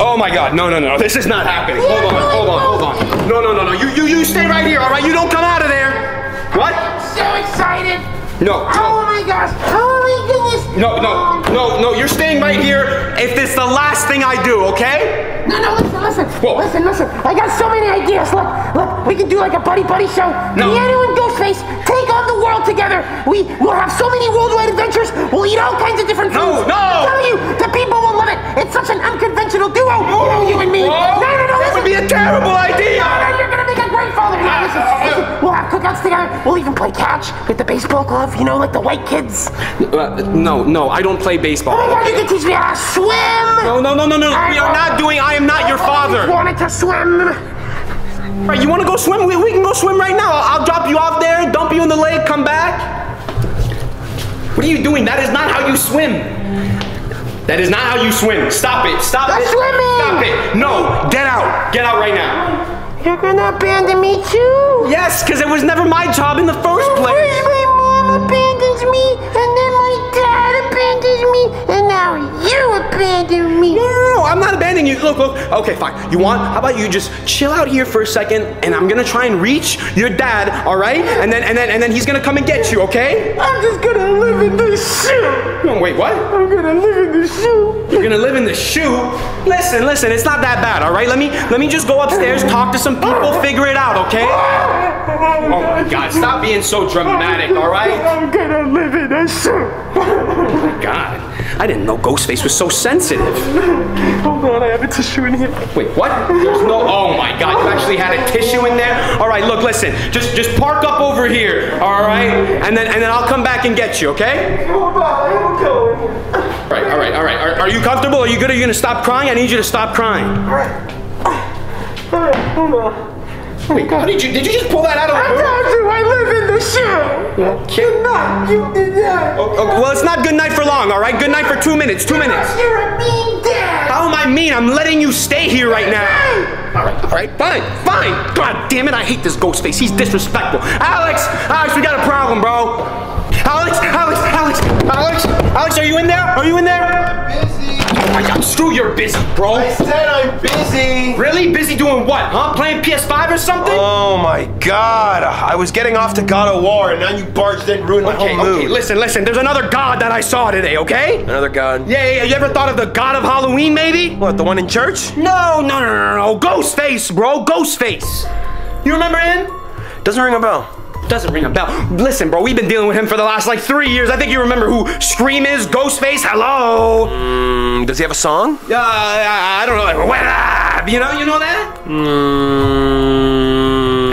Oh my God, no, this is not happening. Hold on. No, you stay right here, all right? You don't come out of there. What? So excited. No. Oh my gosh, oh my goodness. No, you're staying right here if it's the last thing I do, okay? No, listen. I got so many ideas. Look, we can do like a buddy show. No. Keanu and Ghostface take on the world together. We'll have so many worldwide adventures. We'll eat all kinds of different foods. No. I tell you, the people will love it. It's such an unconventional duo. No, you and me. Whoa. No, that would be a terrible idea. No, you're gonna make a great father. No, listen. We'll have cookouts together. We'll even play catch with the baseball glove. You know, like the white kids. No, I don't play baseball. Oh my God, you can teach me how to swim. No. I am not your father. I wanted to swim. Right, you want to go swim? We can go swim right now. I'll drop you off there, dump you in the lake, come back. What are you doing? That is not how you swim. That is not how you swim. Stop it. I'm swimming. Stop it. No, get out. Get out right now. You're gonna abandon me too? Yes, because it was never my job in the first place. First my mom abandons me, and then my dad abandons me, and now you abandon me. No, I'm not abandoning you. Look. Okay, fine. How about you just chill out here for a second, and I'm gonna try and reach your dad, all right? And then he's gonna come and get you, okay? I'm just gonna live in this shoe. No, wait, what? I'm gonna live in this shoe. You're gonna live in the shoe? Listen, it's not that bad, all right? Let me just go upstairs, talk to some people, figure it out, okay? Oh my God, stop being so dramatic, all right? I'm gonna live in a suit. Oh my God, I didn't know Ghostface was so sensitive. Hold on, I have a tissue in here. Wait, what? There's no, oh my God, you actually had a tissue in there? All right, look, listen, just park up over here, all right? And then I'll come back and get you, okay? Hold on, I'm going. All right, are you comfortable? Are you good? Are you gonna stop crying? I need you to stop crying. All right. Hold on. Wait, how did you just pull that out of her? I live in the shoe. Okay. Good night, you did that. Okay. Well, it's not good night for long, all right? Good night for 2 minutes, 2 minutes. You're a mean dad. How am I mean? I'm letting you stay here right now. All right, fine. God damn it, I hate this Ghostface. He's disrespectful. Alex, we got a problem, bro. Alex, are you in there? I'm busy. Oh my God, screw you're busy, bro. I said I'm busy. Really? Busy doing what, huh? Playing PS5 or something? Oh my God, I was getting off to God of War and now you barged in and ruined my whole mood. Okay, listen, there's another God that I saw today, okay? Another God? Yeah, you ever thought of the God of Halloween maybe? What, the one in church? No, Ghostface, bro, Ghostface. You remember him? Doesn't ring a bell. Listen, bro, we've been dealing with him for the last, 3 years. I think you remember who Scream is, Ghostface, hello? Does he have a song? I don't know, what up? You know that?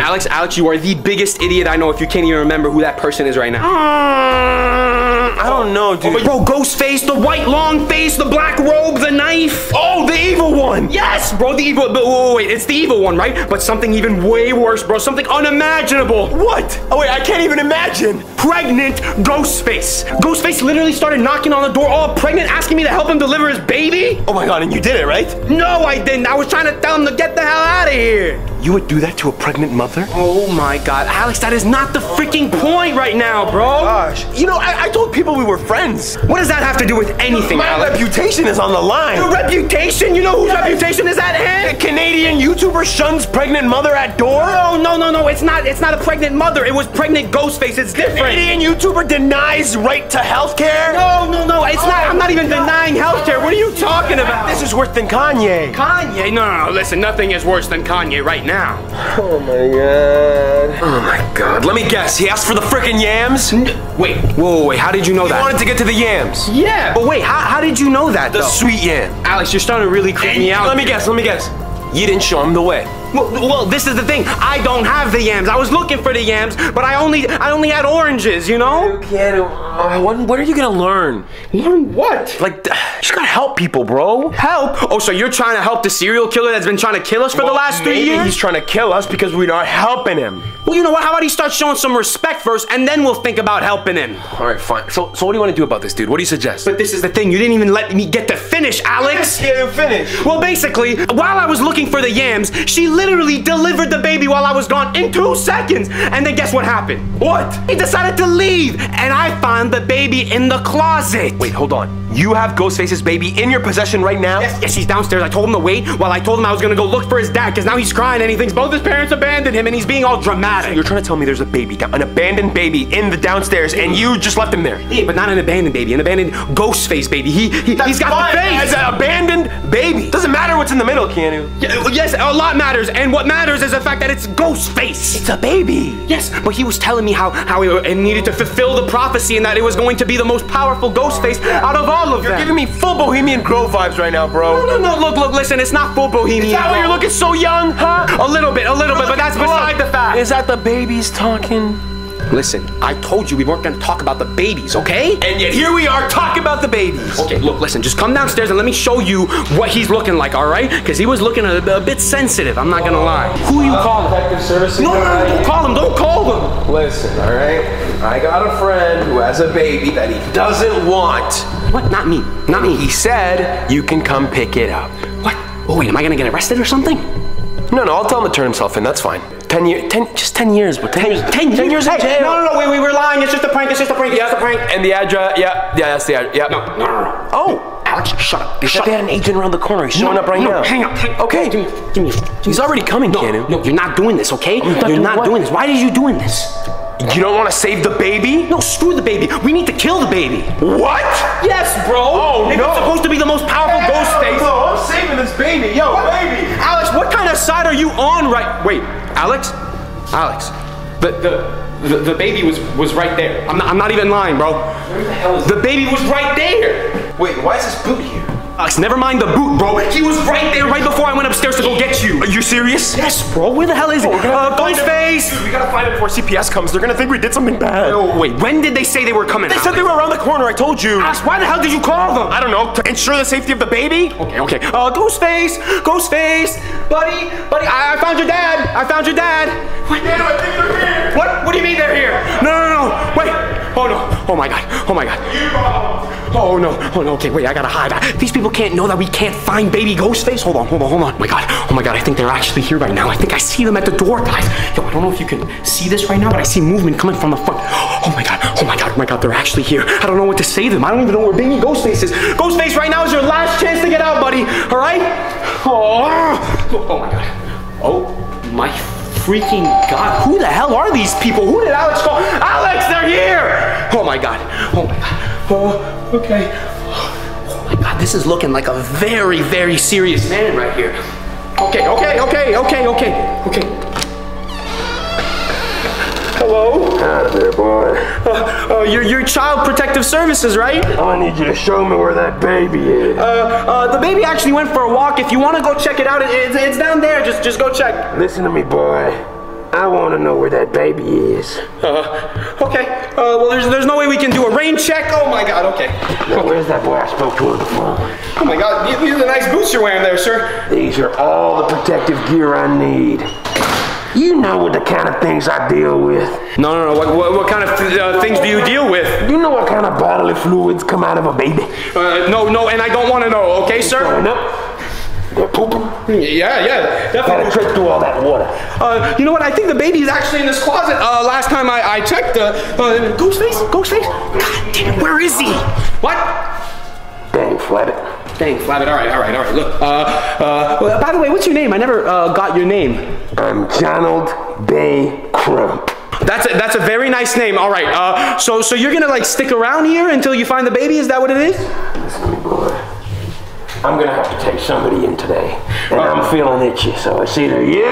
Alex, you are the biggest idiot I know if you can't even remember who that person is right now. I don't know, dude. Bro, Ghostface, the white long face, the black robe, the knife. Oh, the evil one. Yes, bro, the evil, wait, it's the evil one, right? But something even way worse, bro, something unimaginable. What? Oh, wait, I can't even imagine. Pregnant Ghostface. Ghostface literally started knocking on the door all pregnant, asking me to help him deliver his baby. Oh my God, and you did it, right? No, I didn't. I was trying to tell him to get the hell out of here. You would do that to a pregnant mother? Oh my God, Alex, that is not the freaking point right now, bro. Oh gosh. You know, I told people we were friends. What does that have to do with anything, Alex? My reputation is on the line. Your reputation? You know whose reputation is at hand? The Canadian YouTuber shuns pregnant mother at door? No, it's not a pregnant mother. It was pregnant Ghostface, it's different. Canadian YouTuber denies right to healthcare? No, it's not, I'm not even denying healthcare. What are you talking about? This is worse than Kanye. Kanye? No, listen, nothing is worse than Kanye right now. Oh my God. Oh my God, let me guess, he asked for the frickin' yams? Wait, how did you know that? He wanted to get to the yams. Yeah, but wait, how did you know that though? The sweet yam. Alex, you're starting to really creep me out. Let me guess. You didn't show him the way. Well, this is the thing. I don't have the yams. I was looking for the yams, but I only had oranges, you know? Keanu, what are you gonna learn? Learn what? Like, you just gotta help people, bro. Help? Oh, so you're trying to help the serial killer that's been trying to kill us for the last 3 years? He's trying to kill us because we're not helping him. Well, you know what? How about he starts showing some respect first, and then we'll think about helping him. All right, fine. So what do you want to do about this, dude? What do you suggest? But this is the thing. You didn't even let me get to finish, Alex. Yeah, finish. Well, basically, while I was looking for the yams, she literally delivered the baby while I was gone in 2 seconds. And then guess what happened? What? He decided to leave, and I found the baby in the closet. Wait, hold on. You have Ghostface's baby in your possession right now? Yes, he's downstairs. I told him to wait while I told him I was going to go look for his dad, because now he's crying and he thinks both his parents abandoned him, and he's being all dramatic. So you're trying to tell me there's a baby, an abandoned baby in the downstairs, and you just left him there? Yeah, but not an abandoned baby, an abandoned Ghostface baby. He's got the face. As an abandoned baby. Doesn't matter what's in the middle, Keanu. Yes, a lot matters, and what matters is the fact that it's Ghostface. It's a baby. Yes, but he was telling me how it needed to fulfill the prophecy and that it was going to be the most powerful Ghostface out of all of them. You're giving me full Bohemian Grove vibes right now, bro. No, look, listen, it's not full Bohemian. Is that why you're looking so young, huh? A little bit, but that's beside the fact. Is that the babies talking? Listen, I told you we weren't gonna talk about the babies, okay? And yet here we are talking about the babies. Okay, look, listen, just come downstairs and let me show you what he's looking like, all right? Because he was looking a bit sensitive, I'm not gonna lie. Who you calling? Protective Services. No, don't call him, don't call him. Listen, all right? I got a friend who has a baby that he doesn't want. What? Not me. He said you can come pick it up. What? Oh, wait, am I gonna get arrested or something? No, I'll tell him to turn himself in, that's fine. 10 years, ten years in jail. No, wait, we're lying. It's just a prank. It's just a prank. And the address, yeah, that's the address. Yeah. No. Oh, Alex, shut up. They had an agent around the corner. He's showing up right now. Hang up. Okay. Give me. He's already coming, Keanu. No, you're not doing this, okay? You're not doing this. Why are you doing this? You don't want to save the baby? No, screw the baby. We need to kill the baby. What? Yes, bro. Oh, no. It's supposed to be the most powerful Ghostface. Bro, I'm saving this baby. Yo, what? Baby. Alex, what kind of side are you on right? Wait, Alex. The baby was right there. I'm not even lying, bro. Where the hell is the baby was right there. Wait, why is this boot here? Alex, never mind the boot, bro. He was right there right before I went upstairs to go get you. Are you serious? Yes, bro. Where the hell is it? Ghostface! Dude, we gotta find it before CPS comes. They're gonna think we did something bad. No, wait. When did they say they were coming? They said they were around the corner. I told you. Alex, why the hell did you call them? I don't know. To ensure the safety of the baby? Okay. Ghostface! Buddy! I found your dad! What? Dad, I think they're here! What? What do you mean they're here? No. Wait! Oh no, oh my god. Oh no, okay, wait, I gotta hide. These people can't know that we can't find baby Ghostface. Hold on. Oh my god, I think they're actually here right now. I think I see them at the door, guys. Yo, I don't know if you can see this right now, but I see movement coming from the front. Oh my god, they're actually here. I don't know what to say to them. I don't even know where baby Ghostface is. Ghostface, right now is your last chance to get out, buddy, all right? Oh my god. Oh my freaking god, who the hell are these people? Who did Alex call? Alex, they're here! Oh my god. Oh, okay. Oh my god, this is looking like a very, very serious man right here. Okay. Hello? Out of there, boy. You're Child Protective Services, right? I need you to show me where that baby is. The baby actually went for a walk. If you want to go check it out, it's down there. Just go check. Listen to me, boy. I want to know where that baby is. Okay. Well, there's no way we can do a rain check. Oh my god. Okay. Now, where's that boy I spoke to on the phone? Oh my god. These are the nice boots you're wearing there, sir. These are all the protective gear I need. You know what the kind of things I deal with. No. What kind of things do you deal with? You know what kind of bodily fluids come out of a baby? No, and I don't want to know, okay, sir? They're pooping? Yeah, definitely. Gotta trip through all that water. You know what? I think the baby's actually in this closet. Last time I checked, Ghostface? God damn it, where is he? What? Dang, Flabbit. All right. Look. Well, by the way, what's your name? I never got your name. I'm Donald Bay Crump. That's a very nice name. All right. So you're gonna like stick around here until you find the baby? Is that what it is? Listen to me, boy. I'm gonna have to take somebody in today, and I'm feeling itchy, so it's either you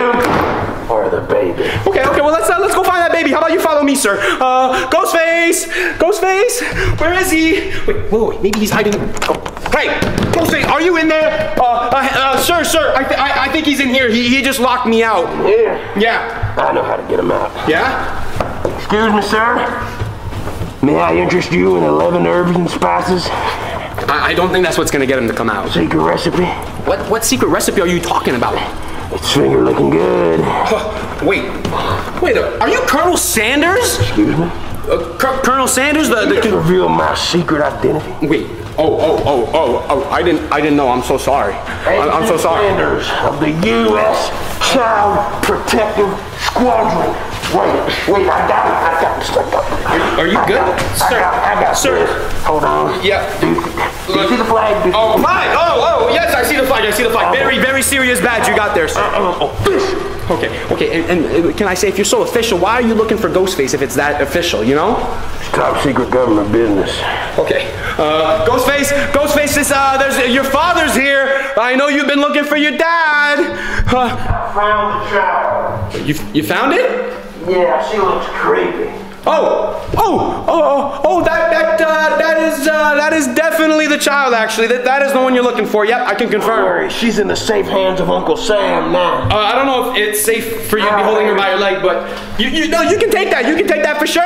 or the baby. Okay. Well, let's go find that baby. How about you follow me, sir? Ghostface. Where is he? Wait. Maybe he's hiding. Hey, Ghostface, are you in there? Sir, sir. I think he's in here. He just locked me out. Yeah. Yeah. I know how to get him out. Yeah? Excuse me, sir. May I interest you in 11 herbs and spices? I don't think that's what's gonna get him to come out. Secret recipe? What secret recipe are you talking about? It's finger looking good. Wait. Are you Colonel Sanders? Excuse me? Colonel Sanders, the reveal my secret identity. Wait. Oh. I didn't know. I'm so sorry. I'm so sorry. Sanders of the U.S. Child Protective Squadron. Wait. I got it. Are you good? I got it. Sir. Hold on. Yeah. Do you see the flag? Oh, flag. Oh, yes, I see the flag. Very, very serious badge you got there, sir. Okay, and can I say, if you're so official, why are you looking for Ghostface if it's that official, you know? It's top secret government business. Okay, Ghostface, your father's here. I know you've been looking for your dad. I found the child. You found it? Yeah, she looks creepy. Oh! That is definitely the child. Actually, that is the one you're looking for. Yep, I can confirm. Sorry, she's in the safe hands of Uncle Sam now. I don't know if it's safe for you to be holding her by your leg, but you can take that. You can take that for sure.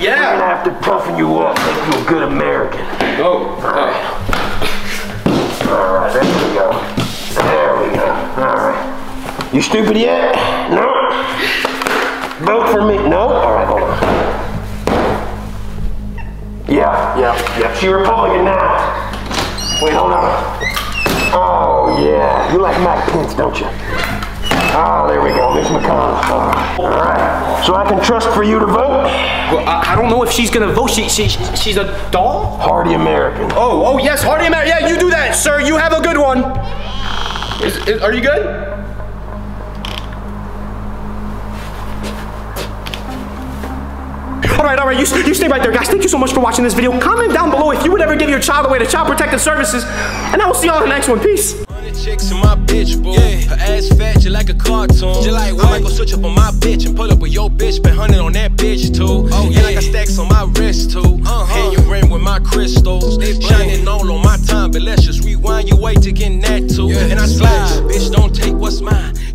Yeah. I'm gonna have to toughen you up, make you a good American. Oh. All right. There we go. All right. You stupid yet? No. Vote for me. No? Alright, hold on. Yeah. She's Republican now. Wait, hold on. Oh, yeah. You like Mac Pence, don't you? Oh, there we go. Miss McConnell. Alright. So I can trust for you to vote? Well, I don't know if she's gonna vote. She's a doll? Hardy American. Oh, yes, Hardy American. Yeah, you do that, sir. You have a good one. Are you good? All right, you stay right there, guys. Thank you so much for watching this video. Comment down below if you would ever give your child away to Child Protective Services, and I will see y'all in the next one. Peace. Chicks in my bitch, boy. Yeah. Her ass fat, you like a cartoon. You like, I might go switch up on my bitch and pull up with your bitch, but 100 on that bitch too. Oh yeah, like I stacks on my wrist too. And you ring with my crystals, shining all on my time. But let's just rewind. You wait to get that too, and I slide. Bitch, don't take what's mine.